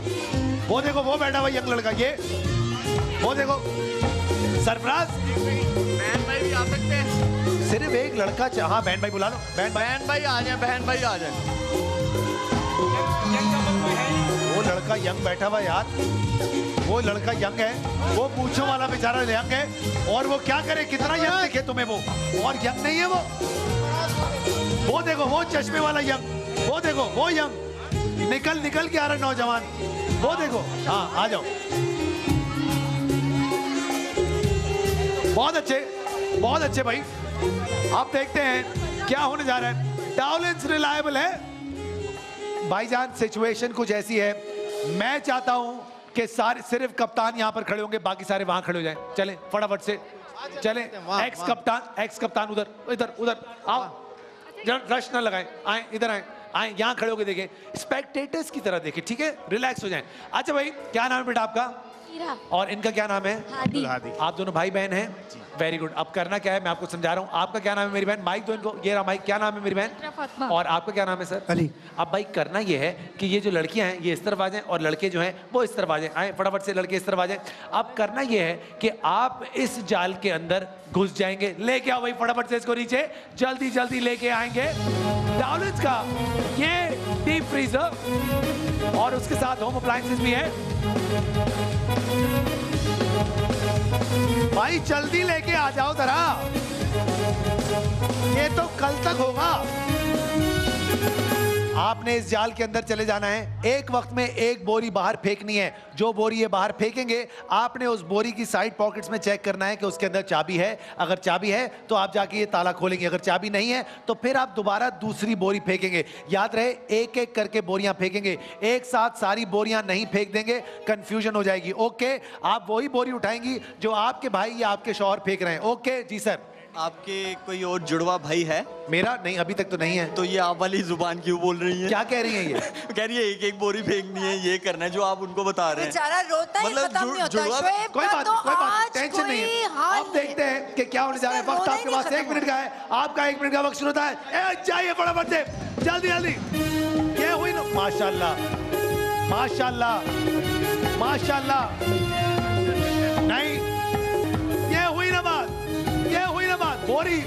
वो देखो वो बैठा हुआ यंग लड़का, ये वो देखो। सरफराज बहन भाई भी आ सकते हैं, सिर्फ एक लड़का। हाँ बहन भाई बुला लो, बहन भाई आ जाए, बहन भाई आ जाए। वो लड़का यंग बैठा हुआ यार, वो लड़का यंग है, वो पूछो वाला बेचारा यंग है, और वो क्या करे, कितना यंग दिखे तुम्हें वो, और यंग नहीं है वो देखो, वो चश्मे वाला यंग, वो देखो वो यंग निकल निकल के आ रहा नौजवान, वो देखो। हाँ आ जाओ, बहुत अच्छे बहुत अच्छे भाई। आप देखते हैं क्या होने जा रहा है। डाउलेंस रिलायबल है भाईजान, सिचुएशन कुछ ऐसी है। मैं चाहता हूं के सारे, सिर्फ कप्तान यहाँ पर खड़े होंगे, बाकी सारे वहां खड़े हो जाएं। चलें फटाफट से चलें। एक्स कप्तान उधर इधर उधर आओ, रश ना लगाएं, आए इधर आए, आए यहाँ खड़े होके देखें, स्पेक्टेटर्स की तरह देखें, ठीक है, रिलैक्स हो जाएं। अच्छा भाई क्या नाम है बेटा आपका, और इनका क्या नाम है। आप दोनों भाई बहन हैं, वेरी गुड। अब करना क्या है मैं आपको समझा रहा हूँ। आपका क्या नाम है मेरी बहन, माइक दो इनको, ये रहा माइक। क्या नाम है मेरी बहन, और आपका क्या नाम है सर। अली। अब भाई करना ये है कि ये जो लड़कियां हैं ये इस तरफ आ जाएं, और लड़के जो हैं वो इस तरफ आ जाएं। आए फटाफट से लड़के इस तरफ आ जाएं। अब करना ये है कि आप इस जाल के अंदर घुस जाएंगे। लेके आओ भाई फटाफट से इसको नीचे, जल्दी जल्दी लेके आएंगे। डाउलेंस का ये डीप फ्रीजर और उसके साथ होम अप्लायंसेस भी है। भाई जल्दी लेके आ जाओ जरा, ये तो कल तक होगा। आपने इस जाल के अंदर चले जाना है, एक वक्त में एक बोरी बाहर फेंकनी है। जो बोरी ये बाहर फेंकेंगे आपने उस बोरी की साइड पॉकेट्स में चेक करना है कि उसके अंदर चाबी है। अगर चाबी है तो आप जाके ये ताला खोलेंगे, अगर चाबी नहीं है तो फिर आप दोबारा दूसरी बोरी फेंकेंगे। याद रहे एक एक करके बोरियां फेंकेंगे, एक साथ सारी बोरियां नहीं फेंक देंगे, कंफ्यूजन हो जाएगी। ओके, आप वही बोरी उठाएंगी जो आपके भाई या आपके शौहर फेंक रहे हैं। ओके जी सर। आपके कोई और जुड़वा भाई है? मेरा नहीं, अभी तक तो नहीं है। तो ये आप वाली जुबान क्यों बोल रही है? क्या कह रही है ये? कह रही है एक एक बोरी फेंकनी है, ये करना है जो आप उनको बता रहे हैं। बेचारा रोता है, मतलब कोई बात नहीं, टेंशन नहीं है। आप देखते हैं कि क्या होने जा रहा है। वक्त आपके पास 1 मिनट का है, आपका 1 मिनट का वक्त शुरू होता है। जाइए फटाफट से, जल्दी जल्दी। ये हुई ना, माशाल्लाह माशाल्लाह माशाल्लाह। नहीं, ये हुई ना बात, ये हुई ना बात। बोरी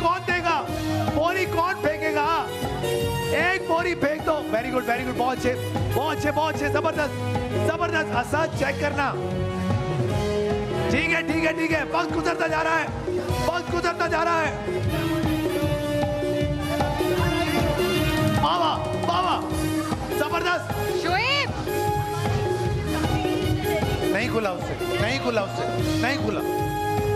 कौन देगा, बोरी कौन फेंकेगा? एक बोरी फेंक दो। वेरी गुड वेरी गुड, बहुत अच्छे बहुत अच्छे बहुत अच्छे, जबरदस्त जबरदस्त। ऐसा चेक करना, ठीक है ठीक है ठीक है। वक्त गुजरता जा रहा है, वक्त गुजरता जा रहा है। बाबा बाबा जबरदस्त। शोएब नहीं खुला उससे, नहीं खुला उससे, नहीं खुला।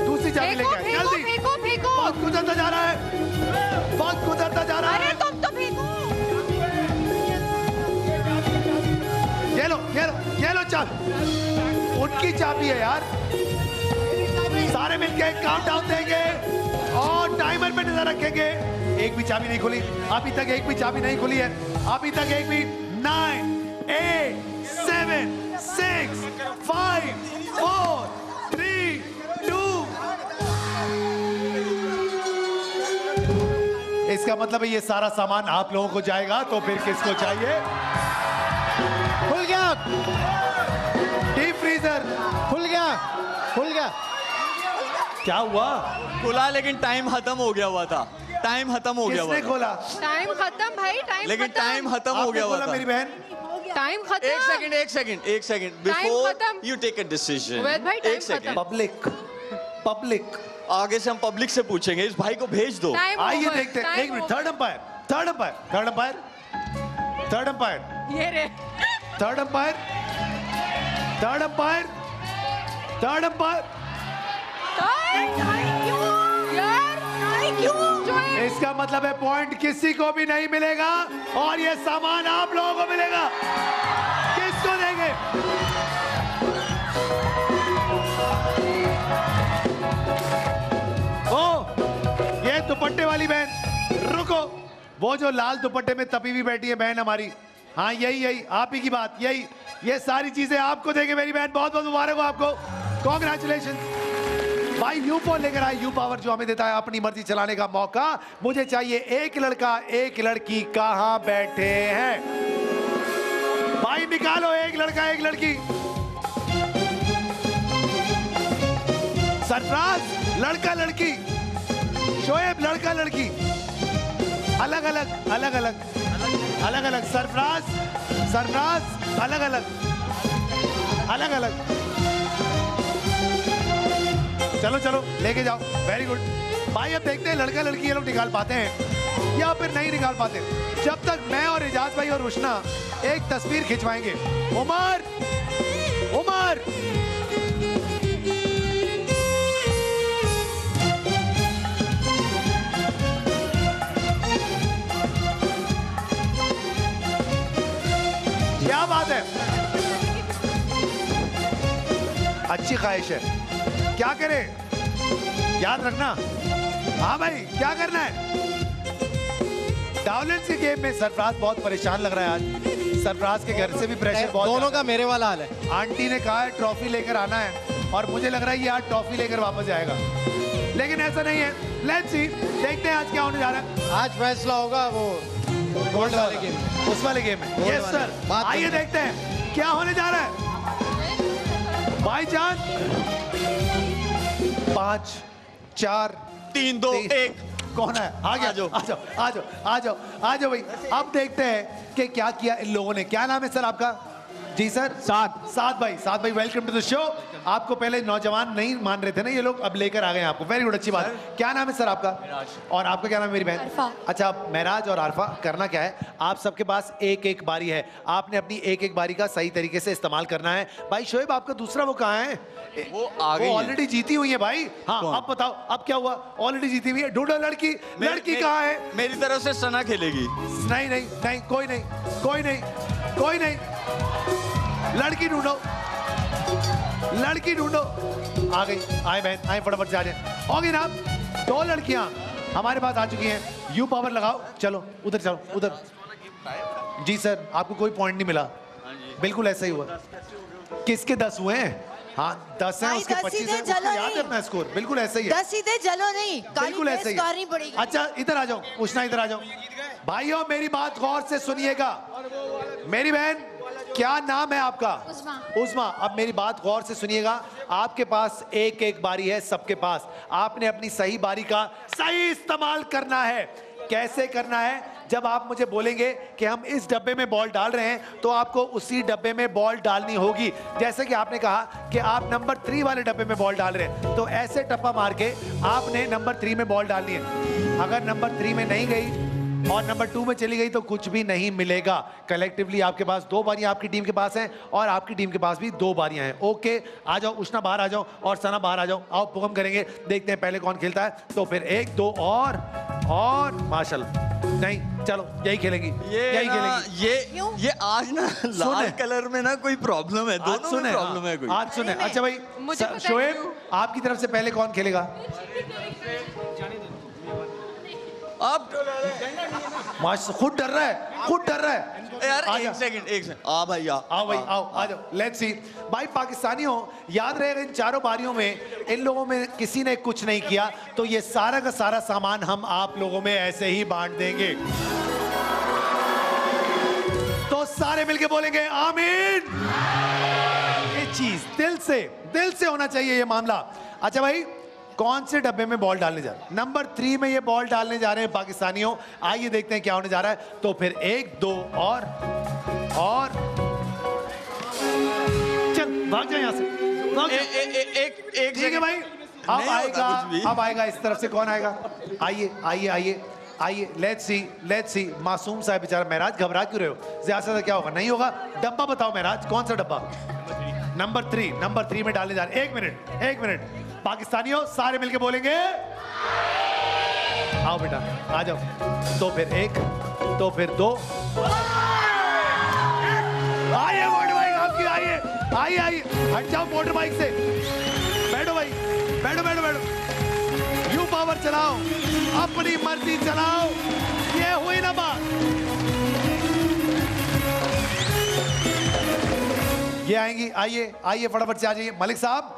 दूसरी चाबी लेके आए, जल्दी। फेंको फेंको, बहुत गुजरता जा रहा है, बहुत गुजरता जा रहा है। अरे तुम तो फेंको। ये लो ये लो ये लो चाबी, उनकी चाबी है यार। सारे मिलके काउंटडाउन देंगे और टाइमर पे नजर रखेंगे। एक भी चाबी नहीं खुली अभी तक, एक भी चाबी नहीं खुली है अभी तक, एक भी। 9, 8, 7, 6, 5, 4, 3, 2। इसका मतलब है ये सारा सामान आप लोगों को जाएगा, तो फिर किसको चाहिए? खुल गया डीप फ्रीजर, खुल गया खुल गया। क्या हुआ? खुला लेकिन टाइम खत्म हो गया हुआ था। टाइम खत्म हो गया, किसने खोला? टाइम खत्म भाई, टाइम लेकिन टाइम खत्म हो गया हुआ था मेरी बहन। टाइम खत्म। एक second before you take a decision, एक सेकंड। पब्लिक आगे से हम पब्लिक से पूछेंगे, इस भाई को भेज दो। आइए देखते हैं, एक मिनट। Third umpire. इसका मतलब है पॉइंट किसी को भी नहीं मिलेगा और ये सामान आप लोगों को मिलेगा। किसको देंगे? ओ ये दुपट्टे वाली बहन, रुको। वो जो लाल दुपट्टे में तपी हुई बैठी है बहन हमारी, हाँ यही आप ही की बात, यही। ये सारी चीजें आपको देंगे मेरी बहन। बहुत बहुत मुबारक हो आपको, कॉन्ग्रेचुलेशन भाई। यू पावर लेकर आए, यू पावर जो हमें देता है अपनी मर्जी चलाने का मौका। मुझे चाहिए एक लड़का एक लड़की, कहाँ बैठे हैं भाई? निकालो एक लड़का एक लड़की। सरफराज लड़का लड़की, शोएब लड़का लड़की, अलग अलग अलग अलग अलग अलग। सरफराज अलग अलग अलग अलग। चलो चलो लेके जाओ, वेरी गुड भाई। अब देखते हैं लड़का लड़की ये लोग निकाल पाते हैं या फिर नहीं निकाल पाते। जब तक मैं और एजाज भाई और उष्णा एक तस्वीर खिंचवाएंगे। उमर उमर क्या बात है, अच्छी ख्वाहिश है। क्या करें, याद रखना। हाँ भाई क्या करना है? डाउलेट्स के गेम में सरफराज बहुत परेशान लग रहा है आज। सरफराज के घर से भी प्रेशर बहुत, दोनों का मेरे वाला हाल है। आंटी ने कहा है ट्रॉफी लेकर आना है और मुझे लग रहा है ये आज ट्रॉफी लेकर वापस जाएगा, लेकिन ऐसा नहीं है। लेट्स सी, देखते हैं आज क्या होने जा रहा है। आज फैसला होगा वो गोल्ड वाले गेम में, उस वाले गेम में। यस सर, आइए देखते हैं क्या होने जा रहा है। भाई जान 5, 4, 3, 2, 1 कौन है? आ गया। आ जाओ भाई। अब देखते हैं कि क्या किया इन लोगों ने। क्या नाम है सर आपका? जी सर साथ भाई वेलकम टू द शो। आपको पहले नौजवान नहीं मान रहे थे ना ये लोग, अब लेकर आ गए आपको। वेरी गुड, अच्छी बात। क्या नाम है सर आपका? और आपका क्या नाम है मेरी बहन? अच्छा, महराज और आरफा। करना क्या है, आप सबके पास एक एक बारी है, आपने अपनी एक एक बारी का सही तरीके से इस्तेमाल करना है। भाई शोएब, आपका दूसरा वो कहाँ है? वो ऑलरेडी जीती हुई है भाई। हाँ, अब बताओ अब क्या हुआ? ऑलरेडी जीती हुई है। ढूंढो लड़की कहाँ है? मेरी तरफ से सना खेलेगी। नहीं, कोई नहीं, लड़की ढूंढो। आ गई, आए बहन, आए, फटाफट जा रहे हो गई ना। दो लड़कियां हमारे पास आ चुकी हैं। यू पावर लगाओ, चलो उधर चलो उधर। जी सर, आपको कोई पॉइंट नहीं मिला, बिल्कुल ऐसा ही हुआ। किसके 10 हुए हैं? हाँ 10 है, उसके 25 है, याद रखना स्कोर। बिल्कुल ऐसा ही है, 10 सीधे जलो नहीं, बिल्कुल ऐसा ही। अच्छा इधर आ जाओ उष्णा, इधर आ जाओ। भाइयों मेरी बात गौर से सुनिएगा। मेरी बहन, क्या नाम है आपका? उस्मा। अब मेरी बात गौर से सुनिएगा, आपके पास एक एक बारी है सबके पास। आपने अपनी सही बारी का सही इस्तेमाल करना है। कैसे करना है? जब आप मुझे बोलेंगे कि हम इस डब्बे में बॉल डाल रहे हैं, तो आपको उसी डब्बे में बॉल डालनी होगी। जैसे कि आपने कहा कि आप नंबर 3 वाले डब्बे में बॉल डाल रहे हैं, तो ऐसे टप्पा मार के आपने नंबर 3 में बॉल डालनी है। अगर नंबर 3 में नहीं गई और नंबर 2 में चली गई तो कुछ भी नहीं मिलेगा। कलेक्टिवली आपके पास 2 बारियां आपकी टीम के पास हैं, और आपकी टीम के पास भी 2 बारियां हैं। ओके, आ जाओ उष्णा, बाहर आ जाओ, और सना बाहर आ जाओ। आओ पुगम करेंगे, देखते हैं पहले कौन खेलता है। तो फिर 1 2 और माशाल्लाह। नहीं, चलो यही खेलेंगी, यही खेलेंगी। ये आज ना लाल कलर में ना कोई प्रॉब्लम है, दोनों में प्रॉब्लम है कोई। आज सुने। अच्छा भाई शोएब, आपकी तरफ से पहले कौन खेलेगा? आप खुद डर रहा है, यार। एक सेकंड, आ भैया, आओ भाई, आओ, आ जाओ। लेट्स सी भाई, पाकिस्तानियों याद रहेगा, इन चारों बारियों में इन लोगों में किसी ने कुछ नहीं किया, तो ये सारा का सारा सामान हम आप लोगों में ऐसे ही बांट देंगे। तो सारे मिलके बोलेंगे आमीन। ये चीज दिल से होना चाहिए ये मामला। अच्छा भाई, कौन से डब्बे में बॉल डालने जा रहे हैं? नंबर 3 में ये बॉल डालने जा रहे हैं पाकिस्तानियों। आइए देखते हैं क्या होने जा रहा है। तो फिर 1 2 और चल, भाग जाओ यहाँ से। ठीक है भाई, अब आएगा इस तरफ से। कौन आएगा? आइए। Let's see. मासूम साहब बेचारा महराज, घबरा क्यों रहे हो? ज्यादा से ज्यादा क्या होगा? नहीं होगा। डब्बा बताओ महराज, कौन सा डब्बा? नंबर 3 में डालने जा रहे। एक मिनट पाकिस्तानियों, सारे मिलके बोलेंगे। आओ बेटा, आ जाओ। तो फिर 1, तो फिर 2। आइए मोटर बाइक आपकी, आइए। हट जाओ मोटर बाइक से, बैठो भाई, बैठो। यू पावर चलाओ, अपनी मर्जी चलाओ। ये हुई ना बात। ये आएंगी, आइए फटाफट से आ जाइए। मलिक साहब,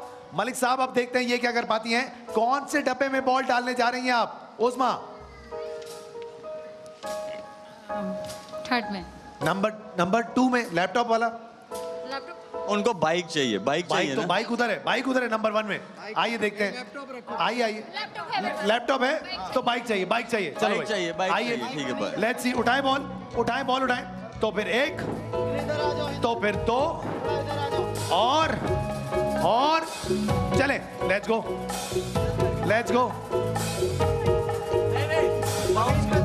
अब देखते हैं ये क्या कर पाती हैं। कौन से डब्बे में बॉल डालने जा रही हैं आप? उस्मा, थर्ड में, नंबर 2 में। लैपटॉप वाला, उनको बाइक चाहिए। बाइक चाहिए तो ना? बाइक उधर है नंबर 1 में। आइए देखते हैं। आइए लैपटॉप है तो बाइक चाहिए। चलो आइए, लेट्स सी। उठाए बॉल। तो फिर 1, तो फिर 2 और चले। Let's go.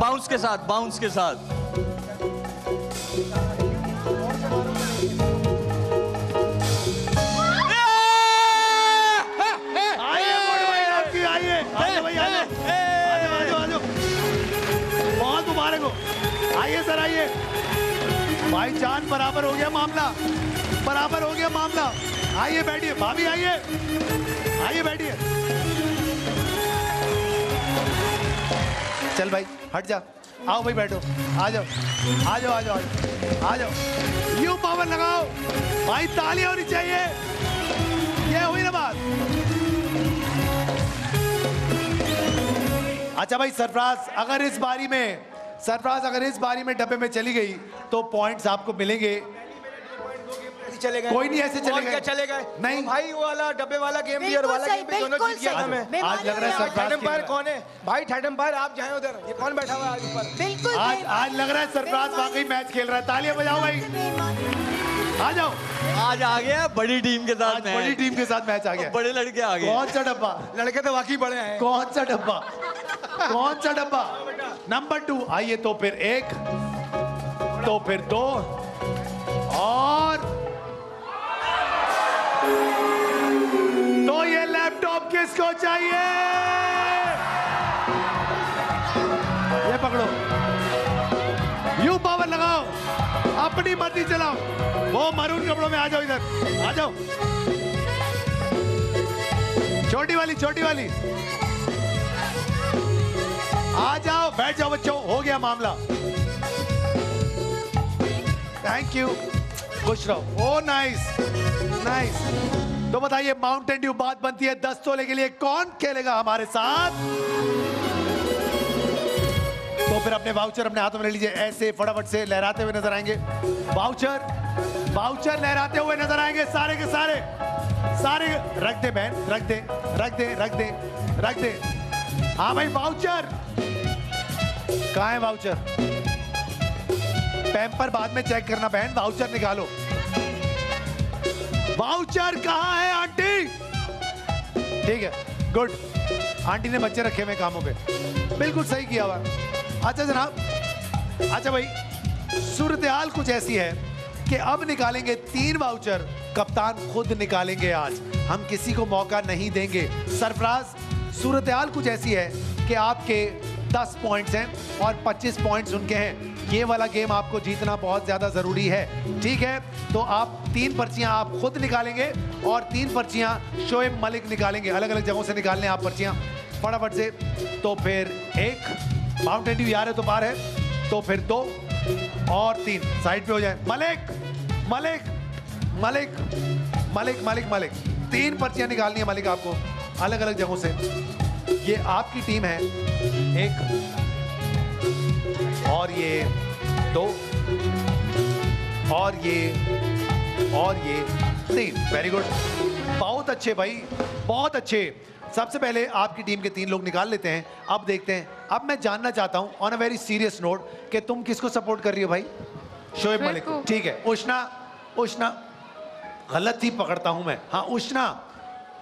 बाउंस के साथ। आइए, बहुत मुबारक हो। आइए सर, आइए। भाई जान, बराबर हो गया मामला। आइए बैठिए भाभी, आइए बैठिए। चल भाई, हट जा। आओ भाई, बैठो। आ जाओ। यू पावर लगाओ भाई, ताली होनी चाहिए। ये हुई ना बात। अच्छा भाई सरफराज, अगर इस बारी में डब्बे में चली गई तो पॉइंट्स आपको मिलेंगे। कोई नहीं ऐसे चलेगा। नहीं भाई, वो वाला डब्बे वाला गेम भी और वाला गेम भी दोनों जीत गया हमें। आज लग रहा है सरफराज एम्पायर कौन है भाई? थर्ड एम्पायर आप जाएं उधर। ये कौन बैठा हुआ है आज ऊपर? बिल्कुल आज लग रहा है सरफराज वाकई मैच खेल रहा है। तालियां बजाओ भाई। आ जाओ। आज आ गया बड़ी टीम के साथ, बड़ी टीम के साथ मैच आ गया, बड़े लड़के आ गए। कौन सा डब्बा? लड़के तो वाकई बड़े हैं। कौन सा डब्बा? कौन सा डब्बा? नंबर 2। आइए तो फिर 1, तो फिर 2 और तो ये लैपटॉप किसको चाहिए? ये पकड़ो, यू पावर लगाओ, अपनी मर्जी चलाओ। वो मरून कपड़ों में आ जाओ, इधर आ जाओ। छोटी वाली, छोटी वाली आ जाओ, बैठ जाओ बच्चों, हो गया मामला। थैंक यू, खुश रहो। Oh nice nice. तो बताइए, माउंटेन ड्यू बात बनती है 10 तोले के लिए, कौन खेलेगा हमारे साथ? तो फिर अपने वाउचर अपने हाथों में ले लीजिए, ऐसे फटाफट से लहराते हुए नजर आएंगे। वाउचर, वाउचर लहराते हुए नजर आएंगे सारे के सारे, सारे रख दे बहन, रख दे रख दे रख दे रख दे। हाँ भाई, वाउचर कहाँ है? वाउचर पैम्पर बाद में चेक करना बहन, वाउचर निकालो। वाउचर कहाँ है आंटी? ठीक है, गुड। आंटी ने बच्चे रखे हुए कामों पे, बिल्कुल सही किया हुआ। अच्छा जनाब, अच्छा भाई, सूरत-ए-हाल कुछ ऐसी है कि अब निकालेंगे 3 वाउचर, कप्तान खुद निकालेंगे आज, हम किसी को मौका नहीं देंगे। सरफराज, सूरत-ए-हाल कुछ ऐसी है कि आपके 10 पॉइंट्स हैं और 25 पॉइंट्स उनके हैं। ये वाला गेम आपको जीतना बहुत ज़्यादा ज़रूरी है, ठीक है? तो आप 3 पर्चियाँ आप खुद निकालेंगे और 3 पर्चियाँ शोएब मलिक निकालेंगे। अलग अलग जगहों से निकाल लें आप पर्चियाँ फटाफट से। तो फिर 1, माउंटेन ड्यू यार है तो पार है, तो फिर 2 और 3 साइड पे हो जाए। मलिक मलिक मलिक मलिक मलिक मलिक, 3 पर्चियाँ निकालनी है मलिक आपको अलग अलग जगहों से। ये आपकी टीम है, 1 और ये 2 और ये 3। वेरी गुड, बहुत अच्छे भाई, बहुत अच्छे। सबसे पहले आपकी टीम के 3 लोग निकाल लेते हैं। अब देखते हैं, अब मैं जानना चाहता हूं on a very serious note कि तुम किसको सपोर्ट कर रही हो भाई? शोएब मलिक, ठीक है। उष्णा, उष्णा गलत ही पकड़ता हूं मैं। हाँ उष्णा,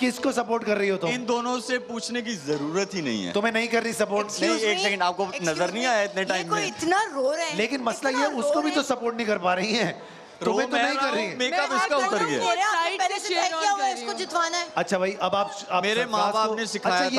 किसको सपोर्ट कर रही हो तुम? इन दोनों से पूछने की जरूरत ही नहीं है, तुम्हें नहीं कर रही सपोर्ट। नहीं, एक सेकंड, आपको नजर नहीं आया इतने टाइम में? इतना रो रहे हैं, लेकिन मसला ये उसको भी तो सपोर्ट नहीं कर पा रही है, तुम्हें तो नहीं कर रही है। मेकअप इसका उतर गया। अच्छा भाई, अब आप, मेरे माँ-बाप ने सिखाया था कि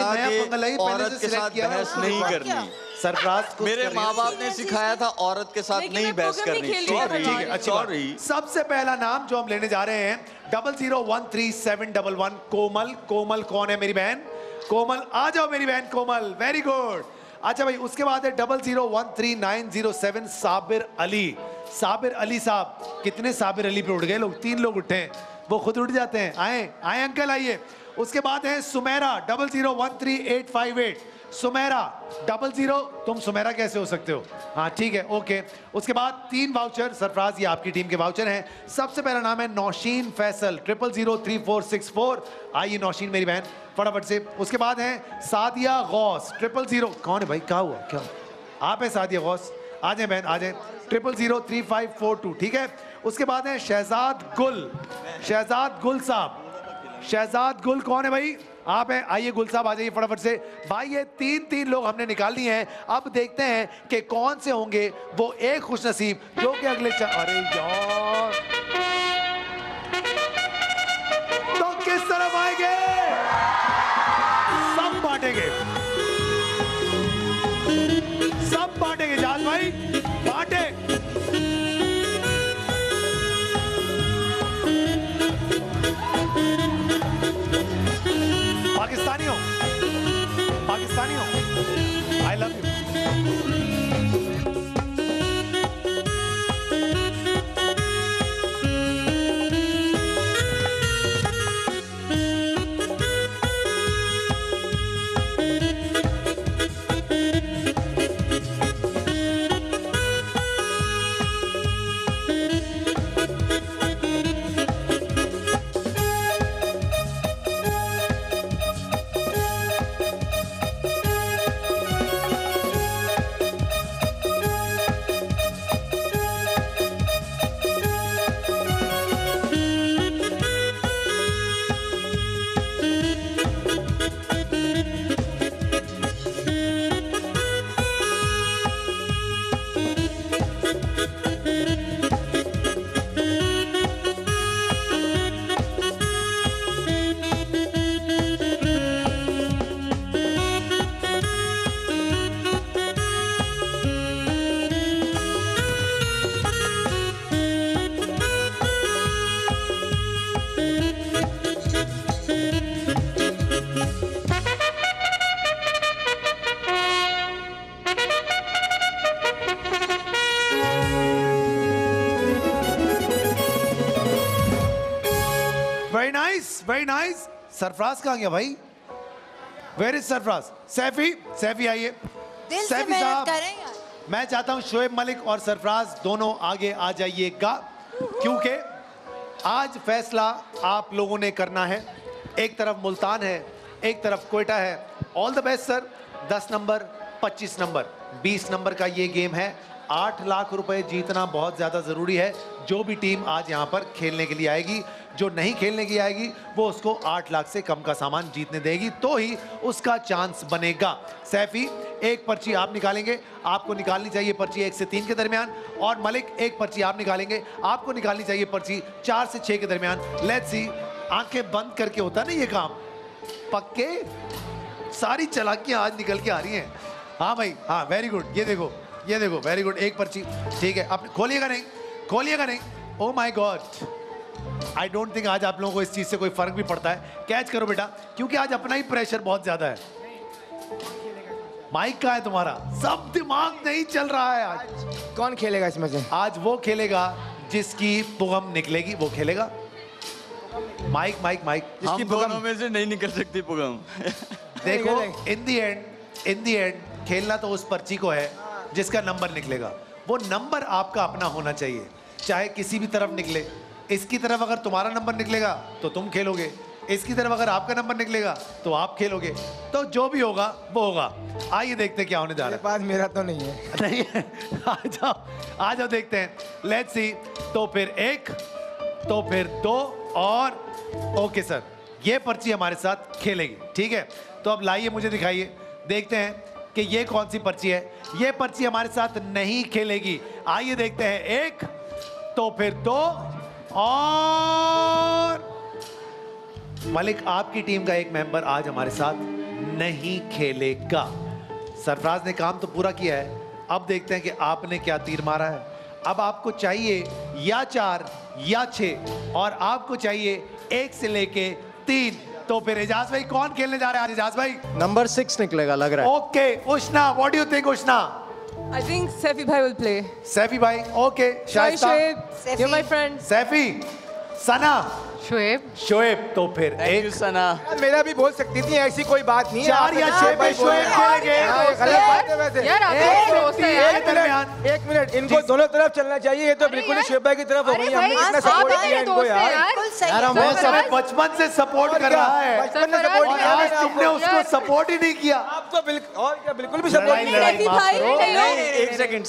औरत के साथ बहस नहीं करनी। सरफराज, मेरे माँ-बाप ने सिखाया था औरत के साथ नहीं बहस करनी। ठीक है, अच्छा। सबसे पहला नाम जो हम लेने जा रहे हैं, 00137111, कोमल। कोमल कौन है मेरी बहन? कोमल आ जाओ मेरी बहन कोमल, वेरी गुड। अच्छा भाई, उसके बाद है 00139907, साबिर अली। साबिर अली साहब, कितने साबिर अली पे उठ गए लोग, 3 लोग उठे हैं, वो खुद उठ जाते हैं। आए आए अंकल आइए। उसके बाद है सुमेरा, 00138858, सुमेरा 00, तुम सुमेरा कैसे हो सकते हो? हाँ ठीक है, ओके। उसके बाद 3 वाउचर, सरफराज ये आपकी टीम के वाउचर हैं। सबसे पहला नाम है नौशीन फैसल, 000346 4, आइए नौशीन मेरी बहन फटाफट से। उसके बाद है सादिया गौस, 0000, कौन है भाई? क्या हुआ, क्या हुआ? आप है सादिया गौस, आ जाए बहन आ जाए, 00003542, ठीक है। उसके बाद है शहजाद गुल, शहजाद गुल साहब, शहजाद गुल कौन है भाई? आप हैं, आइए गुल साहब आ जाइए फटाफट से। भाई ये 3 लोग हमने निकाल लिए हैं, अब देखते हैं कि कौन से होंगे वो एक खुशनसीब जो कि अगले अरे यार, तो किस तरफ आएंगे? सब बांटेंगे, सब बांटेंगे, जाल भाई बांटे। पाकिस्तानियों, पाकिस्तानियों, I love you. Very nice, very nice. Sarfaraz कहाँ गया भाई? वेरी सरफराज। सैफी, सैफी आइए। सैफी साहब, मैं चाहता हूँ शोएब मलिक और सरफराज दोनों आगे आ जाइएगा, क्योंकि आज फैसला आप लोगों ने करना है। एक तरफ मुल्तान है, एक तरफ क्वेटा है। All the best sir. 10 number, 25 number, 20 number का ये गेम है। 8 लाख रुपए जीतना बहुत ज़्यादा ज़रूरी है। जो भी टीम आज यहाँ पर खेलने के लिए आएगी, जो नहीं खेलने की आएगी, वो उसको 8 लाख से कम का सामान जीतने देगी, तो ही उसका चांस बनेगा। सैफी, एक पर्ची आप निकालेंगे, आपको निकालनी चाहिए पर्ची 1 से 3 के दरमियान, और मलिक एक पर्ची आप निकालेंगे, आपको निकालनी चाहिए पर्ची 4 से 6 के दरमियान। लेट्स सी, आंखें बंद करके होता है ना ये काम, पक्के सारी चालाकियाँ आज निकल के आ रही हैं। हाँ भाई, हाँ वेरी गुड। ये देखो, ये देखो, वेरी गुड। एक पर्ची, ठीक है। आप खोलिएगा नहीं, खोलिएगा नहीं। Oh my God, I don't think आज आप लोगों को इस चीज़ से कोई फर्क भी पड़ता है। कैच करो बेटा, क्योंकि आज अपना ही प्रेशर बहुत ज़्यादा है। माइक का है तुम्हारा, सब दिमाग नहीं चल रहा है आज। कौन खेलेगा इसमें से? आज वो खेलेगा जिसकी पुगम निकलेगी, वो खेलेगा। Mic, mic, mic. हम दोनों में से नहीं निकल सकती पुगम। देखो, इन दी एंड खेलना तो उस पर्ची को है जिसका नंबर निकलेगा। वो नंबर आपका अपना होना चाहिए, चाहे किसी भी तरफ निकले। इसकी तरफ अगर तुम्हारा नंबर निकलेगा तो तुम खेलोगे, इसकी तरफ अगर आपका नंबर निकलेगा तो आप खेलोगे। तो जो भी होगा वो होगा। आइए देखते हैं क्या होने जा रहा है। बाद मेरा तो नहीं है। नहीं है? आ जाओ, आ जाओ, देखते हैं। Let's see. तो फिर 1, तो फिर 2, और ओके सर, ये पर्ची हमारे साथ खेलेगी, ठीक है। तो अब लाइए, मुझे दिखाइए, देखते हैं कि ये कौन सी पर्ची है। ये पर्ची हमारे साथ नहीं खेलेगी। आइए देखते हैं। 1, तो फिर 2, और मलिक, आपकी टीम का एक मेंबर आज हमारे साथ नहीं खेलेगा। सरफराज ने काम तो पूरा किया है, अब देखते हैं कि आपने क्या तीर मारा है। अब आपको चाहिए या 4 या 6, और आपको चाहिए 1 से लेके 3। तो फिर एजाज भाई कौन खेलने जा रहे हैं आज? एजाज भाई नंबर 6 निकलेगा लग रहा है। Okay Ushna, what do you think Ushna? I think Saifi bhai will play. Saifi bhai, okay. Shayista, Shoaib, you're my friend. Saifi, Sana, Shoaib, Shoaib. तो फिर एक Sana, मेरा भी बोल सकती थी, ऐसी कोई बात नहीं। 4 या 6 पे Shoaib खेलेंगे। गलत बात है वैसे यार, आप दोस्त। 1 मिनट, इनको दोनों तरफ चलना चाहिए। ये तो बिल्कुल Shoaib bhai की तरफ हो गई। हमने कितना सपोर्ट किया इनको यार, हम सब बचपन से सपोर्ट कर रहा है। बचपन से सपोर्ट किया, आज तुमने उसको सपोर्ट ही नहीं किया। आप तो बिल्कुल, और क्या, बिल्कुल भी सपोर्ट नहीं किया भाई। 1 सेकंड,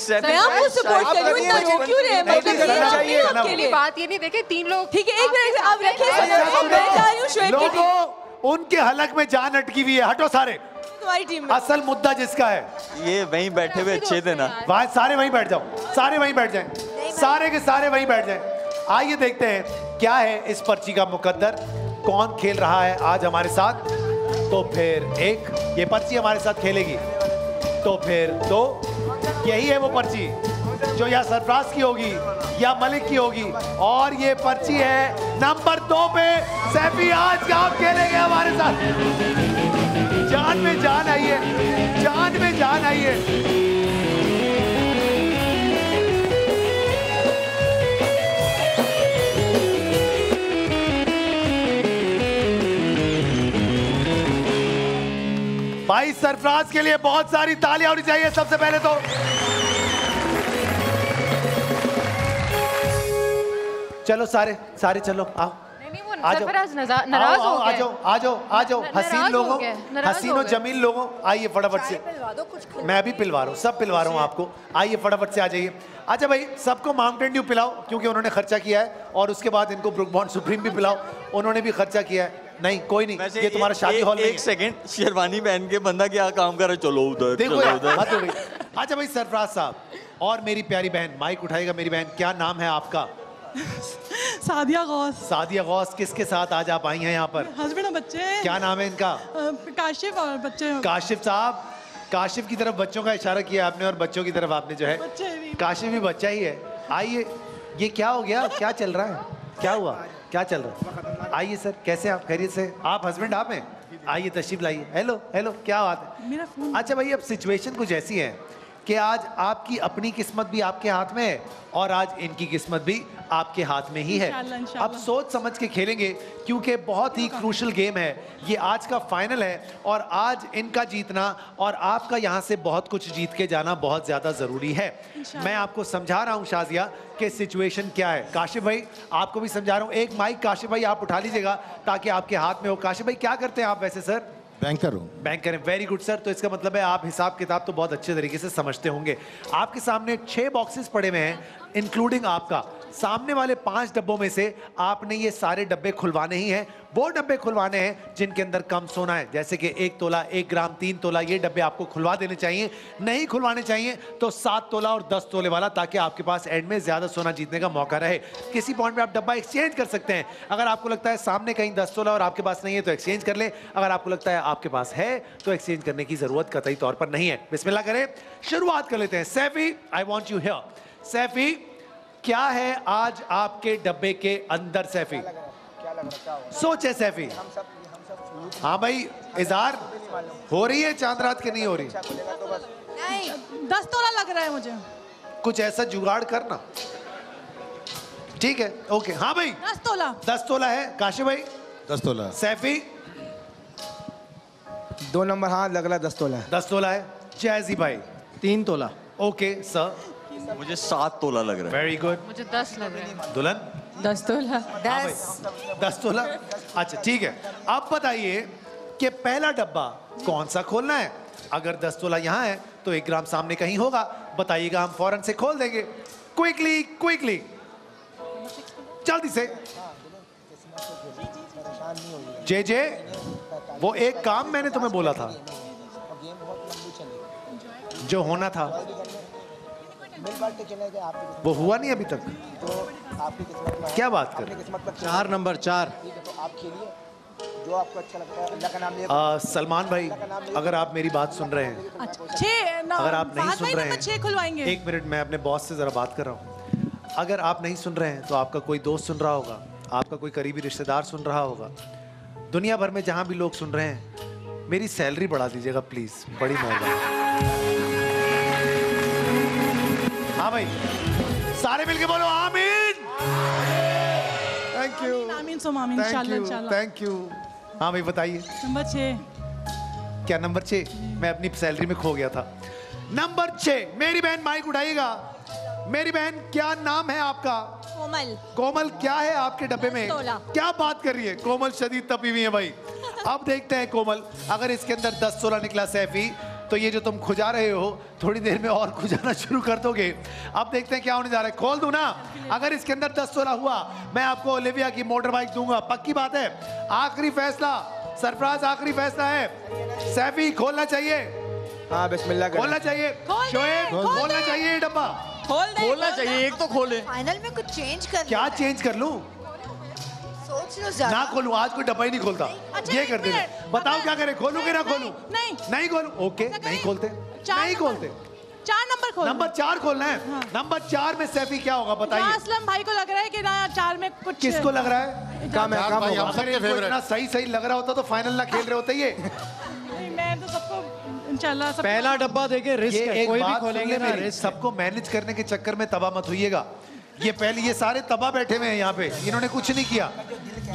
बात ये नहीं। देखे 3 लोग, ठीक है। 1 मिनट, आप उनके हलक में जान अटकी हुई है। हटो सारे, तुम्हारी टीम में असल मुद्दा जिसका है ये वहीं बैठे हुए अच्छे थे ना। वहाँ सारे वहीं बैठ जाओ, सारे वहीं बैठ जाएं, सारे के सारे वहीं बैठ जाएं। आइए देखते हैं क्या है इस पर्ची का मुकद्दर, कौन खेल रहा है आज हमारे साथ। तो फिर 1, ये पर्ची हमारे साथ खेलेगी। तो फिर 2, यही है वो पर्ची जो या सरफराज की होगी या मलिक की होगी, और ये पर्ची है नंबर 2 पे। सैफी, आज आप खेलेंगे हमारे साथ। जान में जान आई है, जान में जान आई है। भाई सरफराज के लिए बहुत सारी तालियां होनी चाहिए सबसे पहले तो। चलो सारे, सारे चलो आओ। नहीं, वो सरफराज नाराज हो गए। आ जाओ, आ जाओ। हसीन लोगों, हसीनो जमील लोगों, आइए फटाफट से। मैं भी पिलवा रहा हूँ, सब पिलवा रहा हूँ आपको। आइए फटाफट से आ जाइए। अच्छा भाई, सबको माउंटेन ड्यू पिलाओ, क्योंकि उन्होंने खर्चा किया है, और उसके बाद इनको ब्रुक बॉन्ड सुप्रीम भी पिलाओ, उन्होंने भी खर्चा किया है। नहीं कोई नहीं, ये तुम्हारा शादी हॉल में। 1 सेकंड, शेरवानी पहन के बंदा क्या काम कर रहा है? चलो उधर, देखो उधर। अच्छा भाई सरफराज साहब और मेरी प्यारी बहन, माइक उठाएगा मेरी बहन, क्या नाम है आपका? सादिया गौस। सादिया गौस, किसके साथ आज आप आई हैं यहाँ पर? हस्बैंड और बच्चे। क्या नाम है इनका? काशिफ और बच्चे। काशिफ साहब, काशिफ की तरफ बच्चों का इशारा किया आपने, और बच्चों की तरफ आपने जो है, काशिफ भी बच्चा ही है। आइए, ये क्या हो गया, क्या चल रहा है, क्या हुआ, क्या चल रहा है? आइए सर, कैसे आप? खैरियत से? आप हस्बैंड आप हैं? आइए तशरीफ लाइए। हेलो हेलो, क्या बात है? अच्छा भाई, अब सिचुएशन कुछ ऐसी है कि आज आपकी अपनी किस्मत भी आपके हाथ में है और आज इनकी किस्मत भी आपके हाथ में ही है। आप सोच समझ के खेलेंगे क्योंकि बहुत ही क्रूशल गेम है ये। आज का फाइनल है और आज इनका जीतना और आपका यहाँ से बहुत कुछ जीत के जाना बहुत ज़्यादा ज़रूरी है। मैं आपको समझा रहा हूँ शाजिया कि सिचुएशन क्या है। काशिफ भाई आपको भी समझा रहा हूँ, एक माइक काशिफ भाई आप उठा लीजिएगा ताकि आपके हाथ में हो। काशिफ भाई क्या करते हैं आप वैसे? सर बैंकर हूँ। बैंकर हैं, वेरी गुड सर। तो इसका मतलब है आप हिसाब किताब तो बहुत अच्छे तरीके से समझते होंगे। आपके सामने 6 बॉक्सेस पड़े हुए हैं इंक्लूडिंग आपका। सामने वाले 5 डब्बों में से आपने ये सारे डब्बे खुलवाने ही हैं। वो डब्बे खुलवाने हैं जिनके अंदर कम सोना है, जैसे कि 1 तोला, 1 ग्राम, 3 तोला, ये डब्बे आपको खुलवा देने चाहिए। नहीं खुलवाने चाहिए तो 7 तोला और 10 तोले वाला, ताकि आपके पास एंड में ज़्यादा सोना जीतने का मौका रहे। किसी पॉइंट पे आप डब्बा एक्सचेंज कर सकते हैं। अगर आपको लगता है सामने कहीं 10 तोला और आपके पास नहीं है तो एक्सचेंज कर लें। अगर आपको लगता है आपके पास है तो एक्सचेंज करने की ज़रूरत कतई तौर पर नहीं है। बिस्मिल्लाह करें, शुरुआत कर लेते हैं। Saifi, I want you here. Saifi, क्या है आज आपके डब्बे के अंदर? सैफी सोचे। सैफी हाँ भाई, इजहार हो रही है चांद रात के? नहीं हो रही। नहीं, 10 तोला लग रहा है मुझे। कुछ ऐसा जुगाड़ करना। ठीक है, ओके। हाँ भाई 10 तोला। 10 तोला है। काशिफ भाई 10 तोला। सैफी 2 नंबर, हाँ लग रहा है 10 तोला। 10 तोला है। जैजी भाई 3 तोला। ओके सर, मुझे 7 तोला लग रहा है। Very good. मुझे 10 लग रहा है। दुल्हन 10 तोला। 10 तोला, अच्छा ठीक है। आप बताइए कि पहला डब्बा कौन सा खोलना है। अगर 10 तोला यहाँ है तो 1 ग्राम सामने कहीं होगा, बताइएगा हम फौरन से खोल देंगे। क्विकली क्विकली, जल्दी से। जे जे, वो एक काम मैंने तुम्हें बोला था जो होना था, वो हुआ नहीं अभी तक। तो आपकी किस्मत, क्या बात कर रहे हैं? 4 नंबर 4। तो आप खेलिए जो आपको अच्छा लगता है। अल्लाह का नाम ले। सलमान भाई अगर आप मेरी बात सुन रहे हैं, अगर आप नहीं सुन रहे हैं, 1 मिनट मैं अपने बॉस से ज़रा बात कर रहा हूँ। अगर आप नहीं सुन रहे हैं तो आपका कोई दोस्त सुन रहा होगा, आपका कोई करीबी रिश्तेदार सुन रहा होगा। दुनिया भर में जहाँ भी लोग सुन रहे हैं, मेरी सैलरी बढ़ा दीजिएगा प्लीज़, बड़ी मेहरबानी। हाँ भाई, सारे मिलके बोलो आमीन। Thank you. आमीन सो आमीन, इंशाल्लाह इंशाल्लाह। Thank you. हाँ भाई बताइए। नंबर 6। क्या नंबर 6? मैं अपनी सैलरी में खो गया था। नंबर 6, मेरी बहन माइक उठाइएगा। मेरी बहन क्या नाम है आपका? कोमल। कोमल, क्या है आपके डब्बे में? 10 तोला। क्या बात कर रही है कोमल, शदीद तपी हुई है भाई। अब देखते हैं कोमल, अगर इसके अंदर 10 तोला निकला सैफी, तो ये जो तुम खुजा रहे हो थोड़ी देर में और खुजाना शुरू कर दोगे। अब देखते हैं क्या होने जा रहा है। खोल दूं ना? अगर इसके अंदर 10 तोला हुआ, मैं आपको ओलिविया की मोटर बाइक दूंगा, पक्की बात है। आखिरी फैसला सरफराज, आखिरी फैसला है। सैफी खोलना चाहिए। हाँ बिस्मिल्लाह, खोलना चाहिए। शोएब खोलना चाहिए डब्बा, खोलना चाहिए। एक तो खोले। फाइनल में कुछ चेंज कर, क्या चेंज कर लूँ? ना खोलूं, आज कोई डब्बा ही नहीं खोलता। अच्छा, ये कर दे, बताओ क्या करें, खोलूं कि ना खोलूं? नहीं खोलूं। ओके, नहीं खोलते, नहीं खोलते। 4 नंबर खोल। नंबर 4 खोलना है। हाँ। नंबर 4 में सैफी क्या होगा बताइए। असलम भाई को लग रहा है कि ना 4 में कुछ। किसको लग रहा है? काम है, काम होगा। अगर सही सही लग रहा होता तो फाइनल ना खेल रहे होते ये। मैं तो सबको इंशाल्लाह, पहला डब्बा देके रिस्क है, कोई भी खोलेंगे ना। सबको मैनेज करने के चक्कर में तबाह मत होइएगा। ये पहले, ये सारे तबाह बैठे हुए हैं यहाँ पे, इन्होंने कुछ नहीं किया।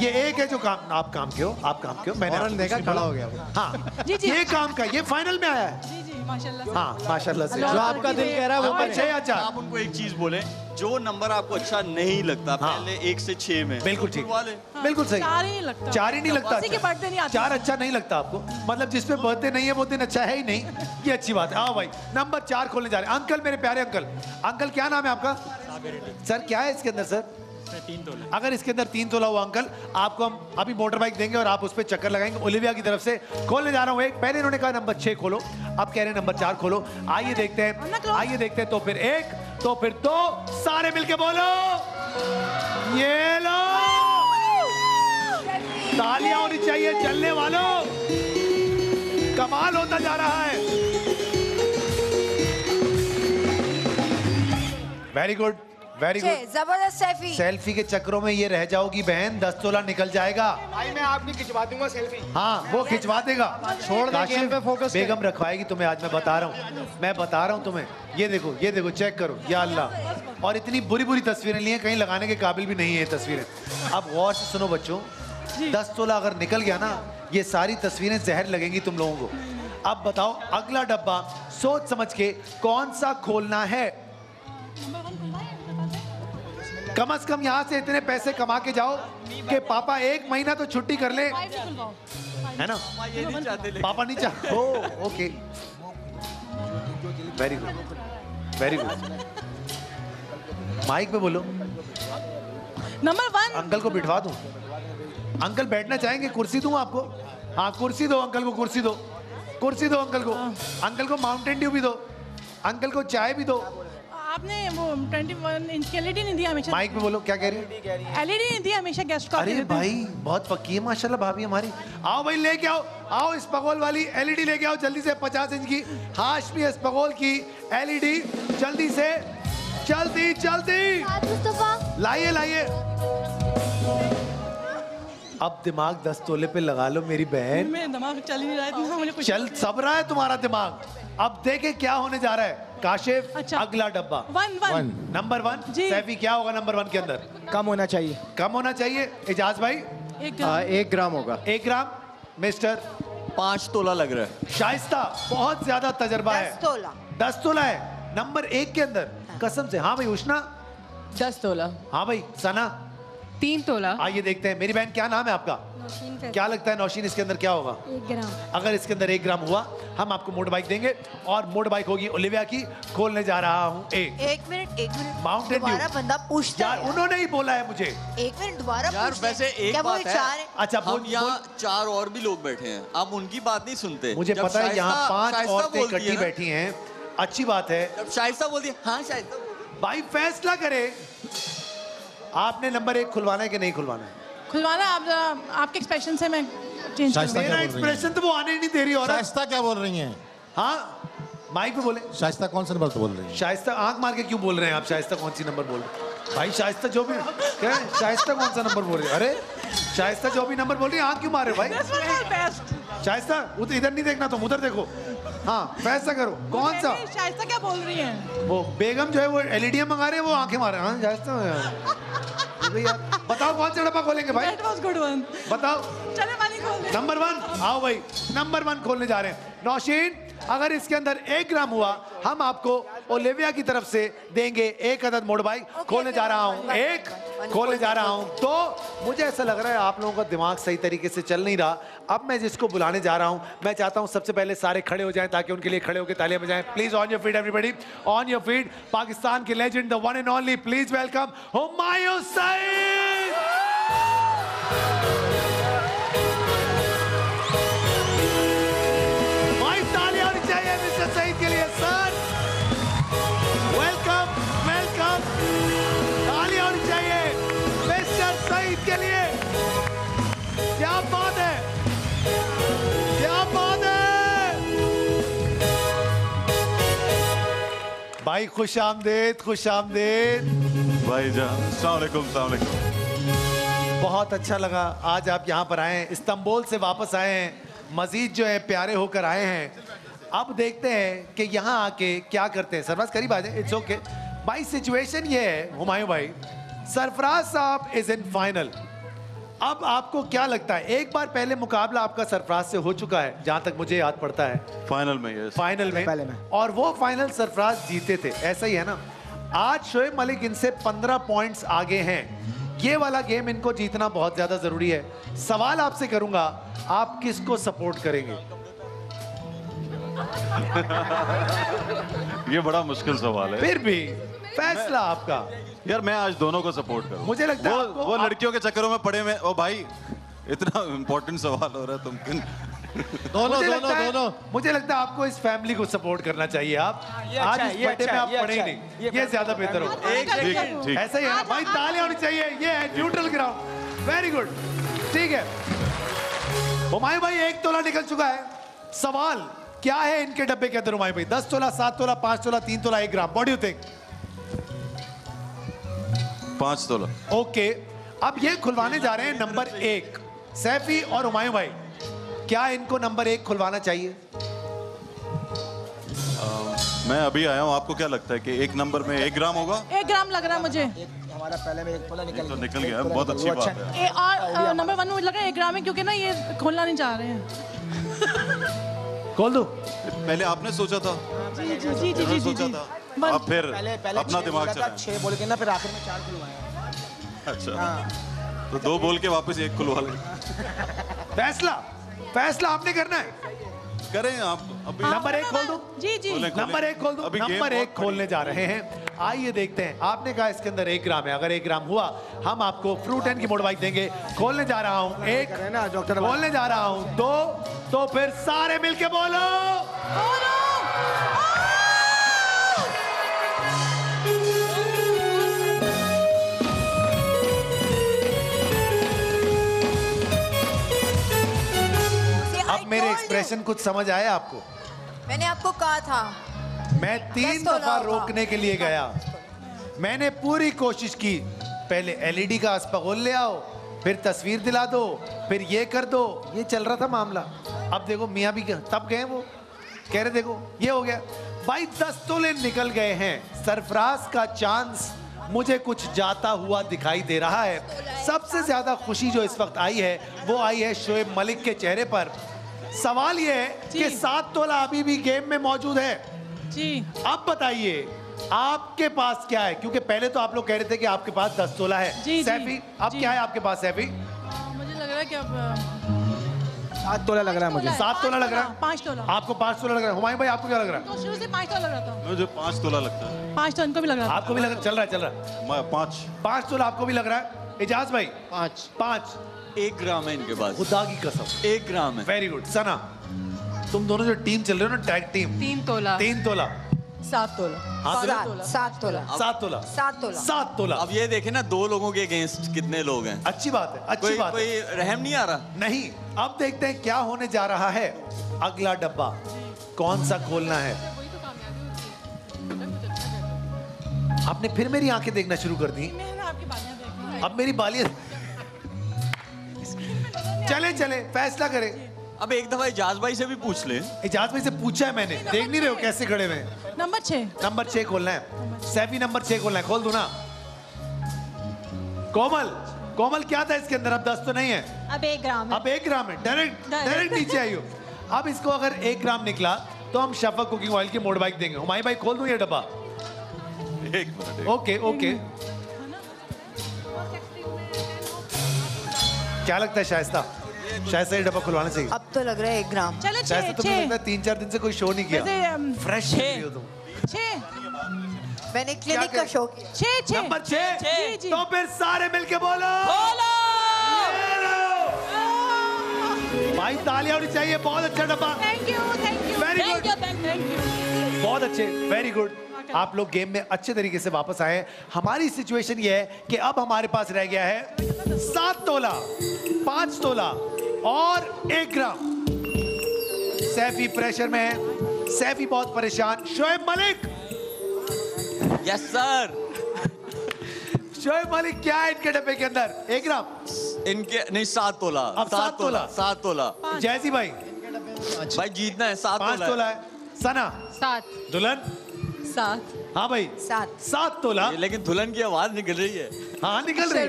ये एक है जो काम, आप काम के हो, आप काम के हो, मैंने देखा खड़ा हो गया। हाँ जी, ये काम का, ये फाइनल में आया है। जी जी, माशाल्लाह। हाँ माशाल्लाह से, जो आपका दिल कह रहा है वो पर। अच्छा आप उनको एक चीज बोले, जो नंबर आपको अच्छा नहीं लगता पहले 1 से 6 में, बिल्कुल ठीक, बिल्कुल सही। 4 ही नहीं लगता, 4 अच्छा नहीं लगता आपको, मतलब जिसपे बर्थडे नहीं है वो दिन अच्छा है ही नहीं। ये अच्छी बात है। हाँ भाई, नंबर 4 खोलने जा रहे हैं। अंकल, मेरे प्यारे अंकल, अंकल क्या नाम है आपका? सर क्या है इसके अंदर? सर 3 तोला। अगर इसके अंदर 3 तोला हुआ अंकल, आपको हम अभी मोटर बाइक देंगे और आप उस पर चक्कर लगाएंगे। ओलिविया की तरफ से खोलने जा रहा हूँ एक। पहले इन्होंने कहा नंबर 6 खोलो, आप कह रहे हैं नंबर 4 खोलो। आइए देखते हैं, आइए देखते हैं। तो फिर 1, तो फिर 2, सारे मिलके बोलो ये लो। तालियां होनी चाहिए चलने वालों, कमाल होता जा रहा है। वेरी गुड, वेरी गुड, जबरदस्त सेल्फी। सेल्फी के चक्रों में ये रह जाओगी बहन, 10-16 निकल जाएगा। भाई मैं आपकी खिंचवा दूंगा सेल्फी। हाँ वो खिंचवा देगा, छोड़ दे पे फोकस। बेगम रखवाएगी तुम्हें आज, मैं बता रहा हूँ, मैं बता रहा हूँ तुम्हें। ये देखो, ये देखो, चेक करो, या अल्लाह। और इतनी बुरी बुरी तस्वीरें ली हैं, कहीं लगाने के काबिल भी नहीं है तस्वीरें। अब गौर से सुनो बच्चों, 10-16 अगर निकल गया ना, ये सारी तस्वीरें जहर लगेंगी तुम लोगों को। अब बताओ अगला डब्बा सोच समझ के कौन सा खोलना है। कम से कम यहाँ से इतने पैसे कमा के जाओ कि पापा 1 महीना तो छुट्टी कर ले, है ना? पापा नहीं चाहते। Okay, very good, very good. Mic पे बोलो। नंबर 1 अंकल को बिठवा दूं? अंकल बैठना चाहेंगे? कुर्सी दूं आपको? हाँ कुर्सी दो अंकल को, कुर्सी दो, कुर्सी दो अंकल को। अंकल को माउंटेन ड्यू भी दो, अंकल को चाय भी दो। आपने वो 21 इंच की एलईडी नहीं दिया हमेशा। माइक में बोलो, क्या कह रही है? एलईडी नहीं दिया हमेशा गेस्ट को। अरे भाई बहुत पक्की है माशाल्लाह भाभी हमारी। आओ भाई लेके आओ, आओ इस पगोल वाली एलईडी लेके आओ जल्दी से, 50 इंच की हाशमी इस पगोल की एलईडी, जल्दी से जल्दी जल्दी लाइए लाइए। अब दिमाग 10 तोले पे लगा लो मेरी बहन। मेरा दिमाग चल नहीं रहा है, इतना मुझे चल सब रहा है तुम्हारा दिमाग। अब देखें क्या होने जा रहा है। काशिफ अच्छा, अगला डब्बा नंबर 1 सैफी, क्या होगा नंबर 1 के अंदर? कम होना चाहिए, कम होना चाहिए। एजाज भाई 1 ग्राम होगा। 1 ग्राम। मिस्टर 5 तोला लग रहा है। शाइस्ता बहुत ज्यादा तजर्बा है, 10 तोला है नंबर 1 के अंदर। हाँ। कसम से। हाँ भाई उष्णा 10 तोला। हाँ भाई सना 3 तोला। आइए देखते हैं मेरी बहन, क्या नाम है आपका? क्या लगता है नौशीन इसके अंदर क्या होगा? 1 ग्राम। अगर इसके अंदर 1 ग्राम हुआ हम आपको मोटर बाइक देंगे, और मोटर बाइक होगी ओलिविया की। खोलने जा रहा हूँ। एक मिनट माउंटेन दोबारा बंदा पूछता यार, उन्होंने ही बोला है मुझे। एक मिनट दोबारा यार, वैसे एक बात है। अच्छा यहाँ 4 और भी लोग बैठे हैं, आप उनकी बात नहीं सुनते। मुझे पता है यहाँ 5 औरतें इकट्ठी बैठी है, अच्छी बात है। शाइस्ता बोलती हाँ शाइस्ता, भाई फैसला करे आपने नंबर 1 खुलवाना है कि नहीं खुलवाना है? खुलवाना। आप आपके एक्सप्रेशन से मैं चेंज करूंगा। मेरा एक्सप्रेशन तो वो आने नहीं दे रही। और शाइस्ता क्या बोल रही हैं? हाँ माइक पे बोले। शाइस्ता कौन सा नंबर तो बोल रही है? शाइस्ता आंख मार के क्यों बोल रहे हैं आप? शाइस्ता कौन सी नंबर बोल रहे हैं भाई? शाइस्ता जो भी क्या, शाइस्ता कौन सा नंबर बोल रही है? अरे शाइस्ता जो भी नंबर बोल रही है, आंख क्यों मारे भाई? शाइस्ता इधर नहीं देखना, तुम उधर देखो। हाँ फैसला करो कौन सा। शाइस्ता क्या बोल रही है? वो बेगम जो है वो एलईडी मंगा रहे हैं, वो आंखें मारे। हाँ शाइस्ता बताओ कौन सा डब्बा खोलेंगे भाई? बताओ। चले नंबर 1। आओ भाई नंबर 1 खोलने जा रहे हैं। नौशीन अगर इसके अंदर 1 ग्राम हुआ हम आपको ओलिविया की तरफ से देंगे 1 अदद मोड़ बाइक। खोलने जा रहा हूँ 1, खोलने जा रहा हूँ 2। मुझे ऐसा लग रहा है आप लोगों का दिमाग सही तरीके से चल नहीं रहा। अब मैं जिसको बुलाने जा रहा हूँ, मैं चाहता हूँ सबसे पहले सारे खड़े हो जाएं ताकि उनके लिए खड़े होकर तालियां बजाएं। Please on your feet everybody, on your feet. Pakistan के legend, the one and only, please welcome Humayun Saeed. भाई खुश आमदेद, खुश आमदेद भाई जान। अस्सलामुअलैकुम, अस्सलामुअलैकुम। बहुत अच्छा लगा आज आप यहाँ पर आए हैं, इस्तांबुल से वापस आए हैं, मजीद जो है प्यारे होकर आए हैं। अब देखते हैं कि यहाँ आके क्या करते हैं। सरफराज करीब आ जाए, इट्स ओके भाई। सिचुएशन ये है हुमायूं भाई, सरफराज साहब इज इन फाइनल। अब आपको क्या लगता है? एक बार पहले मुकाबला आपका सरफराज से हो चुका है जहां तक मुझे याद पड़ता है, फाइनल में। यस फाइनल में पहले में, और वो फाइनल सरफराज जीते थे, ऐसा ही है ना? आज शोएब मलिक इनसे 15 पॉइंट्स आगे हैं। ये वाला गेम इनको जीतना बहुत ज्यादा जरूरी है। सवाल आपसे करूंगा, आप किसको सपोर्ट करेंगे? ये बड़ा मुश्किल सवाल है, फिर भी फैसला आपका। यार मैं आज दोनों को सपोर्ट करूं। मुझे लगता है वो लड़कियों के चक्करों में पड़े में। ओ भाई इतना इम्पोर्टेंट सवाल हो रहा है तुम किन दोनों। मुझे लगता है आपको इस फैमिली को सपोर्ट करना चाहिए। आप आज इस बर्थडे में आप पढ़े नहीं, ये ज्यादा बेहतर हो। ऐसा ही है भाई, तालियां होनी चाहिए। ये है न्यूट्रल ग्राउंड, वेरी गुड। ठीक है हुमायूं भाई, 1 तोला निकल चुका है। सवाल क्या है इनके डब्बे के अंदर हुमायूं भाई? 10 तोला, 7 तोला, 5 तोला, 3 तोला, 1 gram. What do you think? 5 तोला। ओके, अब ये खुलवाने जा रहे हैं नंबर 1। सैफी और हुमायूं भाई, क्या इनको नंबर 1 खुलवाना चाहिए? मैं अभी आया हूँ, आपको क्या लगता है कि 1 नंबर में 1 ग्राम होगा? 1 ग्राम लग रहा है मुझे। हमारा पहले में 1 तोला निकल गया, बहुत अच्छी बात है। और नंबर 1 मुझे लग रहा है 1 ग्राम है, क्योंकि ना ये खोलना नहीं चाह रहे हैं। खोल दो। पहले आपने सोचा था? जी सोचा था। अब फिर अपना दिमाग चला। 6 बोल के ना फिर आखिर में 4 खुलवाया। अच्छा हाँ। तो 2 बोल के वापस 1 खुलवा लें। फैसला आपने करना है, करें आप अभी। नंबर 1 खोल दो। जी नंबर 1 खोल दो। अभी नंबर 1 खोलने जा रहे हैं, आइए देखते हैं। आपने कहा इसके अंदर 1 ग्राम है, अगर 1 ग्राम हुआ हम आपको फ्रूट एंड की मोड़ बाइक देंगे। खोलने जा रहा हूँ 1, खोलने जा रहा हूँ 2, तो फिर सारे मिलके बोलो। अब मेरे एक्सप्रेशन कुछ समझ आया आपको? मैंने आपको कहा था, मैं 3 दफा रोकने के लिए गया, मैंने पूरी कोशिश की। पहले एलईडी का अस्पगोल ले आओ, फिर तस्वीर दिला दो, फिर ये कर दो, ये चल रहा था मामला। अब देखो मियाँ भी तब गए, वो कह रहे देखो ये हो गया भाई। 10 तोले निकल गए हैं। सरफराज का चांस मुझे कुछ जाता हुआ दिखाई दे रहा है। सबसे ज्यादा खुशी जो इस वक्त आई है वो आई है शोएब मलिक के चेहरे पर। सवाल ये है कि 7 तोला अभी भी गेम में मौजूद है जी। अब बताइए आपके पास क्या है, क्योंकि पहले तो आप लोग कह रहे थे कि आपके पास 10 तोला है। सैफी अब क्या है आपके पास? सैफी मुझे लग रहा है कि अब 7 तोला लग रहा है मुझे। 7 तोला लग रहा है। 5 तोला आपको 5 तोला लग रहा है। हुमायूं भाई आपको क्या लग रहा है? तो शुरू से 5 तोला लग रहा था मुझे। 5 तोला लगता है। 5 तोला इनको भी लग रहा है, आपको भी लग रहा है। चल रहा है 5 तोला आपको भी लग रहा है। इजाज भाई 5 1 ग्राम है इनके पास, खुदा की कसम 1 ग्राम है। Very good. सना, तुम दोनों जो टीम चल रहे हो ना, टैग टीम। 3 तोला 7 तोला 7 तोला। अब ये देखे ना 2 लोगों के अगेंस्ट कितने लोग हैं। अच्छी बात है, अच्छी बात है। कोई रहम नहीं आ रहा। नहीं, अब देखते हैं क्या होने जा रहा है। अगला डब्बा कौन सा खोलना है? आपने फिर मेरी आंखें देखना शुरू कर दी। अब मेरी बालियां। चले फैसला करें। अब 1 दफा इजाज भाई से भी पूछ ले। इजाज भाई से पूछा है मैंने, देख नहीं रहे हो कैसे खड़े हुए। नंबर 6 खोलना है। सैफी नंबर 6 खोलना है, खोल दो ना। कोमल क्या था इसके अंदर? अब 10 तो नहीं है, अब 1 ग्राम है। अब 1 ग्राम है, डायरेक्ट नीचे आई हो। अब इसको अगर 1 ग्राम निकला तो हम शफक कुकिंग ऑयल की मोड़ बाइक देंगे। हुमायूं भाई खोल दूं ये डब्बा? ओके। क्या लगता है शायस्ता? शायद ये डब्बा खुलवाना चाहिए। अब तो लग रहा है 1 ग्राम। चलो 6। तुम्हें लगता है 3-4 दिन से कोई शो नहीं किया, फ्रेश हो तुम। 6 मैंने क्लिनिक का शो किया। 6 नंबर 6। तो फिर सारे मिलके बोलो। भाई तालियां होनी चाहिए। बहुत अच्छा डब्बा। थैंक यू वेरी गुड, बहुत अच्छे, वेरी गुड। आप लोग गेम में अच्छे तरीके से वापस आए। हमारी सिचुएशन ये है कि अब हमारे पास रह गया है 7 तोला, 5 तोला और 1 ग्राम। सैफी प्रेशर में है, सैफी बहुत परेशान। Shoaib Malik, yes sir. शोएब मलिक क्या है इनके डब्बे के अंदर? 1 ग्राम इनके नहीं, 7 तोला। अब 7 तोला। जैसी भाई, अच्छा भाई जीतना है। 7 तोला है। सना 7, दुल्हन 7। हाँ भाई 7 तोला, लेकिन दुल्हन की आवाज निकल रही है। हाँ निकल रही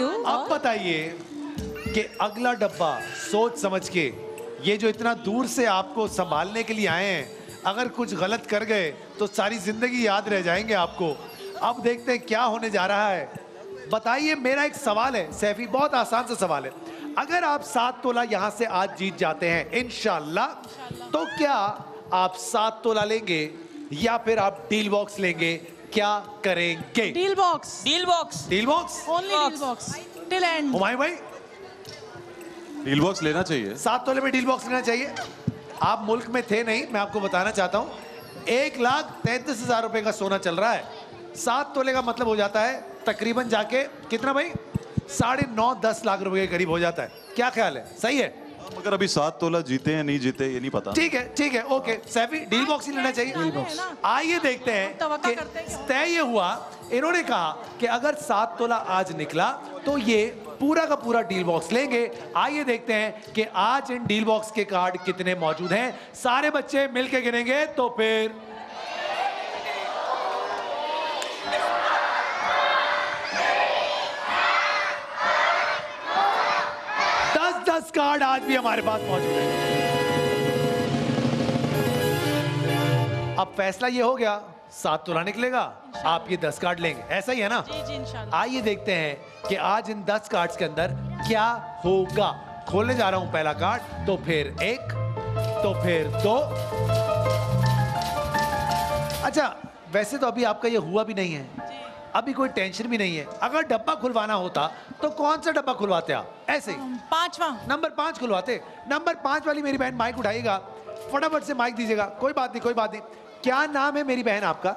हूँ। अब बताइए कि अगला डब्बा सोच समझ के, ये जो इतना दूर से आपको संभालने के लिए आए हैं, अगर कुछ गलत कर गए तो सारी जिंदगी याद रह जाएंगे आपको। अब देखते हैं क्या होने जा रहा है। बताइए, मेरा एक सवाल है सैफी, बहुत आसान सा सवाल है। अगर आप 7 तोला यहाँ से आज जीत जाते हैं इंशाल्लाह, तो क्या आप 7 तोला लेंगे या फिर आप डील बॉक्स लेंगे? क्या करेंगे? Deal box only deal box till end. Humayun भाई, डील बॉक्स लेना चाहिए। 7 तोले में डील बॉक्स लेना चाहिए। आप मुल्क में थे नहीं, मैं आपको बताना चाहता हूँ। 1,33,000 रुपए का सोना चल रहा है। 7 तोले का मतलब हो जाता है तकरीबन जाके कितना भाई, 9.5-10 लाख रुपए के करीब हो जाता है। क्या ख्याल है? सही है? मगर अभी 7 तोला जीते हैं नहीं जीते ये नहीं पता। ठीक है ओके सैफी डील बॉक्स ही लेना चाहिए। आइए देखते हैं तय ये हुआ, इन्होंने कहा कि अगर 7 तोला आज निकला तो ये पूरा का पूरा डील बॉक्स लेंगे। आइए देखते हैं कि आज इन डील बॉक्स के कार्ड कितने मौजूद हैं। सारे बच्चे मिलके गिनेंगे तो फिर कार्ड आज भी हमारे पास मौजूद है। अब फैसला ये हो गया 7 तोला निकलेगा आप ये 10 कार्ड लेंगे, ऐसा ही है ना? जी जी इंशाल्लाह। आइए देखते हैं कि आज इन 10 कार्ड्स के अंदर क्या होगा। खोलने जा रहा हूं पहला कार्ड, तो फिर 1, तो फिर 2। अच्छा वैसे तो अभी आपका ये हुआ भी नहीं है, अभी कोई टेंशन भी नहीं है। अगर डब्बा खुलवाना होता तो कौन सा डब्बा खुलवाते आप? ऐसे ही 5वां नंबर 5 खुलवाते। नंबर 5 वाली मेरी बहन माइक उठाएगा, फटाफट से माइक दीजिएगा। कोई बात नहीं कोई बात नहीं। क्या नाम है मेरी बहन आपका?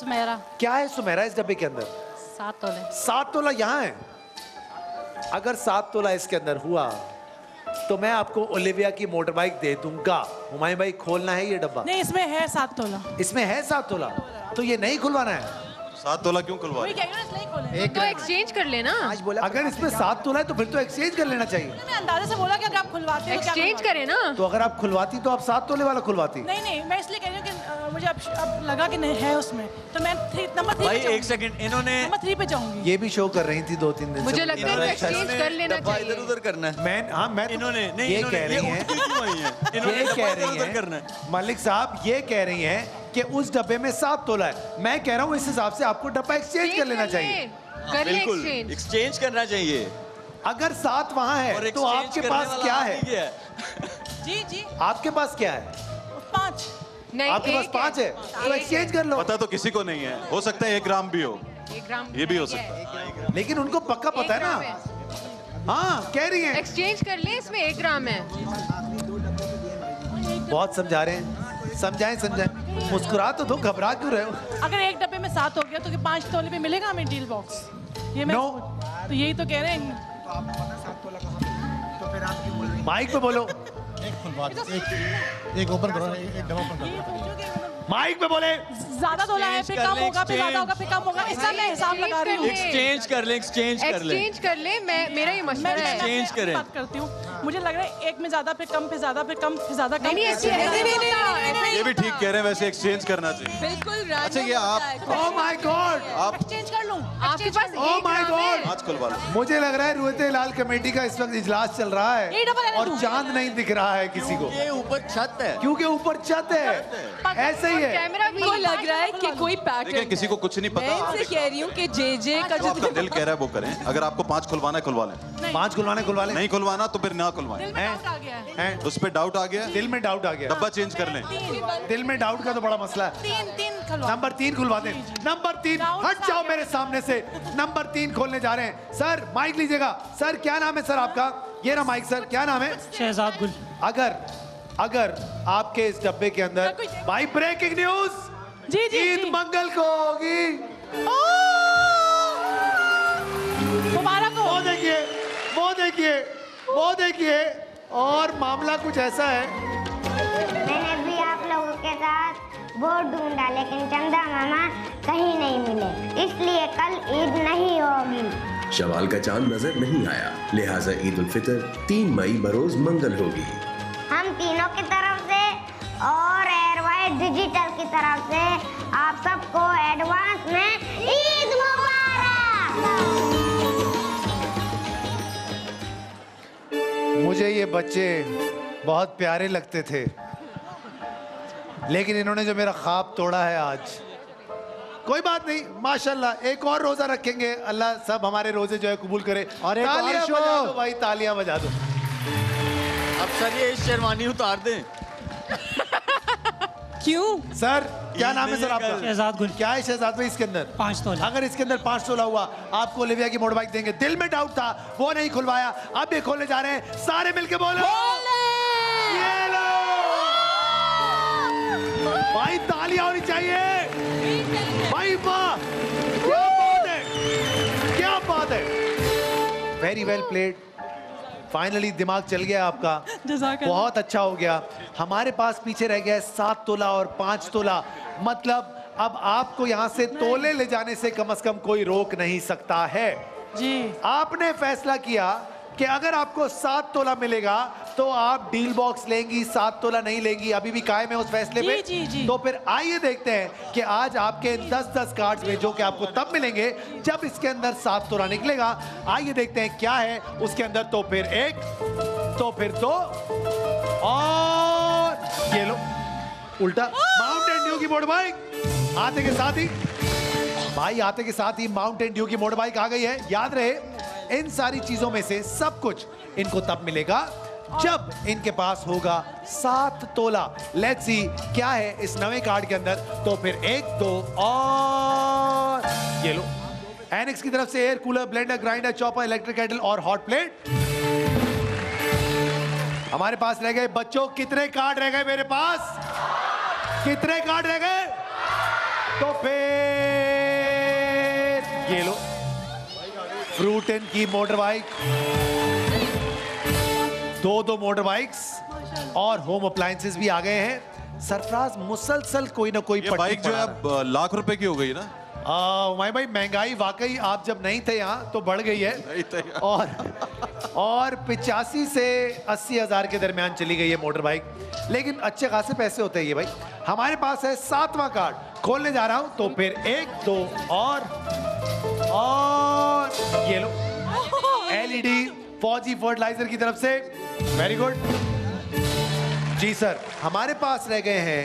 सुमेरा। क्या है सुमेरा इस डब्बे के अंदर? 7 तोले। 7 तोला यहाँ है। अगर 7 तोला इसके अंदर हुआ तो मैं आपको ओलिविया की मोटर बाइक दे दूंगा। हुमायूं भाई खोलना है ये डब्बा? नहीं इसमें है 7 तोला। इसमें है 7 तोला तो ये नहीं खुलवाना है। 7 तोला क्यों खुलवा रहे? तो एक्सचेंज कर लेना। आज बोला अगर इसमें 7 तोला है तो फिर तो एक्सचेंज कर लेना चाहिए। मैं अंदाजे से बोला कि अगर आप खुलवाते एक्सचेंज करें ना। तो अगर आप खुलवाती तो आप 7 तोले वाला खुलवाती। नहीं नहीं मैं इसलिए कह रही हूँ कि मुझे अब लगा कि नहीं है उसमें तो मैं नंबर 3 भाई 1 सेकंड इन्होंने नंबर 3 पे जाऊंगी। ये भी शो कर रही थी 2-3 दिन। मुझे लगता है एक्सचेंज कर लेना चाहिए। इधर उधर करना है मैं। हाँ मैं इन्होंने ये कह रही है मलिक साहब, ये कह रही है कि उस डब्बे में 7 तोला है। मैं कह रहा हूँ इस हिसाब से आपको डब्बा एक्सचेंज कर लेना चाहिए। बिल्कुल एक्सचेंज करना चाहिए। अगर 7 वहाँ है तो आपके पास क्या है? जी जी आपके पास क्या है? 5 नहीं आपके पास 5 है तो एक्सचेंज कर लो। पता तो किसी को नहीं है, हो सकता है 1 ग्राम भी हो, 1 ग्राम ये भी हो सकता है, लेकिन उनको पक्का पता है ना। हाँ कह रही है एक्सचेंज कर ले, इसमें 1 ग्राम है। बहुत समझा रहे हैं, समझाएं समझाएं, मुस्कुरा तो दो, घबरा क्यों रहे हो? अगर 1 डब्बे में 7 हो गया तो 5 तोले पे मिलेगा हमें डील बॉक्स? ये मैं तो यही तो कह रहे हैं। तो आप पता 7 तोला कहाँ मिलेगा? तो फिर आप क्यों बोल रहे हैं? माइक पे बोलो। एक ओपन करो, एक डब्बा ओपन करो। माइक पे बोले ज्यादा तोला है फिर कम होगा, फिर ज्यादा होगा फिर कम होगा, इसका मैं हिसाब लगा रही हूँ। एक्सचेंज कर ले, एक्सचेंज कर ले, एक्सचेंज कर ले। मैं मेरा ये मशवरा है एक्सचेंज करें। बात करती हूँ, मुझे लग रहा है 1 में ज्यादा फिर कम फिर ज्यादा फिर कम फिर ज्यादा कम। ये भी ठीक कह रहे हैं, वैसे एक्सचेंज करना चाहिए। बिल्कुल अच्छा ये आप ओह माय गॉड आप एक्सचेंज कर लूं आपके पास? ओह माय गॉड आज खुलवा लो। मुझे लग रहा है रुएते लाल कमेटी का इस वक्त इजलास चल रहा है और चांद नहीं दिख रहा है किसी को। ये ऊपर छत है क्योंकि ऊपर छत है, ऐसे कैमरा भी लग रहा है कि कोई पैटर्न किसी को कुछ नहीं पता। मैं कह रही हूँ कि जेजे का जो आपका दिल कह रहा है वो करें। अगर आपको 5 खुलवाना है खुलवा लें, 5 खुलवाना है खुलवा लें, नहीं खुलवाना तो फिर ना खुलवाएं। उस पर डाउट आ गया, दिल में डाउट आ गया, डब्बा चेंज कर लें। दिल में डाउट का तो बड़ा मसला है। नंबर 3 खुलवा दें। नंबर 3 हट जाओ मेरे सामने से। नंबर 3 खोलने जा रहे हैं। सर माइक लीजिएगा। सर क्या नाम है सर आपका? ये ना माइक। सर क्या नाम है? शहजाद गुल। अगर आपके इस डब्बे के अंदर भाई ब्रेकिंग न्यूज ईद मंगल को होगी। वो देखिए वो देखिए वो देखिए। और मामला कुछ ऐसा है, मैंने भी आप लोगों के साथ बोर्ड ढूंढा लेकिन चंदा मामा कहीं नहीं मिले, इसलिए कल ईद नहीं होगी। शवाल का चांद नजर नहीं आया लिहाजा ईद उल फितर 3 मई बरोज मंगल होगी। हम तीनों की तरफ से और एयरवाइड डिजिटल की तरफ से आप सबको एडवांस में ईद मुबारक। मुझे ये बच्चे बहुत प्यारे लगते थे लेकिन इन्होंने जो मेरा ख्वाब तोड़ा है आज। कोई बात नहीं माशाल्लाह, एक और रोजा रखेंगे, अल्लाह सब हमारे रोजे जो है कबूल करे। और तालियां बजा दो भाई, तालियां बजा दो। अब सर ये शेरवानी उतार दें। क्यों सर क्या नाम है सर आपका? शहजाद गुल। क्या है शहजाद भाई इसके अंदर? 5 तोला। अगर इसके अंदर 5 तोला हुआ आपको ओलिविया की मोटर बाइक देंगे। दिल में डाउट था वो नहीं खुलवाया, अब ये खोलने जा रहे हैं। सारे मिलके बोलो ये लो भाई, तालियां होनी चाहिए भाई। वाह क्या बात है, वेरी वेल प्लेड। फाइनली दिमाग चल गया आपका, बहुत अच्छा हो गया। हमारे पास पीछे रह गया 7 तोला और 5 तोला, मतलब अब आपको यहाँ से तोले ले जाने से कम से कम कोई रोक नहीं सकता है जी। आपने फैसला किया कि अगर आपको 7 तोला मिलेगा तो आप डील बॉक्स लेंगी, 7 तोला नहीं लेंगी। अभी भी कायम है उस फैसले पे जी, जी। तो फिर आइए देखते हैं कि आज आपके 10-10 कार्ड्स में जो कि आपको तब मिलेंगे जब इसके अंदर 7 तोला निकलेगा। आइए देखते हैं क्या है उसके अंदर। तो फिर 1, तो फिर 2 और ये लो उल्टा माउंटेन ड्यू की मोटर बाइक। आते के साथ ही भाई, आते के साथ ही माउंटेन ड्यू की मोटर बाइक आ गई है। याद रहे इन सारी चीजों में से सब कुछ इनको तब मिलेगा जब इनके पास होगा 7 तोला। लेट्स सी क्या है इस नवे कार्ड के अंदर। तो फिर 1, 2 और ये लो। एनेक्स की तरफ से air cooler, blender, grinder, chopper, electric kettle और हॉट प्लेट। हमारे पास रह गए बच्चों कितने कार्ड रह गए? मेरे पास कितने कार्ड रह गए? तो फिर ये लो फ्रूटन की मोटर बाइक, 2-2 मोटर बाइक्स और होम अप्लायंसेस भी आ गए हैं। सरफराज मुसलसल कोई ना कोई बाइक जो है लाख रुपए की हो गई ना। माई भाई महंगाई वाकई आप जब नहीं थे यहाँ तो बढ़ गई है और 85 से 80 हज़ार के दरमियान चली गई है मोटर बाइक, लेकिन अच्छे खासे पैसे होते हैं ये भाई। हमारे पास है 7वां कार्ड, खोलने जा रहा हूँ। तो फिर 1, 2 और ये लो LED फौजी फर्टिलाइजर की तरफ से। वेरी गुड जी सर। हमारे पास रह गए हैं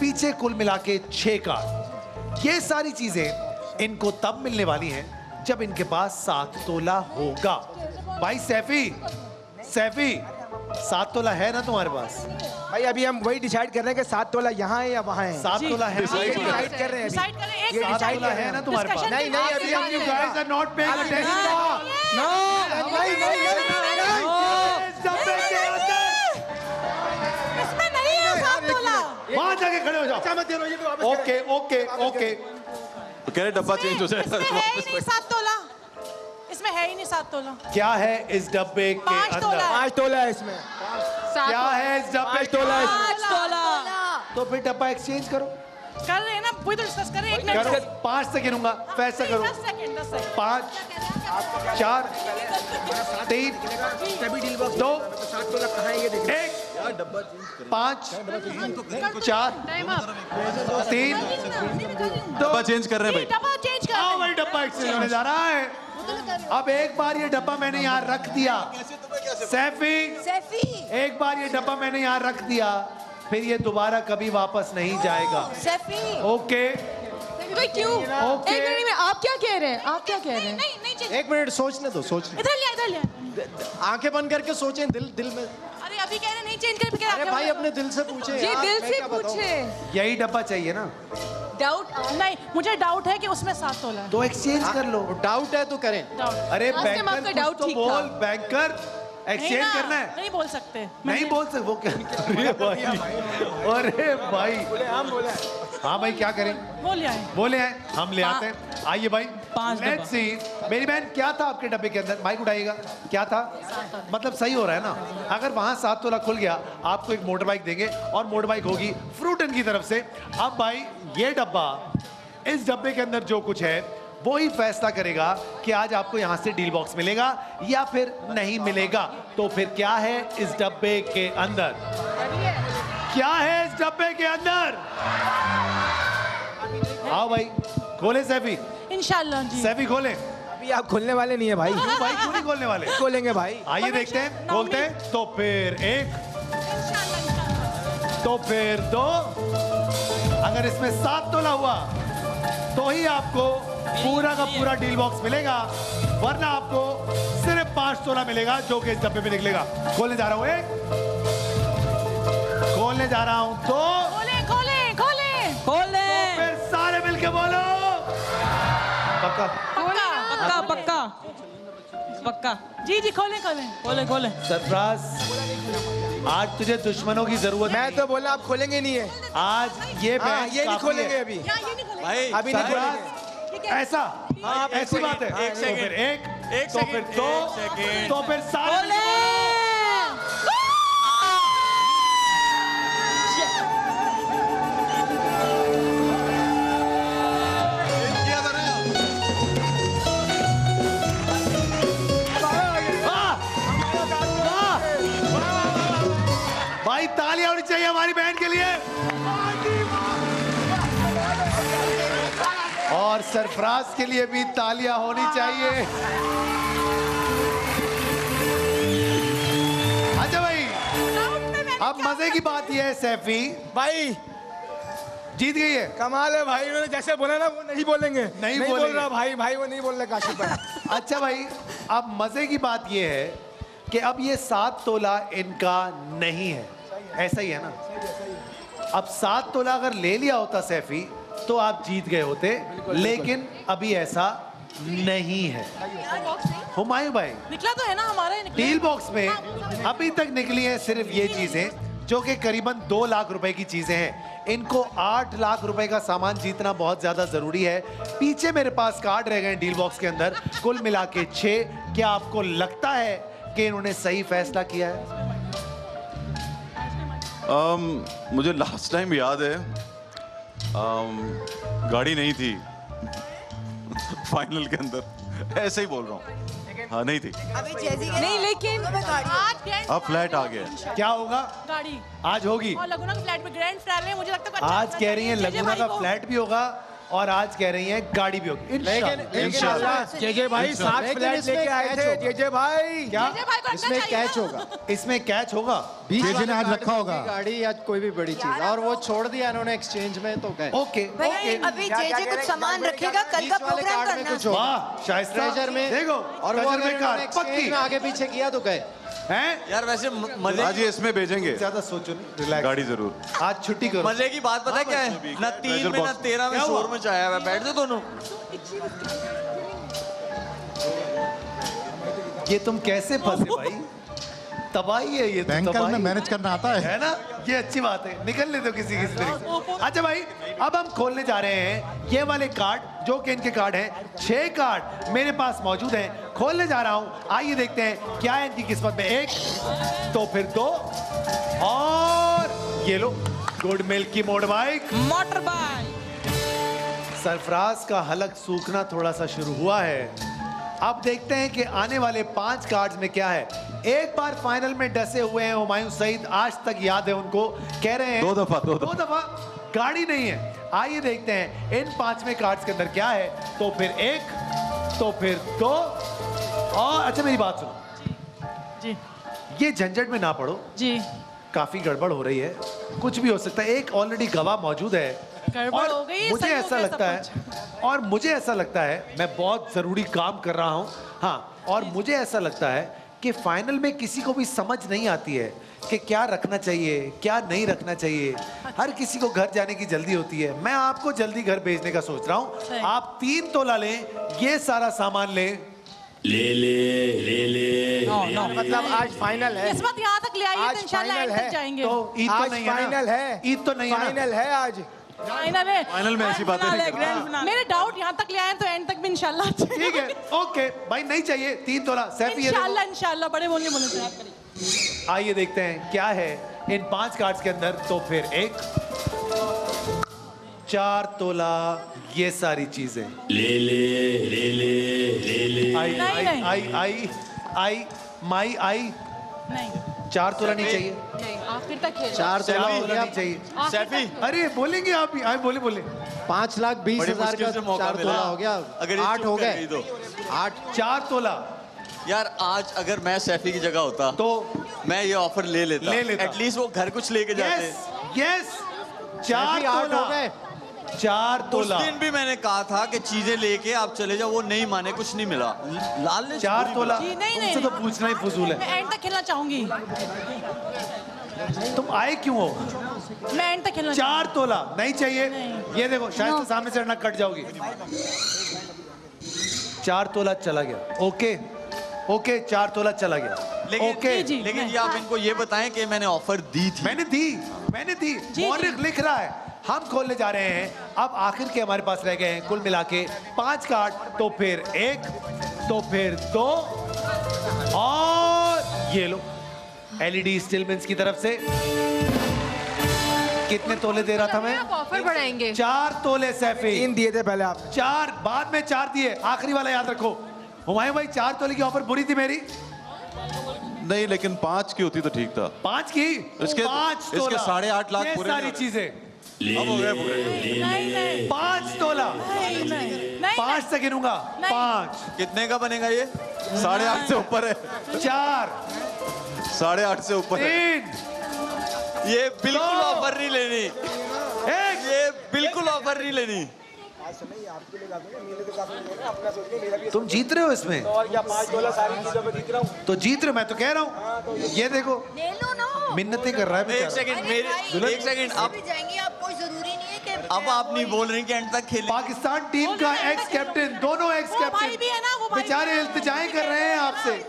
पीछे कुल मिला के 6 कार्ड। ये सारी चीजें इनको तब मिलने वाली हैं जब इनके पास 7 तोला होगा। भाई सैफी 7 तोला है ना तुम्हारे पास? भाई अभी हम वही डिसाइड कर रहे हैं कि 7 तोला यहाँ है या वहाँ है। 7 तोला है ना तुम्हारे पास? नहीं नहीं, अभी हम you guys are not paying attention. No नहीं नहीं इसमें नहीं है 7 तोला। वहाँ जाके खड़े हो जाओ। ओके ओके ओके, कह रहे डब्बा चेंज हो जाए। 7 तोला इसमें है ही नहीं। 7 तोला क्या है इस डब्बे के अंदर? 5 तोला है इसमें। क्या है इस डब्बे? 5 तोला। तो फिर डब्बा एक्सचेंज करो। कर रहे हैं ना, वही तो डिस्कस कर रहे हैं। 1 मिनट 5 सेकंड दूंगा, फैसला करो। 5, 4, 3, 2, 1, 5, 4, 3, 2 चेंज कर रहे हैं भाई। डब्बा एक्सचेंज होने जा रहा है। अब एक बार ये डब्बा मैंने यहाँ रख दिया सैफी, एक बार ये डब्बा मैंने यहाँ रख दिया, फिर ये दोबारा कभी वापस नहीं जाएगा। ओके क्यों? ओके। एक मिनट में आप क्या कह रहे हैं? आप क्या कह रहे हैं? नहीं नहीं नहीं, 1 मिनट सोचने दो, सोचने। इधर ले, आंखें बंद करके सोचें। दिल दिल में। अरे अभी कह रहे नहीं चेंज कर। अरे भाई अपने दिल से पूछे। जी दिल से पूछे। यही डब्बा चाहिए ना? डाउट नहीं, मुझे डाउट है कि उसमें 7 तोला। तो एक्सचेंज कर लो। डाउट है तो करें। अरे बैंकर डाउट ठीक था। बैंकर एक्सचेंज करना है? नहीं बोल सकते। नहीं बोल सकते वो क्या? अरे भाई हाँ भाई क्या करें? बोले हैं हम ले आते हैं। आइए भाई 5 डब्बा। मेरी बहन क्या था आपके डब्बे के अंदर? माइक उठाइएगा, क्या था? मतलब सही हो रहा है ना? अगर वहाँ 7 तोला खुल गया आपको एक मोटर बाइक देंगे और मोटर बाइक होगी फ्रूटन की तरफ से। अब भाई ये डब्बा, इस डब्बे के अंदर जो कुछ है वो ही फैसला करेगा कि आज आपको यहाँ से डील बॉक्स मिलेगा या फिर नहीं मिलेगा। तो फिर क्या है इस डब्बे के अंदर? क्या है इस डब्बे के अंदर? आओ भाई खोले सैफी। इंशाल्लाह जी। सैफी खोले। अभी आप खोलने वाले नहीं है भाई। भाई क्यों नहीं खोलने वाले? खोलेंगे भाई, आइए देखते हैं। खोलते हैं। तो फिर 1, तो फिर 2। अगर इसमें 7 तोला हुआ तो ही आपको पूरा का पूरा डील बॉक्स मिलेगा, वरना आपको सिर्फ 5 तोला मिलेगा जो कि इस डब्बे में निकलेगा। खोलने जा रहा हूँ 1, खोलने जा रहा हूँ 2। खोले खोले खोले खोले। तो फिर सारे मिलके बोलो पक्का पक्का पक्का पक्का पक्का। जी जी खोले खोले खोले खोले। सरफराज आज तुझे दुश्मनों की जरूरत। मैं तो बोला आप खोलेंगे नहीं है आज। ये नहीं खोलेंगे अभी अभी नहीं। ऐसा ऐसी बात है। 1 सेकंड, तो फिर 2, तो फिर 7। चाहिए हमारी बहन के लिए। और सरफराज के लिए भी तालियां होनी चाहिए। अच्छा भाई, अब मजे की बात यह है सैफी भाई जीत गई है। कमाल है भाई, उन्होंने जैसे बोला ना वो नहीं बोलेंगे, नहीं बोल रहा भाई, भाई वो नहीं बोल रहे काशिफ भाई। अच्छा भाई, अब मजे की बात ये है कि अब ये 7 तोला इनका नहीं है, ऐसा ही है ना। अब 7 तोला अगर ले लिया होता सैफी तो आप जीत गए होते, लेकिन अभी ऐसा नहीं है। हुमायूं भाई निकला तो है ना हमारा डील बॉक्स में, अभी तक निकली है सिर्फ ये चीजें जो कि करीबन 2 लाख रुपए की चीजें हैं। इनको 8 लाख रुपए का सामान जीतना बहुत ज्यादा जरूरी है। पीछे मेरे पास कार्ड रह गए डील बॉक्स के अंदर, कुल मिला के 6। क्या आपको लगता है कि इन्होंने सही फैसला किया है? मुझे लास्ट टाइम याद है, गाड़ी नहीं थी फाइनल के अंदर, ऐसे ही बोल रहा हूँ। हाँ नहीं थी, नहीं, लेकिन अब फ्लैट आ गया। क्या होगा? गाड़ी आज होगी। और लगुना का फ्लैट में ग्रैंड फाइनल है, मुझे लगता है आज कह रही है लगुना का फ्लैट भी होगा और आज कह रही हैं गाड़ी भी होगी। इंशाल्लाह। जेजे भाई 7 फ्लैट लेके आए थे। जेजे भाई क्या इसमें कैच होगा? इसमें कैच होगा। जेजे ने आज रखा होगा गाड़ी या कोई भी बड़ी चीज, और वो छोड़ दिया इन्होंने एक्सचेंज में, तो गए। ओके ओके, अभी जेजे कुछ सामान रखेगा, कल का प्रोग्राम करना। वाह शायस्ता, ट्रेजर में देखो, और वो एक्सचेंज में आगे पीछे किया तो गए हैं यार। वैसे मजे आज इसमें भेजेंगे, ज्यादा सोचो नहीं, रिलैक्स। गाड़ी जरूर आज छुट्टी करो। मजे की बात पता क्या है ना, 3 में ना 13 में शोर में चाया हुआ। बैठ दो दोनों। ये तुम कैसे फंसे भाई, तबाही है ये। बैंकल में मैनेज करना आता है ना, ये अच्छी बात है, निकल ले दो किसी किसी तरीके। अच्छा भाई, अब हम खोलने जा रहे हैं ये वाले कार्ड जो कि इनके कार्ड हैं। 6 कार्ड मेरे पास मौजूद हैं, खोलने जा रहा हूं। आइए देखते हैं क्या है इनकी किस्मत में। 1 तो फिर 2 और ये लो, गुड मिल्क की motor bike. Motor bike. Sarfaraz का हलक सूखना थोड़ा सा शुरू हुआ है। अब देखते हैं कि आने वाले 5 कार्ड्स में क्या है। एक बार फाइनल में डसे हुए हैं हुमायूं सईद, आज तक याद है उनको, कह रहे हैं दो दफा गाड़ी नहीं है। आइए देखते हैं इन 5वें कार्ड्स के अंदर क्या है। तो फिर 1 तो फिर 2 और अच्छा मेरी बात सुनो जी, ये झंझट में ना पड़ो जी, काफी गड़बड़ हो रही है, कुछ भी हो सकता है। एक ऑलरेडी गवाह मौजूद है और हो गई, मुझे ऐसा लगता है, और मुझे ऐसा लगता है मैं बहुत ज़रूरी काम कर रहा हूँ। हाँ, और मुझे ऐसा लगता है कि फाइनल में किसी को भी समझ नहीं आती है कि क्या रखना चाहिए क्या नहीं रखना चाहिए। हर किसी को घर जाने की जल्दी होती है। मैं आपको जल्दी घर भेजने का सोच रहा हूँ। आप 3 तोला लें, ये सारा सामान लें। ले नो, मतलब आज फाइनल है, किस्मत यहाँ तक ले आई, इंशाल्लाह एंड तक जाएंगे। ईद तो नहीं, फाइनल है आज, फाइनल में ऐसी बातें नहीं करता। मेरे डाउट यहाँ तक ले आए तो एंड तक भी इंशाल्लाह ठीक है। ओके भाई, नहीं चाहिए 3 तोला सैफी, इंशाल्लाह बड़े बोलने बोलने। आइए देखते हैं क्या है इन 5 कार्ड्स के अंदर। तो फिर 1 4 तोला, ये सारी चीजें ले। आई 4 तोला नहीं चाहिए, नहीं आखिर तक है 4 तोला नहीं चाहिए सैफी। अरे बोलेंगे आप ही, आए बोले 5,20,000 का 4 तोला हो गया, अगर 8 हो गए 8 4 तोला। यार आज अगर मैं सैफी की जगह होता तो मैं ये ऑफर ले लेता, एटलीस्ट वो घर कुछ लेके जाते। यस 4 8 हो गए 4 तोला। उस दिन भी मैंने कहा था कि चीजें लेके आप चले जाओ, वो नहीं माने, कुछ नहीं मिला। लाल ने 4 तोला, तुमसे तो पूछना ही फजूल है। मैं एंड तक खेलना चाहूंगी। तुम आए क्यों हो? मैं एंड तक खेलना। 4 तोला नहीं चाहिए, नहीं। ये देखो शायद सामने से ना कट जाओगी। 4 तोला चला गया। ओके 4 तोला चला गया। लेकिन आप इनको ये बताएं कि मैंने ऑफर दी थी, मैंने दी मौलिक लिख रहा है। हम खोलने जा रहे हैं अब आखिर के, हमारे पास रह गए हैं कुल मिला के 5 कार्ड। तो फिर 1 तो फिर 2 और ये लो, एलईडी स्टीलमेंस की तरफ से। कितने तोले दे रहा था मैं? ऑफर बढ़ाएंगे 4 तोले सैफी। 3 दिए थे पहले आप, 4 बाद में 4 दिए, आखिरी वाला याद रखो। हुमायूं भाई 4 तोले की ऑफर बुरी थी मेरी? नहीं, लेकिन 5 की होती तो ठीक था। 5 की इसके 8.5 लाख पूरे सारी चीजें अब हो गए। 5 तोला 5 से गिनूंगा 5 कितने का बनेगा ये? 8.5 से ऊपर है। 4 8.5 से ऊपर है। 3 ये बिल्कुल ऑफर नहीं लेनी। 1 ये बिल्कुल ऑफर नहीं लेनी। तुम जीत रहे हो इसमें तो जीत रहे, मैं तो कह रहा हूँ ये देखो मिन्नतें कर रहा है। एक सेकंड अब आप नहीं बोल रहे कि एंड तक खेलें। पाकिस्तान टीम का एक्स कैप्टन, दोनों एक्स कैप्टन बेचारे इल्तिजाएं कर रहे हैं आपसे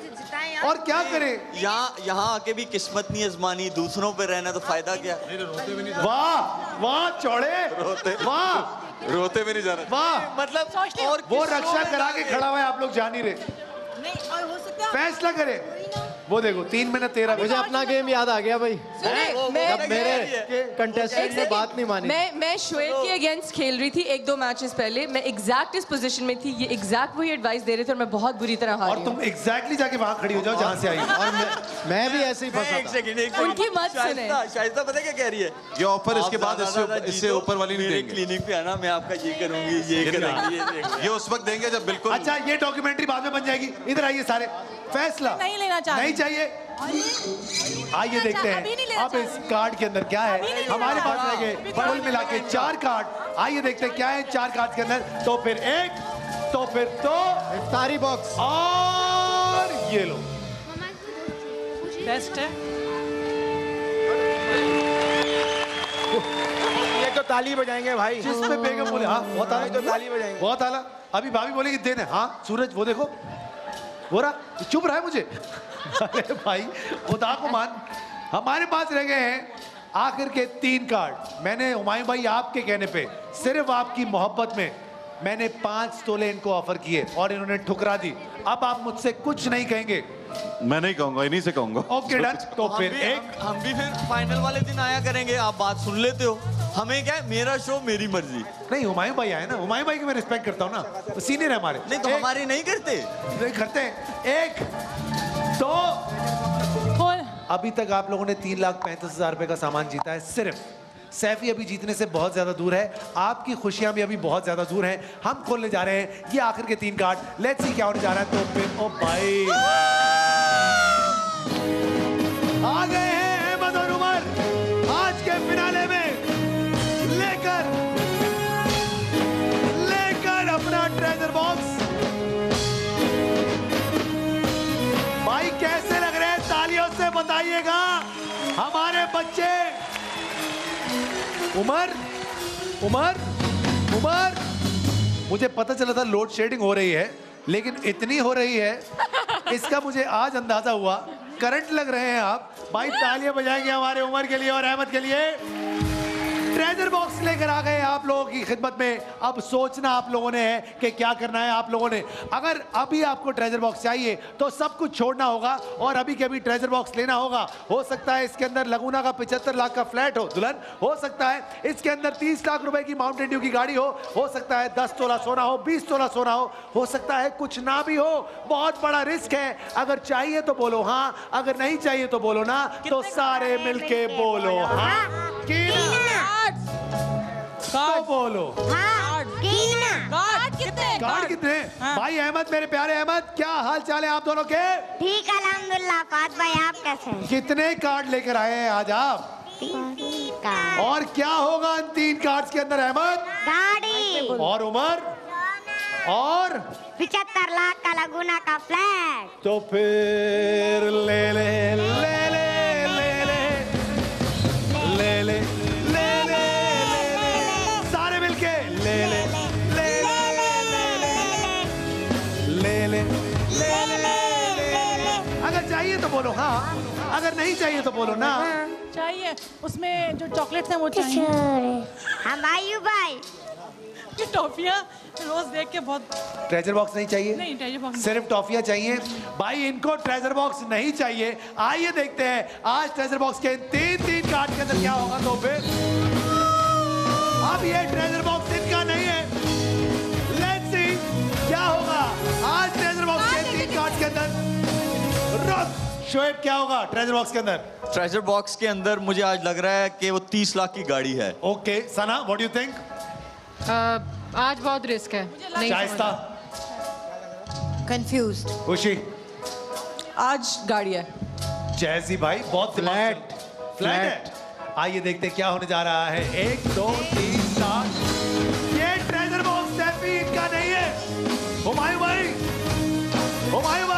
और क्या करें। यहाँ आके भी किस्मत नहीं आजमानी, दूसरों पे रहना तो फायदा क्या। वाह वाह चौड़े, वाह रोते भी नहीं जाना, वाह मतलब और वो रक्षा करा के खड़ा हुआ है, आप लोग जान ही रहे। फैसला करे वो देखो 3 मिनट 13। मुझे अपना गेम याद आ गया भाई। मेरे कंटेस्टेंट ने बात नहीं मानी। मैं शोएब के अगेंस्ट खेल रही थी 1-2 मैचेस पहले, मैं एग्जैक्ट इस पोजीशन में थी, ये एग्जैक्ट वही एडवाइस दे रहे थे और मैं बहुत बुरी तरह हार गई। और तुम एग्जैक्टली जाके वहां खड़ी हो जाओ जहां से आई। और मैं भी ऐसे ही फंसा था। उनकी मत सुने। शाइस्ता पता क्या कह रही है, ये ऑफर इसके बाद इससे ऊपर वाली नहीं देंगे। क्लिनिक पे आना, मैं आपका ये करूंगी ये करूंगी, ये उस वक्त देंगे जब बिल्कुल। अच्छा ये डॉक्यूमेंट्री बाद में बन जाएगी। इधर आइए सारे, फैसला नहीं लेना चाहिए। आइए देखते हैं अब इस कार्ड के अंदर क्या है। हमारे पास रह गए कुल मिला के 4 कार्ड। आइए देखते हैं क्या है 4 कार्ड के अंदर। तो फिर 1 तो फिर 2 इफ्तारी बॉक्स और ये लो टेस्ट है। ये तो ताली बजाएंगे भाई जिसमें बेगम बोले हाँ बहुत आला, तो ताली बजाएंगे बहुत आला। अभी भाभी बोलेगी देने हाँ सूरज वो देखो वो रहा चुप रहा है मुझे। अरे भाई खुदा को मान। हमारे पास रह गए हैं आखिर के 3 कार्ड। मैंने हुमायूं भाई आपके कहने पे सिर्फ आपकी मोहब्बत में मैंने 5 तोले इनको ऑफर किए और इन्होंने ठुकरा दी। अब आप मुझसे कुछ नहीं कहेंगे। मैं नहीं कहूंगा, इन्हीं से कहूंगा। Okay done. तो फिर हम भी फिर फाइनल वाले दिन आया करेंगे। आप बात सुन लेते हो, हमें क्या है, मेरा शो मेरी मर्जी। नहीं हुमायूं भाई आए ना, हुमायूं भाई की मैं रिस्पेक्ट करता हूँ ना, सीनियर है हमारे। नहीं तो हमारे नहीं करते, नहीं करते। 1 2 अभी तक आप लोगों ने 3,35,000 रुपए का सामान जीता है सिर्फ। सैफी अभी जीतने से बहुत ज्यादा दूर है, आपकी खुशियां भी अभी बहुत ज्यादा दूर हैं। हम खोलने जा रहे हैं ये आखिर के 3 कार्ड। लेट्स सी क्या होने जा रहा है। तो फिर ओ भाई आ गए हैं अहमद और उमर आज के फिनाले में लेकर अपना ट्रेजर बॉक्स। भाई कैसे लग रहे हैं, तालियों से बताइएगा हमारे बच्चे। उमर उमर उमर मुझे पता चला था लोड शेडिंग हो रही है, लेकिन इतनी हो रही है इसका मुझे आज अंदाजा हुआ। करंट लग रहे हैं आप भाई। तालियां बजाएंगे हमारे उमर के लिए और अहमद के लिए। ट्रेजर बॉक्स लेकर आ गए आप लोगों की खिदमत में। अब सोचना आप लोगों ने है कि क्या करना है आप लोगों ने। अगर अभी आपको ट्रेजर बॉक्स चाहिए तो सब कुछ छोड़ना होगा और अभी के अभी ट्रेजर बॉक्स लेना होगा। हो सकता है इसके अंदर लगूना का 75 लाख का फ्लैट हो दुल्हन, हो सकता है इसके अंदर 30 लाख रुपए की माउंटेन ड्यू की गाड़ी हो सकता है 10 तोला सोना हो, 20 तोला सोना हो सकता है कुछ ना भी हो। बहुत बड़ा रिस्क है। अगर चाहिए तो बोलो हाँ, अगर नहीं चाहिए तो बोलो ना। तो सारे मिलके बोलो हाँ। तो बोलो हाँ, कार्ड कितने? हाँ। भाई अहमद, मेरे प्यारे अहमद, क्या हाल चाल है आप दोनों के? ठीक अल्हम्दुलिल्लाह। भाई आप कैसे? कितने कार्ड लेकर आए हैं आज आप? 3 कार्ड। और क्या होगा इन 3 कार्ड के अंदर अहमद? गाड़ी। और उमर? और 75 लाख का लगूना का फ्लैट। तो फिर ले ले ले ले ले ले ले ले तो बोलो हाँ, अगर नहीं चाहिए तो बोलो ना। चाहिए, उसमें जो चॉकलेट्स हैं वो चाहिए। हुमायूं भाई ये टॉफियाँ रोज देख के बहुत। ट्रेजर बॉक्स नहीं चाहिए? नहीं, ट्रेजर बॉक्स सिर्फ टॉफियाँ चाहिए। भाई इनको ट्रेजर बॉक्स नहीं चाहिए। आइए देखते हैं आज ट्रेजर बॉक्स के 3 कार्ड के अंदर क्या होगा। तो फिर अब ये ट्रेजर बॉक्स इनका नहीं है। लेट्स सी क्या होगा आज ट्रेजर बॉक्स के 3 कार्ड के अंदर। शोएब क्या होगा ट्रेजर बॉक्स के अंदर? ट्रेजर बॉक्स के अंदर मुझे आज लग रहा है कि वो 30 लाख की गाड़ी है। Okay Sana, what do you think? आज बहुत रिस्क है। शाइस्ता? कंफ्यूज्ड। खुशी? आज गाड़ी है। जैसी भाई बहुत फ्लैट फ्लैट। आइए देखते क्या होने जा रहा है। 1 2 3 4 ये ट्रेजर बॉक्स सेफी इनका नहीं है। हुमायूं भाई, हुमायूं भाई,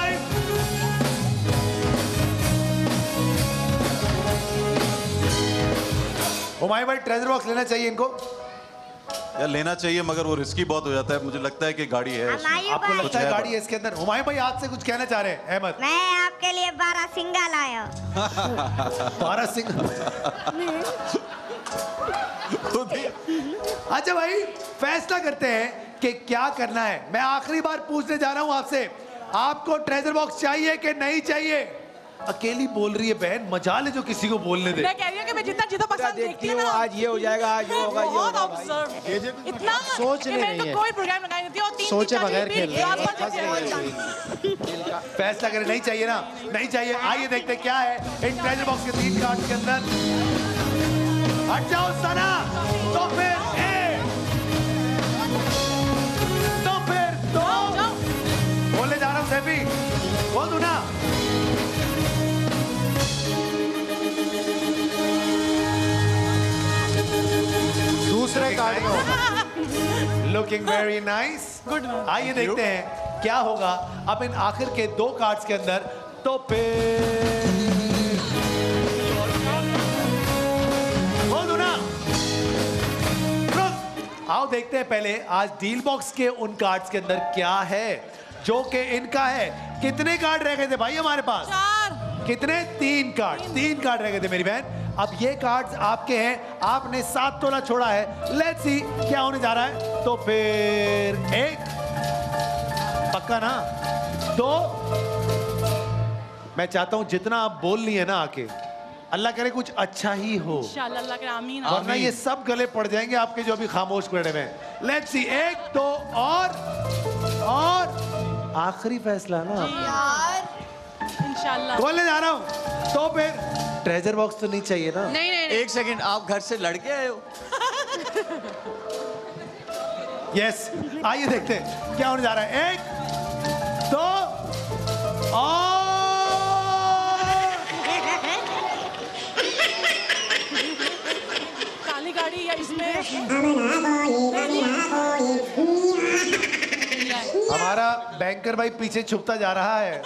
हुमायूं भाई, ट्रेजर बॉक्स लेना चाहिए इनको? यार लेना चाहिए मगर वो रिस्की बहुत हो जाता है। मुझे लगता है कि गाड़ी है। आपको लगता है गाड़ी है इसके अंदर? हुमायूं भाई आज से कुछ कहना चाह रहे हैं अहमद? मैं आपके लिए 12 सिंगा लाया। 12 सिंगा? अच्छा भाई फैसला करते हैं कि क्या करना है। मैं आखिरी बार पूछने जा रहा हूँ आपसे, आपको ट्रेजर बॉक्स चाहिए कि नहीं चाहिए? अकेली बोल रही है बहन, मजाल है जो किसी को बोलने दे। मैं कह रही हूं कि मैं जितना जितना पसंद देखती हूं आज ये हो जाएगा, आज ये होगा, ये होगा। इतना सोच नहीं है, कोई प्रोग्राम लगाई नहीं और सोचे बगैर खेल रहे। फैसला करें, नहीं चाहिए ना? नहीं चाहिए। आइए देखते क्या है इन ट्रेजर बॉक्स के 3 कार्ड के अंदर। हट जाओ सना, तो फिर एक, तो फिर दो। बोलने जा रहा हूँ सैफी, बोल दू ना? दूसरे कार्ड में। Looking very nice. गुड। आइए देखते हैं क्या होगा अब इन आखिर के 2 कार्ड्स के अंदर। तो बोल दो ना? आओ देखते हैं पहले आज डील बॉक्स के उन कार्ड्स के अंदर क्या है जो कि इनका है। कितने कार्ड रह गए थे भाई हमारे पास? 4। कितने? 3 कार्ड। 3 कार्ड रह गए थे मेरी बहन। अब ये कार्ड्स आपके हैं, आपने 7 तोला छोड़ा है। लेट्स सी क्या होने जा रहा है। तो फिर एक, पक्का ना? 2। मैं चाहता हूं जितना आप बोल रही है ना आके, अल्लाह करे कुछ अच्छा ही हो इंशाल्लाह, वरना ये सब गले पड़ जाएंगे आपके जो अभी खामोश बैठे हुए हैं। लेट्स सी 1 2 और आखिरी फैसला ना इंशाल्लाह। बोलने जा रहा हूँ। तो फिर ट्रेजर बॉक्स तो नहीं चाहिए ना? नहीं नहीं, नहीं। 1 सेकंड, आप घर से लड़के आए हो? यस। आइए देखते हैं क्या होने जा रहा है। 1 2 और काली गाड़ी है इसमें। हमारा बैंकर भाई पीछे छुपता जा रहा है।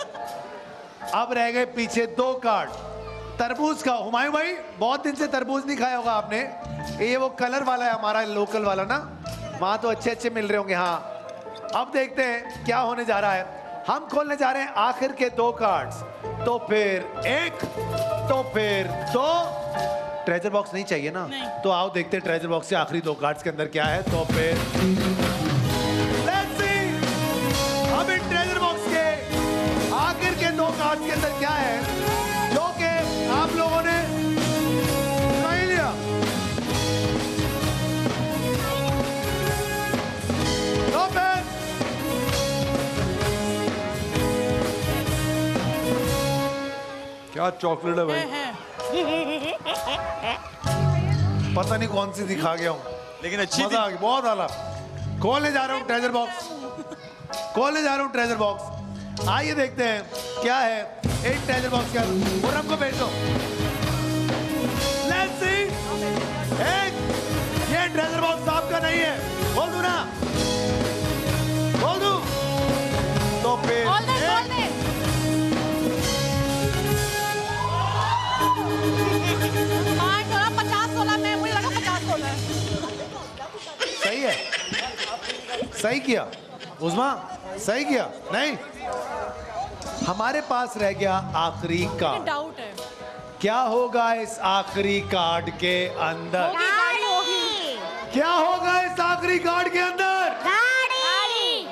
अब रह गए पीछे 2 कार्ड। तरबूज का। हुमायूं भाई बहुत दिन से तरबूज नहीं खाया होगा आपने। ये वो कलर वाला है हमारा लोकल वाला ना, वहाँ तो अच्छे अच्छे मिल रहे होंगे। हाँ अब देखते हैं क्या होने जा रहा है। हम खोलने जा रहे हैं आखिर के 2 कार्ड्स। तो फिर एक, तो फिर दो। ट्रेजर बॉक्स नहीं चाहिए ना? नहीं। तो आओ देखते हैं ट्रेजर बॉक्स से आखिरी 2 कार्ड्स के अंदर क्या है। तो फिर अब इन ट्रेजर बॉक्स के आखिर के 2 कार्ड्स के अंदर क्या है आप लोगों ने नहीं लिया? तो फिर क्या चॉकलेट है भाई? पता नहीं कौन सी दिखा गया हूँ लेकिन अच्छी मजा आ गई, बहुत आला। खोलने जा रहा हूँ ट्रेजर बॉक्स, खोलने जा रहा हूँ ट्रेजर बॉक्स। आइए देखते हैं क्या है एक ट्रेजर बॉक्स के अंदर। मुर्रम को भेज दो। लेट्स सी एक, ये ट्रेजर बॉक्स आपका नहीं है। बोल दू ना? बोल दू? तो फिर बोल 50 16 में मुझे लगा 50 16। सही है, सही किया उस्मा, सही किया। नहीं हमारे पास रह गया आखिरी कार्ड। डाउट है क्या होगा इस आखिरी कार्ड के अंदर? गाड़ी होगी। क्या होगा इस आखिरी कार्ड के अंदर? गाड़ी।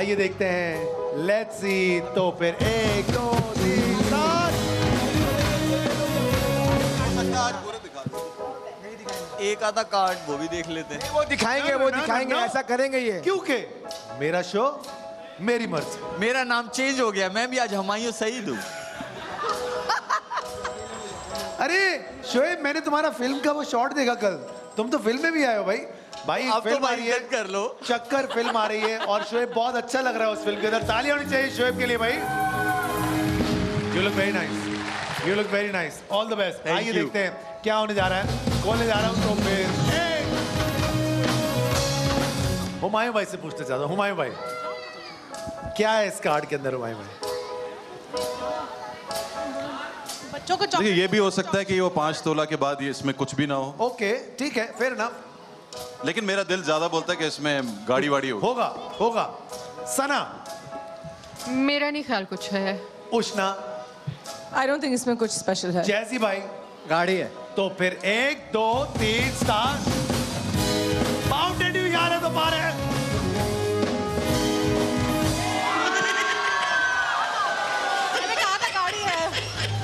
आइए देखते हैं। Let's see. तो फिर 1 2 3 4 एक आधा कार्ड वो भी देख लेते हैं। वो दिखाएंगे, वो दिखाएंगे, ऐसा करेंगे ये, क्योंकि मेरा शो मेरी मर्जी। मेरा नाम चेंज हो गया, मैं भी आज हमायूं सईद हूँ। अरे शोएब मैंने तुम्हारा फिल्म का वो शॉट देखा कल, तुम तो फिल्म में भी आए हो भाई। भाई अब फिल्म तो आ रही है, कर लो चक्कर, फिल्म आ रही है और शोएब बहुत अच्छा लग रहा है उस फिल्म के अंदर। ताली होनी चाहिए शोएब के लिए भाई। You look very nice, you look very nice, all the best. आइए देखते हैं क्या होने जा रहा है, कौन ले जा रहा है उसको फिर। हुमायूं भाई से पूछना चाहता हूँ, हुमायूं भाई क्या है इस कार्ड के अंदर? हुमायूं भाई देखिए ये भी हो सकता है कि वो 5-16 के बाद ये इसमें कुछ भी ना हो। ओके ठीक है, फेयर इनफ, लेकिन मेरा दिल ज्यादा बोलता है कि इसमें गाड़ी वाड़ी होगा। होगा सना, मेरा नहीं ख्याल कुछ है। उष्णा, आई डोंट थिंक इसमें कुछ स्पेशल है। जैसी भाई गाड़ी है तो फिर 1 2 3 स्टार माउंटेन ड्यू यार है तो पा रहे हैं।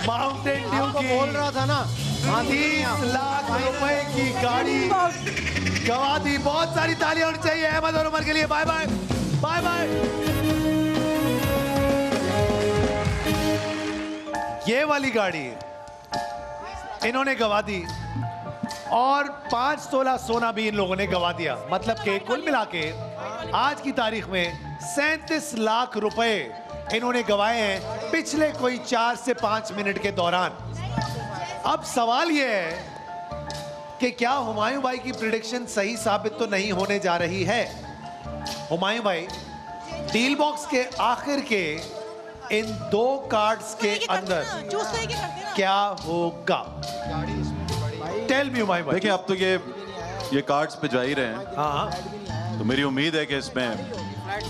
माउंटेन ड्यू की बोल रहा था ना, 30 लाख रुपए की गाड़ी गवा दी। बहुत सारी तालियां होनी चाहिए अहमद और उमर के लिए। Bye bye, bye bye. ये वाली गाड़ी इन्होंने गवा दी और 5-16 सोना भी इन लोगों ने गवा दिया, मतलब के कुल मिला के आज की तारीख में 37 लाख रुपए इन्होंने गवाए हैं पिछले कोई 4 से 5 मिनट के दौरान। अब सवाल यह है कि क्या हुमायूं भाई की प्रेडिक्शन सही साबित तो नहीं होने जा रही है। हुमायूं भाई डील बॉक्स के आखिर के इन 2 कार्ड्स के अंदर क्या होगा? टेल मी हुमायूं भाई। देखिए अब तो ये कार्ड्स पे जा ही रहे हैं। हाँ तो मेरी उम्मीद है कि इसमें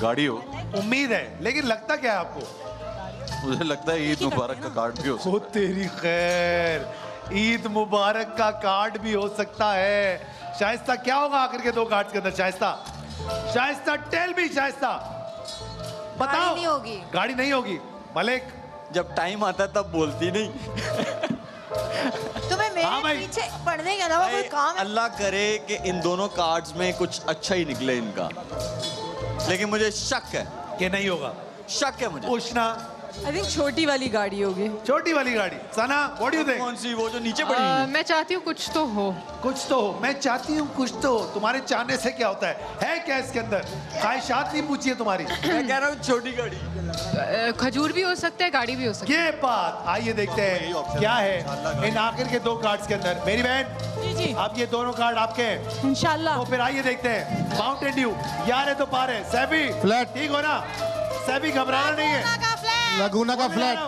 गाड़ी हो। उम्मीद है, लेकिन लगता क्या है आपको? मुझे लगता है ईद मुबारक का कार्ड भी हो सकता है। ओ तेरी खैर, ईद मुबारक का कार्ड भी हो सकता है। शाइस्ता क्या होगा आखिर के 2 कार्ड्स के अंदर? शाइस्ता, शाइस्ता टेल मी, शाइस्ता बताओ। गाड़ी नहीं होगी, गाड़ी नहीं होगी। मलिक जब टाइम आता तब बोलती नहीं। तुम्हें मेरे पीछे पढ़ने के अलावा कोई काम? अल्लाह करे कि इन दोनों कार्ड्स में कुछ अच्छा ही निकले इनका, लेकिन मुझे शक है कि नहीं होगा। शक है मुझे। उष्णा, आई थिंक छोटी वाली गाड़ी होगी। छोटी वाली गाड़ी। Sana, what do you think? कौन सी? वो जो नीचे पड़ी है। मैं चाहती हूँ कुछ तो हो, कुछ तो हो। मैं चाहती हूँ कुछ तो हो। तुम्हारे चाहने से क्या होता है क्या इसके अंदर? ख्वाहिशात नहीं पूछी है तुम्हारी। मैं कह रहा हूँ छोटी गाड़ी। खजूर भी हो सकता है, गाड़ी भी हो सकती है। ये बात। आइए देखते हैं क्या है इन आखिर के 2 कार्ड्स के अंदर। मेरी बहन अब ये दोनों कार्ड आपके हैं इंशाल्लाह। तो फिर आइए देखते हैं माउंटेन ड्यू यार है तो पा रहे। सैफी फ्लैट ठीक हो ना? सैफी घबराना नहीं है। लगूना का फ्लैट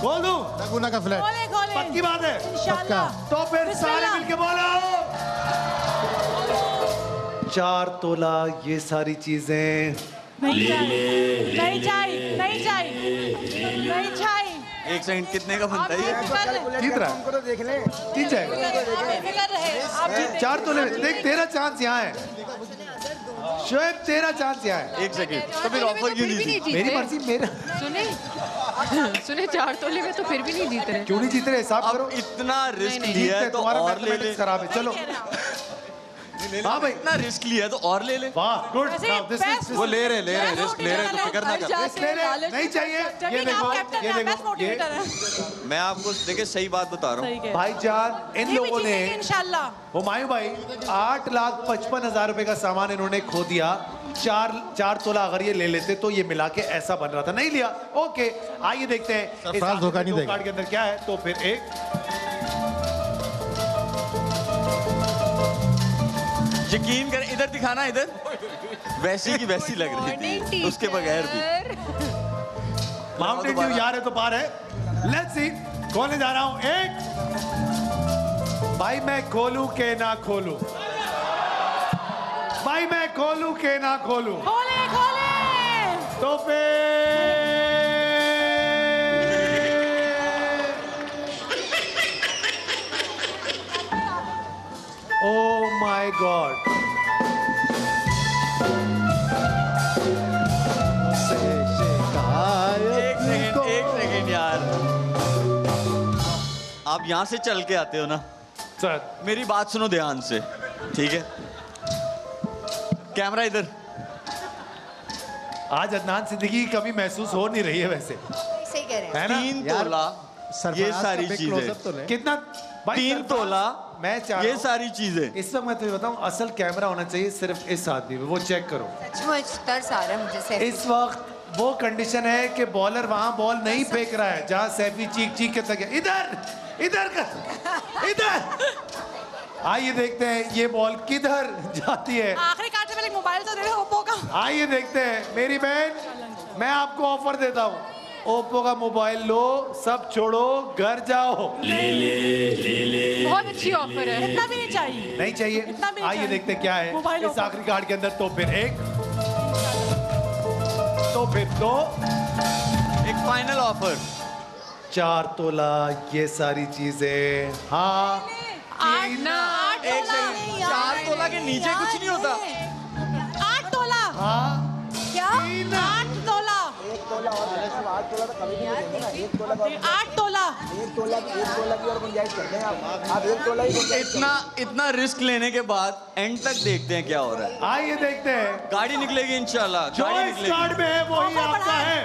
खोल दूं? लगूना का फ्लैट पक्की बात है इंशाल्लाह। तो फिर सारे मिलके बोलो। 4 तोला ये सारी चीजें नहीं चाहिए, नहीं चाहिए, नहीं चाहिए, नहीं चाहिए। एक सेकंड कितने का बनता है? कितना? हमको तो देख ले। ठीक है 4 तोले। देख तेरा चांस यहाँ है शोएब, तेरा चांस यहाँ है। एक सेकंड तो फिर ऑफर क्यों नहीं जीते? मेरी मर्जी, मेरा। सुने सुने 4 तोले में तो फिर भी नहीं जीत रहे। क्यों नहीं जीत रहे? हिसाब करो। इतना रिस्क लिया है तो और ले ले। खराब है, चलो हाँ भाई इतना रिस्क लिया है तो और ले ले। वाह गुड, वो ले रहे, ले रहे, रिस्क ले रहे, तो फिक्र ना कर। नहीं चाहिए। ये देखो, ये देखो, ये मैं आपको देखिए सही बात बता रहा हूँ भाईजान। इन लोगों ने हुमायूं भाई 8,55,000 रुपए का सामान इन्होंने खो दिया। 4 तोला अगर ये ले लेते तो ये मिला के ऐसा बन रहा था, नहीं लिया। ओके आइए देखते हैं इस कार्ड के अंदर क्या है। तो फिर एक यकीन करें इधर दिखाना, इधर वैसी की वैसी लग रही थी उसके बगैर भी। माउंटेन ड्यू यार है तो पार है। लेट्स सी कौन ले जा रहा हूँ। एक भाई मैं खोलूं के ना खोलूं, भाई मैं खोलूं के ना खोलूं? खोले खोले। तो फिर Oh my God! एक सेकंड यार, आप यहाँ से चल के आते हो ना सर? मेरी बात सुनो ध्यान से, ठीक है? कैमरा इधर। आज अदनान सिद्दीकी की कमी महसूस हो नहीं रही है वैसे, सही कह रहे हैं ना? 3 तोला ये सारी चीजें तो कितना 3 तोला मैं ये सारी चीजें इस वक्त मैं तुम्हें बताऊं असल कैमरा होना चाहिए सिर्फ इस आदमी में, वो चेक करो सचमुच तरस आ रहा मुझे। इस वक्त वो कंडीशन है कि बॉलर वहाँ बॉल नहीं फेंक रहा है जहाँ सैफी चीख चीख के थक गया। इधर इधर कर इधर, आइए देखते हैं ये बॉल किधर जाती है। आखिरी काटे में मोबाइल तो दे दो ओप्पो का। आइए देखते हैं मेरी बहन, मैं आपको ऑफर देता हूँ ओप्पो का मोबाइल लो, सब छोड़ो घर जाओ। बहुत अच्छी ऑफर है, इतना भी नहीं चाहिए, नहीं चाहिए। आइए देखते क्या है इस आखिरी कार्ड के अंदर। तो फिर एक तो एक फाइनल ऑफर 4 तोला ये सारी चीजें। हाँ 4 तोला के नीचे कुछ नहीं होता। 8 तोला हाँ क्या 8 तोला 1 तोला और 8 तोला तो कभी नहीं होगा। 8 तोला की और गुंजाइश करते हैं आप 1 तोला ही। इतना रिस्क लेने के बाद एंड तक देखते हैं क्या हो रहा है। आइए देखते हैं गाड़ी निकलेगी इंशाल्लाह। जो इस कार्ड में है वही आपका है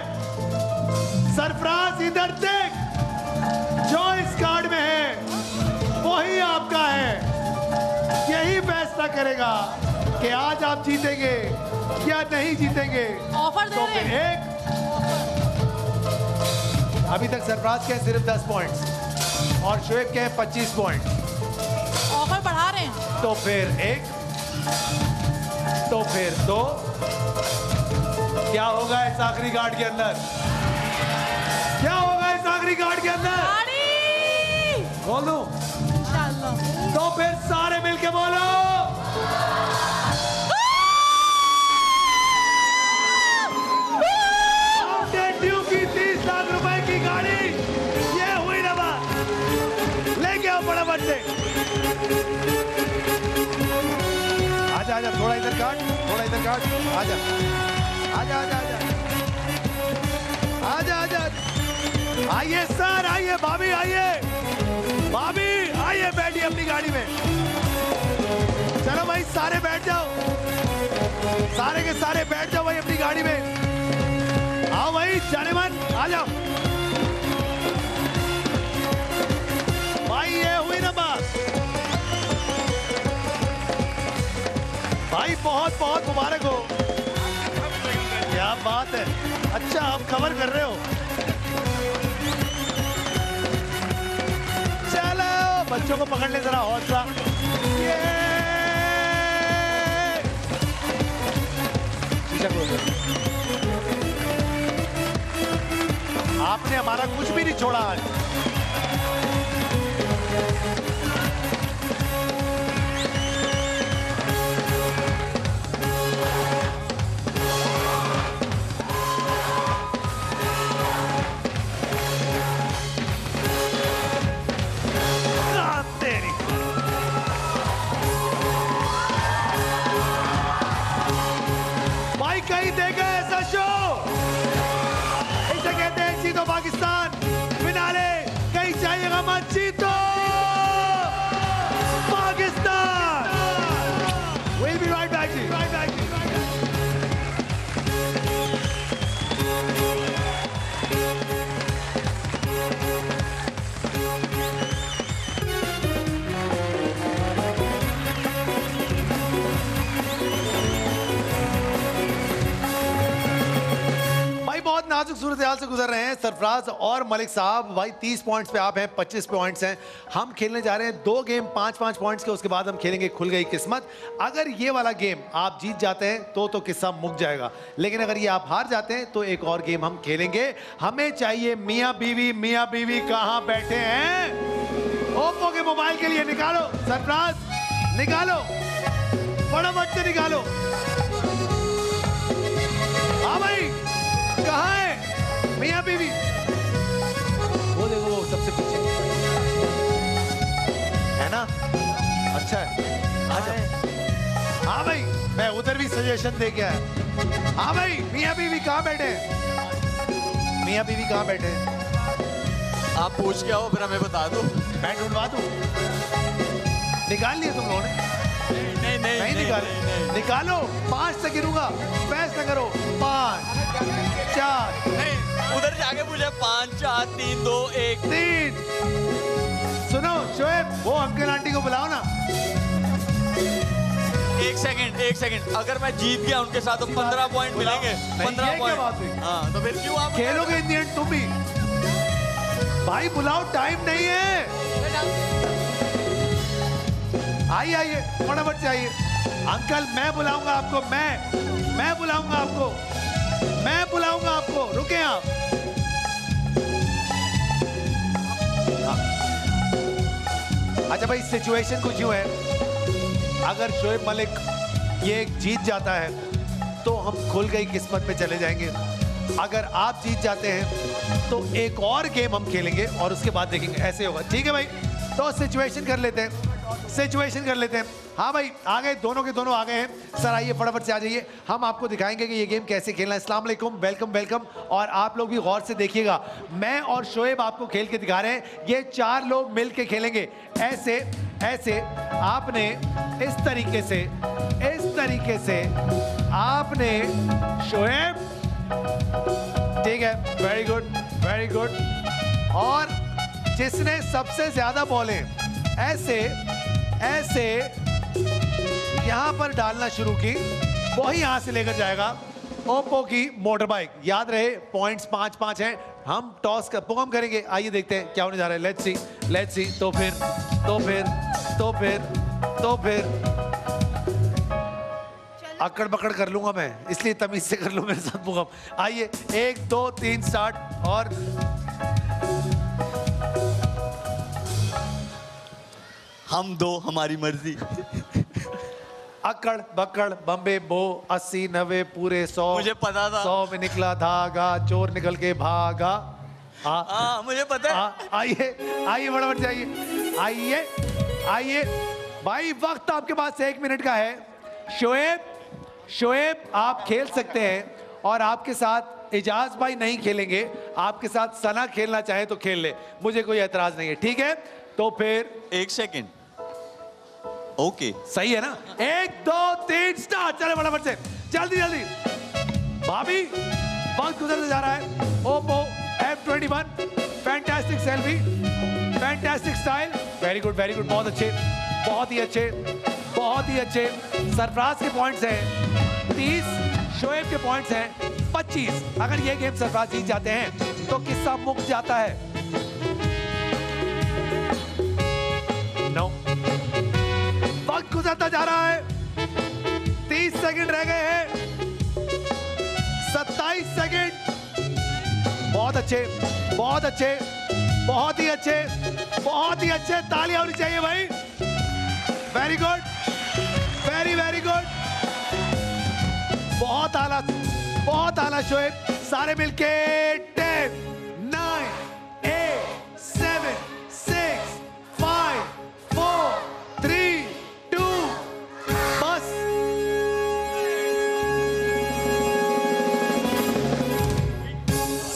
सरफराज, इधर देख। जो इस कार्ड में है वही आपका है, यही फैसला करेगा कि आज आप जीतेंगे या नहीं जीतेंगे। ऑफर तो फिर एक अभी तक सरफराज के सिर्फ 10 पॉइंट्स और शोएब के 25 पॉइंट। ऑफर बढ़ा रहे हैं। तो फिर एक तो फिर दो, क्या होगा इस आखिरी कार्ड के अंदर, क्या होगा इस आखिरी कार्ड के अंदर बोल दो। तो फिर सारे मिलके बोलो माउंटेन ड्यू की 30 लाख रुपए की गाड़ी। ये हुई ना बात, लेके आओ बड़ा बच्चे। आजा आजा, थोड़ा इधर काट, थोड़ा इधर काट। आजा आजा आजा आजा आजा आजा। आइए सर, आइए भाभी, आइए भाभी, आइए बैठिए अपनी गाड़ी में। चलो भाई सारे बैठ जाओ, सारे के सारे बैठ जाओ भाई अपनी गाड़ी में। आओ भाई जाने मन, आ जाओ भाई। ये हुई ना बात भाई, बहुत बहुत मुबारक हो। क्या बात है, अच्छा आप खबर कर रहे हो। चलो बच्चों को पकड़ ले जरा, हौसला। ये आपने हमारा कुछ भी नहीं छोड़ा आज। भाई कहीं देगा ऐसा शो, इसे कहते हैं जीतो पाकिस्तान, फिनाले कहीं जाइएगा मत, जीतो Pakistan. We'll be right back जी। बहुत नाजुक सूरत हाल से गुजर रहे हैं सरफराज और मलिक साहब। भाई 30 पॉइंट्स पे आप हैं, 25 पॉइंट्स हैं। हम खेलने जा रहे हैं 2 गेम 5-5 पॉइंट्स के, उसके बाद हम खेलेंगे खुल गई किस्मत। अगर ये वाला गेम आप जीत जाते हैं तो किस्सा मुक जाएगा, लेकिन अगर ये आप हार जाते हैं तो एक और गेम हम खेलेंगे। हमें चाहिए मियाँ बीवी। मियाँ बीवी कहाँ बैठे हैं? ओप्पो के मोबाइल के लिए निकालो सरफराज, निकालो फटाफट से निकालो। हाँ भाई कहाँ है मियाँ बीवी? वो देखो वो सबसे पीछे है ना। अच्छा है, अच्छा हाँ भाई, मैं उधर भी सजेशन दे गया है। हाँ भाई मियाँ बीवी कहाँ बैठे हैं? मियाँ बीवी कहाँ बैठे हैं आप पूछ के आओ, फिर हमें बता दो, मैं ढूंढवा दूँ। निकाल लिए तुम लोगों ने? नहीं नहीं नहीं, निकालो, 5 से गिरूंगा, फैसला करो। 5 4 नहीं, उधर जाके मुझे 5 4 3 2 1 3। सुनो शोएब, वो अंकल आंटी को बुलाओ ना। एक सेकंड, अगर मैं जीत गया उनके साथ तो 15 पॉइंट मिलेंगे। 15 पॉइंट, हाँ तो फिर क्यों आप खेलोगे इन द एंड? तुम भी भाई बुलाओ, टाइम नहीं है। आइए फटाफट से आइए। अंकल मैं बुलाऊंगा आपको, मैं बुलाऊंगा आपको। रुके आप, अच्छा भाई सिचुएशन कुछ यूं है, अगर शोएब मलिक ये जीत जाता है तो हम खुल गई किस्मत पे चले जाएंगे। अगर आप जीत जाते हैं तो एक और गेम हम खेलेंगे और उसके बाद देखेंगे, ऐसे होगा। ठीक है भाई, तो सिचुएशन कर लेते हैं। हाँ भाई आ गए, दोनों के दोनों आ गए हैं। सर आइए फटाफट से आ जाइए, हम आपको दिखाएंगे कि ये गेम कैसे खेलना है। अस्सलाम वालेकुम, वेलकम। और आप लोग भी गौर से देखिएगा, मैं और शोएब आपको खेल के दिखा रहे हैं। ये 4 लोग मिल के खेलेंगे, ऐसे ऐसे आपने इस तरीके से आपने शोएब, ठीक है, वेरी गुड। और जिसने सबसे ज्यादा बॉलें ऐसे यहाँ पर डालना शुरू की, वही यहाँ से लेकर जाएगा ओप्पो की मोटर बाइक। याद रहे पॉइंट्स 5-5 हैं। हम टॉस का परफॉर्म करेंगे, आइए देखते हैं क्या होने जा रहा है। Let's see. तो फिर अकड़ बकड़ कर लूंगा मैं, इसलिए तमीज से कर लूं मेरे साथ मुकाम। आइए 1 2 3 स्टार्ट। और हम दो, हमारी मर्जी। अकड़ बकड़ बम्बे बो 80 90 पूरे 100। मुझे पता था, 100 में निकला धागा, चोर निकल के भागा। मुझे पता है। आइए फटाफट जाइए, आइए भाई, वक्त आपके पास 1 मिनट का है। शोएब आप खेल सकते हैं, और आपके साथ इजाज भाई नहीं खेलेंगे, आपके साथ सना खेलना चाहे तो खेल ले, मुझे कोई एतराज नहीं है। ठीक है, तो फिर 1 सेकेंड, ओके सही है ना? 1 2 3 स्टार्ट। चले फटाफट से, जल्दी भाभी, वक्त गुजरता जा रहा है। Oppo F21, fantastic selfie, fantastic style, very good. बहुत ही अच्छे। सरफराज के पॉइंट्स हैं 30, शोएब के पॉइंट्स हैं 25। अगर ये गेम सरफराज जीत जाते हैं तो किस्सा मुक जाता है। नो, वक्त गुजरता जा रहा है, 30 सेकंड रह गए हैं, 27 सेकंड। बहुत ही अच्छे। तालियां होनी चाहिए भाई, वेरी गुड। बहुत आला शोएब। सारे मिलके 10 9 8 7 6 5 4 3 2 बस।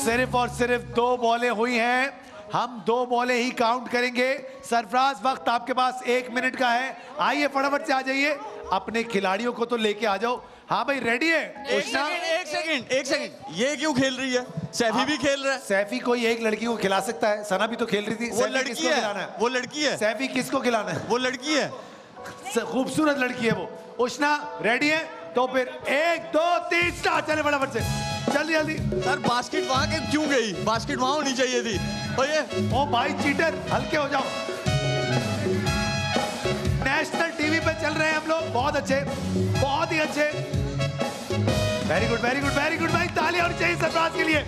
सिर्फ और सिर्फ 2 बॉलें हुई हैं, हम 2 बॉलें ही काउंट करेंगे। सरफराज वक्त आपके पास 1 मिनट का है, आइए फटाफट से आ जाइए, अपने खिलाड़ियों को तो लेके आ जाओ। हाँ भाई रेडी है? एक सेकंड, ये क्यों खेल रही है? सैफी भी खेल रहा है। सैफी कोई एक लड़की को खिला सकता है, सना भी तो खेल रही थी। वो लड़की है। सैफी किसको खिलाना है? वो लड़की है, खूबसूरत लड़की है वो। उष्णा रेडी है? तो फिर 1 2 3 स्टार्ट। चले फटाफट से, जल्दी। सर बास्केट वहां के क्यों गई? बास्केट वहां होनी चाहिए थी। ओ भाई चीटर, हल्के हो जाओ। नेशनल टीवी पे चल रहे हैं हम लोग। बहुत ही अच्छे। वेरी गुड भाई, तालियां होनी चाहिए सरफराज के लिए।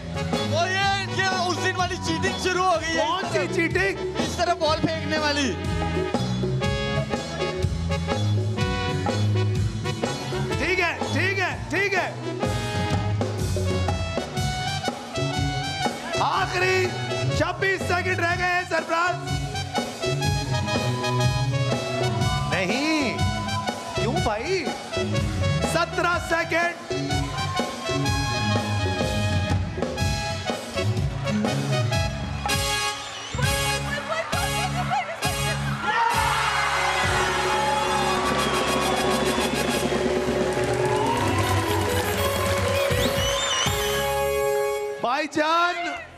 और ये उस दिन वाली चीटिंग शुरू हो गई है। कौन सी चीटिंग? इस तरह बॉल फेंकने वाली। ठीक है। आखिरी 26 सेकंड रह गए हैं। सरफराज नहीं, क्यों भाई? 17 सेकंड।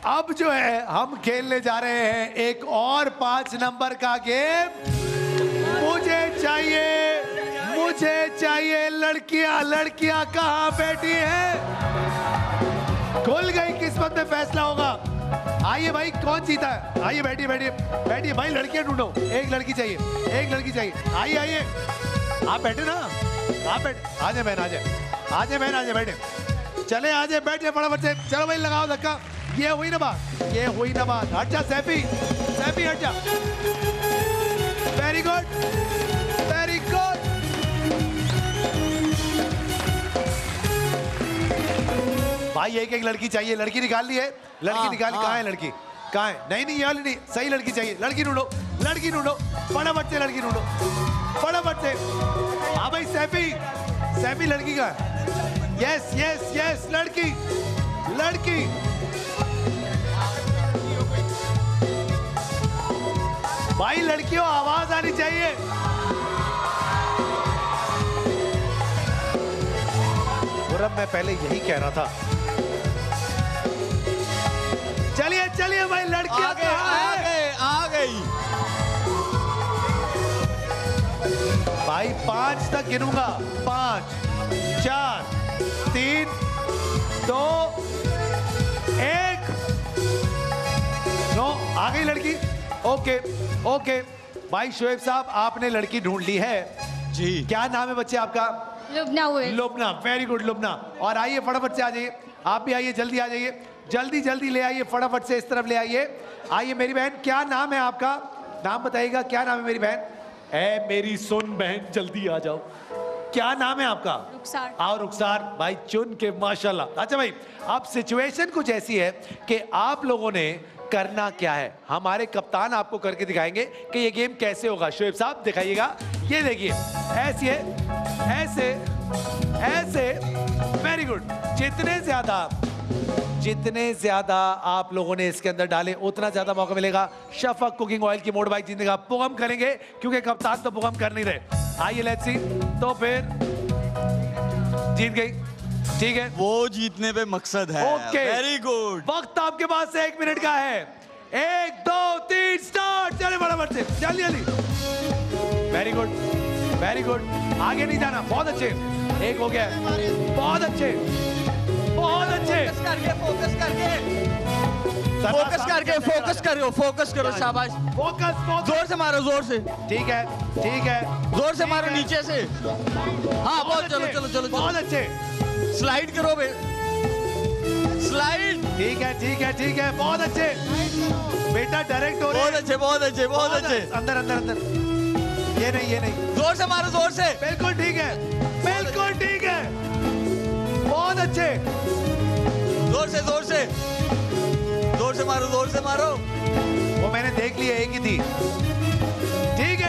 अब जो है हम खेलने जा रहे हैं एक और 5 नंबर का गेम। मुझे चाहिए लड़कियां लड़कियां कहाँ बैठी हैं? खुल गई किस्मत में फैसला होगा। आइए भाई, कौन जीता है? आइए बैठिए बैठिए बैठिए भाई, लड़कियां ढूंढो। एक लड़की चाहिए। आइए आइए, आप बैठे ना, आप बैठे। आ जाए बहन, बैठे। चले आ जाए, बैठे फटाफट से। चलो भाई, लगाओ धक्का। ये हुई ना बात। हट जा सैफी, हट जा। Very good. भाई एक लड़की चाहिए। लड़की निकाल ली है, लड़की निकाल। कहाँ है लड़की? कहाँ है? नहीं, ये वाली नहीं, सही लड़की चाहिए। लड़की ढूंढो फटाफट से, हाँ भाई। सैफी लड़की का यस, लड़की। भाई लड़कियों, आवाज आनी चाहिए। मैं पहले यही कह रहा था। चलिए भाई, लड़की आ गई। भाई 5 तक गिनूंगा। 5 4 3 2 1। नो, आ गई लड़की। ओके। भाई शोएब साहब, आपने लड़की ढूंढ ली है जी। क्या नाम है बच्चे आपका? लुबना। Very good Lubna. और आइए फटाफट से, आ जाइए आप भी, आइए जल्दी, आ जाइए जल्दी ले आइए फटाफट से, इस तरफ ले आइए। आइए मेरी बहन, क्या नाम है आपका? नाम बताइएगा, क्या नाम है मेरी बहन? ए मेरी सुन बहन, जल्दी आ जाओ। क्या नाम है आपका? रुखसार। आओ रुखसार। भाई चुन के माशाल्लाह। अच्छा भाई, अब सिचुएशन कुछ ऐसी है कि आप लोगों ने करना क्या है, हमारे कप्तान आपको करके दिखाएंगे कि ये गेम कैसे होगा। शोएब साहब दिखाइएगा, ये देखिए ऐसे। Very good. जितने ज्यादा आप लोगों ने इसके अंदर डाले, उतना ज्यादा मौका मिलेगा। शफक कुकिंग ऑयल की मोड़ बाइक जीतने का पुगम करेंगे, क्योंकि कप्तान तो पुगम कर नहीं रहे। आइए लेट्स सी। तो फिर जीत गई, ठीक है, वो जीतने पे मकसद है। Okay, very good. वक्त आपके पास 1 मिनट का है। 1 2 3 स्टार्ट। चले फटाफट से, जल्दी। Very good. आगे नहीं जाना, बहुत अच्छे। 1 हो गया, बहुत अच्छे। फोकस करो। शाबाश। फोकस। जोर से मारो। ठीक है। जोर से मारो, नीचे से। हाँ, बहुत। चलो बहुत अच्छे। स्लाइड करो बे, स्लाइड। ठीक है। बहुत अच्छे बेटा, डायरेक्ट हो रहे। बहुत अच्छे। अंदर। ये नहीं। जोर से मारो। बिल्कुल ठीक है। बहुत अच्छे। जोर से मारो। वो मैंने देख लिया, एक ही थी। ठीक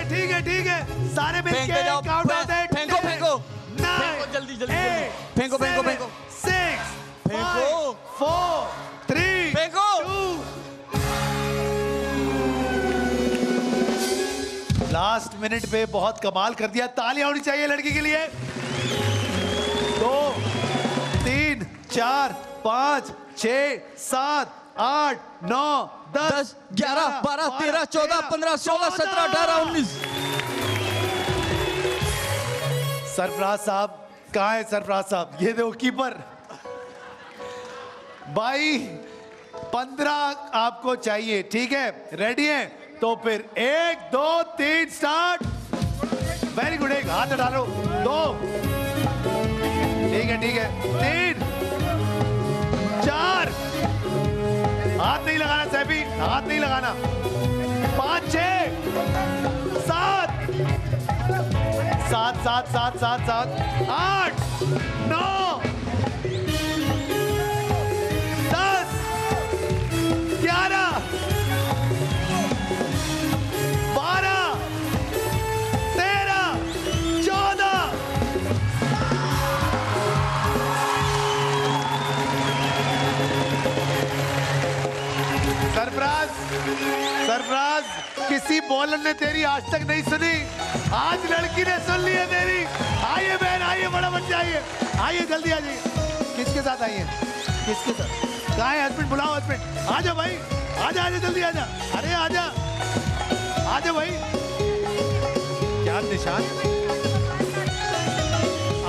है। सारे मिलके काउंट है। फेंको 9 जल्दी फेंको। 6 5 4 3 2। लास्ट मिनट पे बहुत कमाल कर दिया। तालियां होनी चाहिए लड़की के लिए। 2 3 4 5 6 7 8 9 10 11 12 13 14 15 16 17 18 19। सरफराज साहब कहाँ है? सरफराज साहब, ये देखो कीपर। भाई 15 आपको चाहिए, ठीक है? रेडी हैं? तो फिर 1 2 3 स्टार्ट। Very good. एक हाथ डालो। 2, ठीक है। 3 4। हाथ नहीं लगाना सैफी, हाथ नहीं लगाना। 5 6 7 8 9 10 11 12 13 14। सरफराज, किसी बॉलर ने तेरी आज तक नहीं सुनी, आज लड़की ने सुन ली है तेरी। आइए बहन, आइए बड़ा बच्चा, आइए जल्दी आ जाइए। किसके साथ? कहाँ है हस्बैंड? बुलाओ हस्बैंड। आजा भाई, आजा आजा जल्दी आजा। अरे आजा आजा भाई। क्या निशान,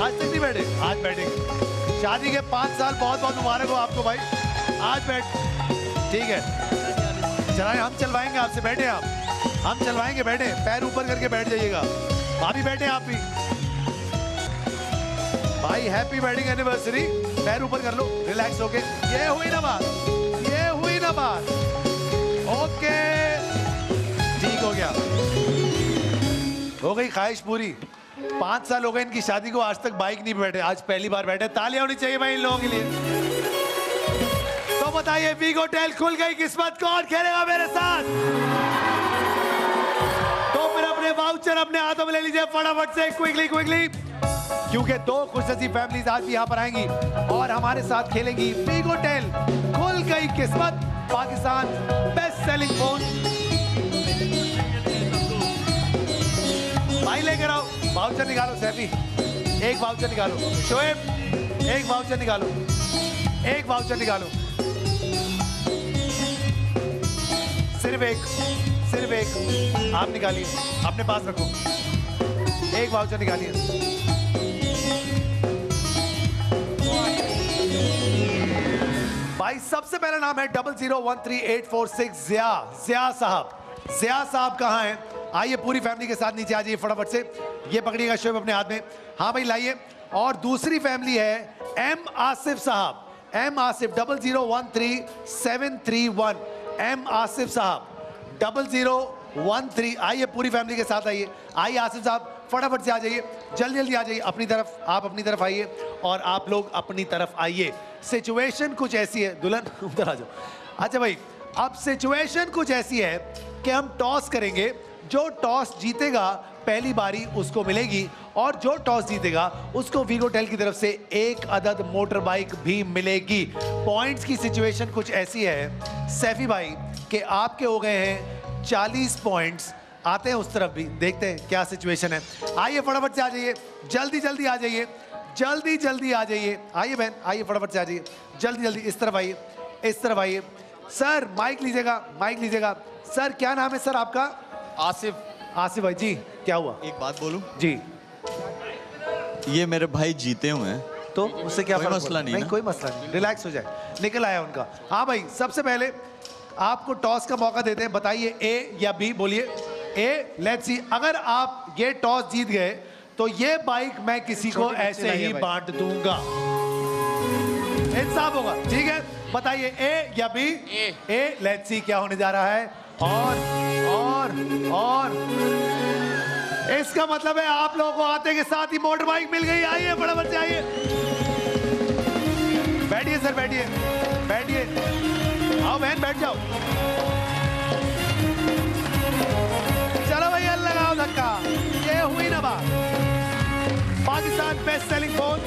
आज तक नहीं बैठे? आज बैठेंगे। शादी के 5 साल बहुत बहुत मुबारक हो आपको भाई। आज बैठ, ठीक है। चलाएं, हम चलवाएंगे आपसे। बैठे आप, हम चलवाएंगे। बैठे, पैर ऊपर करके बैठ जाइएगा। भाभी बैठे आप भी भाई। Happy wedding anniversary. पैर ऊपर कर लो, रिलैक्स होके। ये हुई ना बात, ये हुई ना बात। ओके, ठीक हो गया, हो गई ख्वाहिश पूरी। 5 साल हो गए इनकी शादी को, आज तक बाइक नहीं बैठे, आज पहली बार बैठे। तालियां होनी चाहिए भाई इन लोगों के लिए। तो बताइए, वीगो होटल खुल गई किस्मत, कौन खेलेगा मेरे साथ? तो फिर अपने वाउचर अपने हाथों में ले लीजिए फटाफट से, क्विकली क्विकली, क्योंकि 2 खुशनसीब फैमिलीज आज भी यहाँ पर आएंगी और हमारे साथ खेलेंगी। बिग होटल खुल गई किस्मत, पाकिस्तान बेस्ट सेलिंग फोन। भाई लेकर आओ, वाउचर निकालो। सैफी एक वाउचर निकालो, शोएब एक वाउचर निकालो, एक वाउचर निकालो। सिर्फ एक, सिर्फ एक। आप निकालिए, अपने पास रखो, एक वाउचर निकालिए। भाई सबसे पहला नाम है 001384 जिया। जिया साहब, जिया साहब कहाँ हैं? आइए पूरी फैमिली के साथ नीचे आ जाइए फटाफट से। ये पकड़िएगा शोएब अपने हाथ में। हाँ भाई लाइए। और दूसरी फैमिली है एम आसिफ साहब। एम आसिफ 00137731। एम आसिफ साहब 0013। आइए पूरी फैमिली के साथ आइए। आइए आसिफ साहब, फटाफट से आ जाइए, जल्दी जल्दी आ जाइए। अपनी तरफ, आप अपनी तरफ आइए और आप लोग अपनी तरफ आइए। सिचुएशन कुछ ऐसी है, दुल्हन उधर आ जाओ। अच्छा भाई, अब सिचुएशन कुछ ऐसी है कि हम टॉस करेंगे। जो टॉस जीतेगा पहली बारी उसको मिलेगी, और जो टॉस जीतेगा उसको वीगोटेल की तरफ से 1 अदद मोटर बाइक भी मिलेगी। पॉइंट्स की सिचुएशन कुछ ऐसी है सैफी भाई कि आपके हो गए हैं 40 पॉइंट्स। आते हैं उस तरफ भी, देखते हैं क्या सिचुएशन है। आइए फटाफट से आ जाइए, जल्दी जल्दी आ जाइए, जल्दी जल्दी आ जाइए। आइए बहन, आइए फटाफट से आ जाइए, जल्दी जल्दी। इस तरफ आइए, इस तरफ आइए। सर माइक लीजिएगा, माइक लीजिएगा। सर क्या नाम है सर आपका? आसिफ। आसिफ भाई जी क्या हुआ? एक बात बोलूं जी, ये मेरे भाई जीते हुए हैं तो उससे क्या फर्क? मसला नहीं, कोई मसला नहीं, रिलैक्स हो जाए। निकल आया उनका। हाँ भाई, सबसे पहले आपको टॉस का मौका देते हैं, बताइए ए या बी। बोलिए ए। लेट्स सी, अगर आप ये टॉस जीत गए तो ये बाइक मैं किसी को ऐसे ही बांट दूंगा, इंसाफ होगा, ठीक है? बताइए ए या बी? ए। लेट्स सी क्या होने जा रहा है। और इसका मतलब है आप लोगों को आते के साथ ही मोटर बाइक मिल गई। आइए फटाफट से आइए, बैठिए सर, बैठिए बैठिए। आओ बहन बैठ जाओ। चलो भाई लगाओ धक्का। ये हुई ना बात, Pakistan best selling phone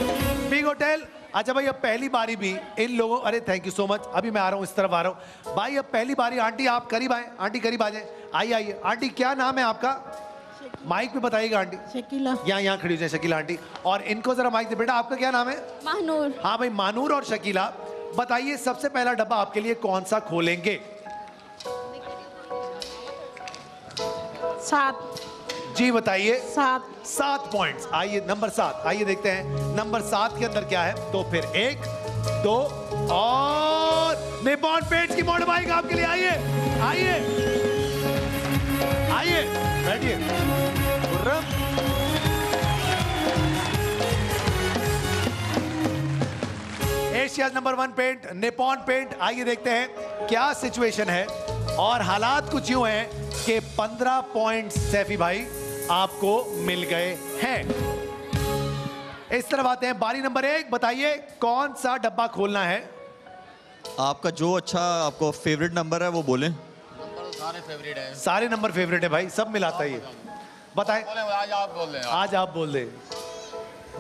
big hotel. अच्छा भाई, अब पहली बारी भी इन लोगों, अरे थैंक यू सो मच, अभी मैं आ रहा हूँ, इस तरफ आ रहा हूँ भाई। अब पहली बारी, आंटी आप करीब आए, आंटी करीब आ जाए। आइए आइए आंटी, क्या नाम है आपका? माइक पे बताइएगा आंटी। शकीला। यहाँ यहाँ खड़ी हो जाए शकीला आंटी। और इनको जरा माइक दे बेटा, आपका क्या नाम है? मानूर। हाँ भाई मानूर और शकीला, बताइए सबसे पहला डब्बा आपके लिए कौन सा खोलेंगे? 7 जी बताइए। 7 पॉइंट्स। आइए नंबर 7, आइए देखते हैं नंबर 7 के अंदर क्या है। तो फिर 1, 2 और निपॉन पेंट की मोटर बाइक आपके लिए। आइए आइए आइए, बैठिए। Asia's number 1 paint Nippon paint. आइए देखते हैं क्या सिचुएशन है। और हालात कुछ यूं हैं के 15 पॉइंट सैफी भाई आपको मिल गए हैं। इस तरफ आते हैं, बारी नंबर 1, बताइए कौन सा डब्बा खोलना है आपका? जो अच्छा आपको फेवरेट नंबर है वो बोलें। सारे फेवरेट है, सारे नंबर फेवरेट है भाई, सब मिलाता है ये। बताएं, आज आप बोल दें, आज आप बोल दें।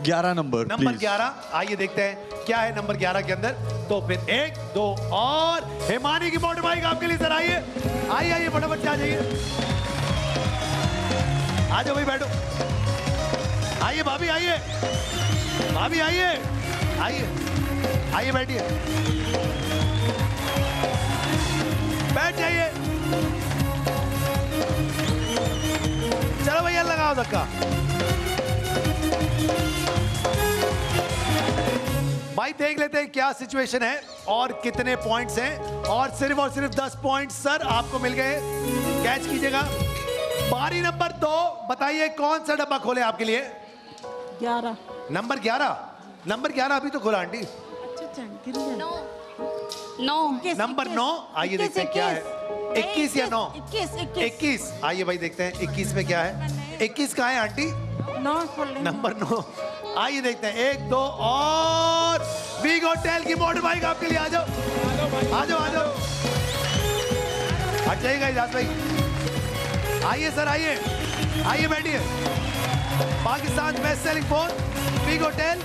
11 नंबर 11। आइए देखते हैं क्या है नंबर 11 के अंदर। तो फिर 1, 2 और हिमानी की मोटर बाइक आपके लिए। सर आइए आइए आइए फटाफट से आ जाइए। आ जाओ भाई, बैठो। आइए भाभी, आइए भाभी, आइए आइए आइए, बैठिए। बैठ जाइए। चलो भैया लगाओ धक्का। भाई देख लेते हैं क्या सिचुएशन है और कितने पॉइंट्स हैं। और सिर्फ 10 पॉइंट्स सर आपको मिल गए, कैच कीजिएगा। बारी नंबर 2, बताइए कौन सा डब्बा खोले आपके लिए। 11 नंबर 11, नंबर 11 अभी तो खोला आंटी। नंबर 9 आइए देखते हैं क्या है। 21 या 9? 21 आइए भाई देखते हैं 21 में क्या है। 21 कहाँ है आंटी? 9 खोले, नंबर 9। आइए देखते हैं 1, 2 और वीगो टेल की मोटर बाइक आपके लिए। आ जाओ आ जाओ आ जाओ, हट जाइएगा इजाज़ भाई। आइए सर आइए आइए बैठिए। Pakistan best selling phone we go tell,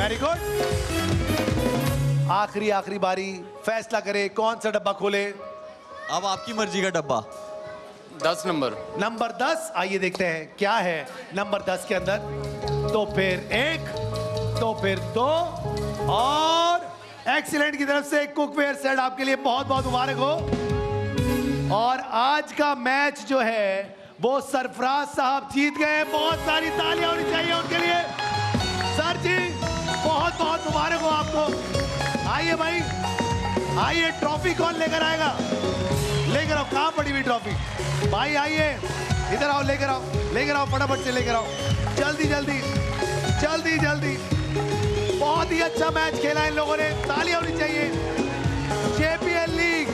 very good. आखिरी आखिरी बारी, फैसला करें कौन सा डब्बा खोले। अब आपकी मर्जी का डब्बा 10 नंबर, नंबर 10 आइए देखते हैं क्या है नंबर 10 के अंदर। तो फिर 1, तो फिर 2 और एक्सीलेंट की तरफ से कुकवेयर सेट आपके लिए बहुत बहुत मुबारक हो। और आज का मैच जो है वो सरफराज साहब जीत गए, बहुत सारी तालियां होनी चाहिए उनके लिए। सर जी बहुत बहुत मुबारक हो आपको। आइए भाई आइए, ट्रॉफी कौन लेकर आएगा? लेकर आओ, कहाँ पड़ी हुई ट्रॉफी? भाई आइए इधर आओ, लेकर आओ लेकर आओ, फटाफट से लेकर आओ, जल्दी जल्दी जल्दी जल्दी। बहुत ही अच्छा मैच खेला इन लोगों ने, तालियां होनी चाहिए। जेपीएल लीग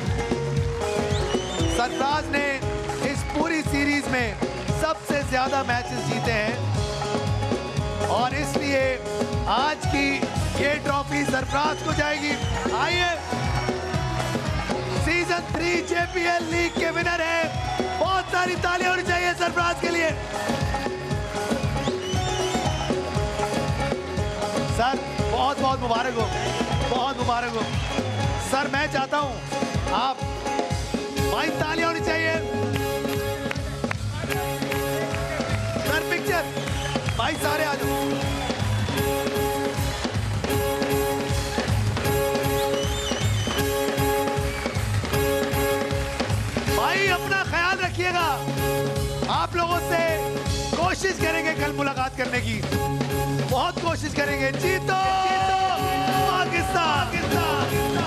सरफराज ने इस पूरी सीरीज में सबसे ज्यादा मैचेस जीते हैं और इसलिए आज की ये ट्रॉफी सरफराज को जाएगी। आइए, सीजन 3 जेपीएल लीग के विनर है, बहुत सारी तालियां होनी चाहिए सरफराज के लिए। सर बहुत बहुत मुबारक हो, बहुत मुबारक हो। सर मैं चाहता हूं आप, भाई तालियां होनी चाहिए। सर पिक्चर, भाई सारे आ जाओ। आप लोगों से कोशिश करेंगे कल मुलाकात करने की, बहुत कोशिश करेंगे। जीतो पाकिस्तान।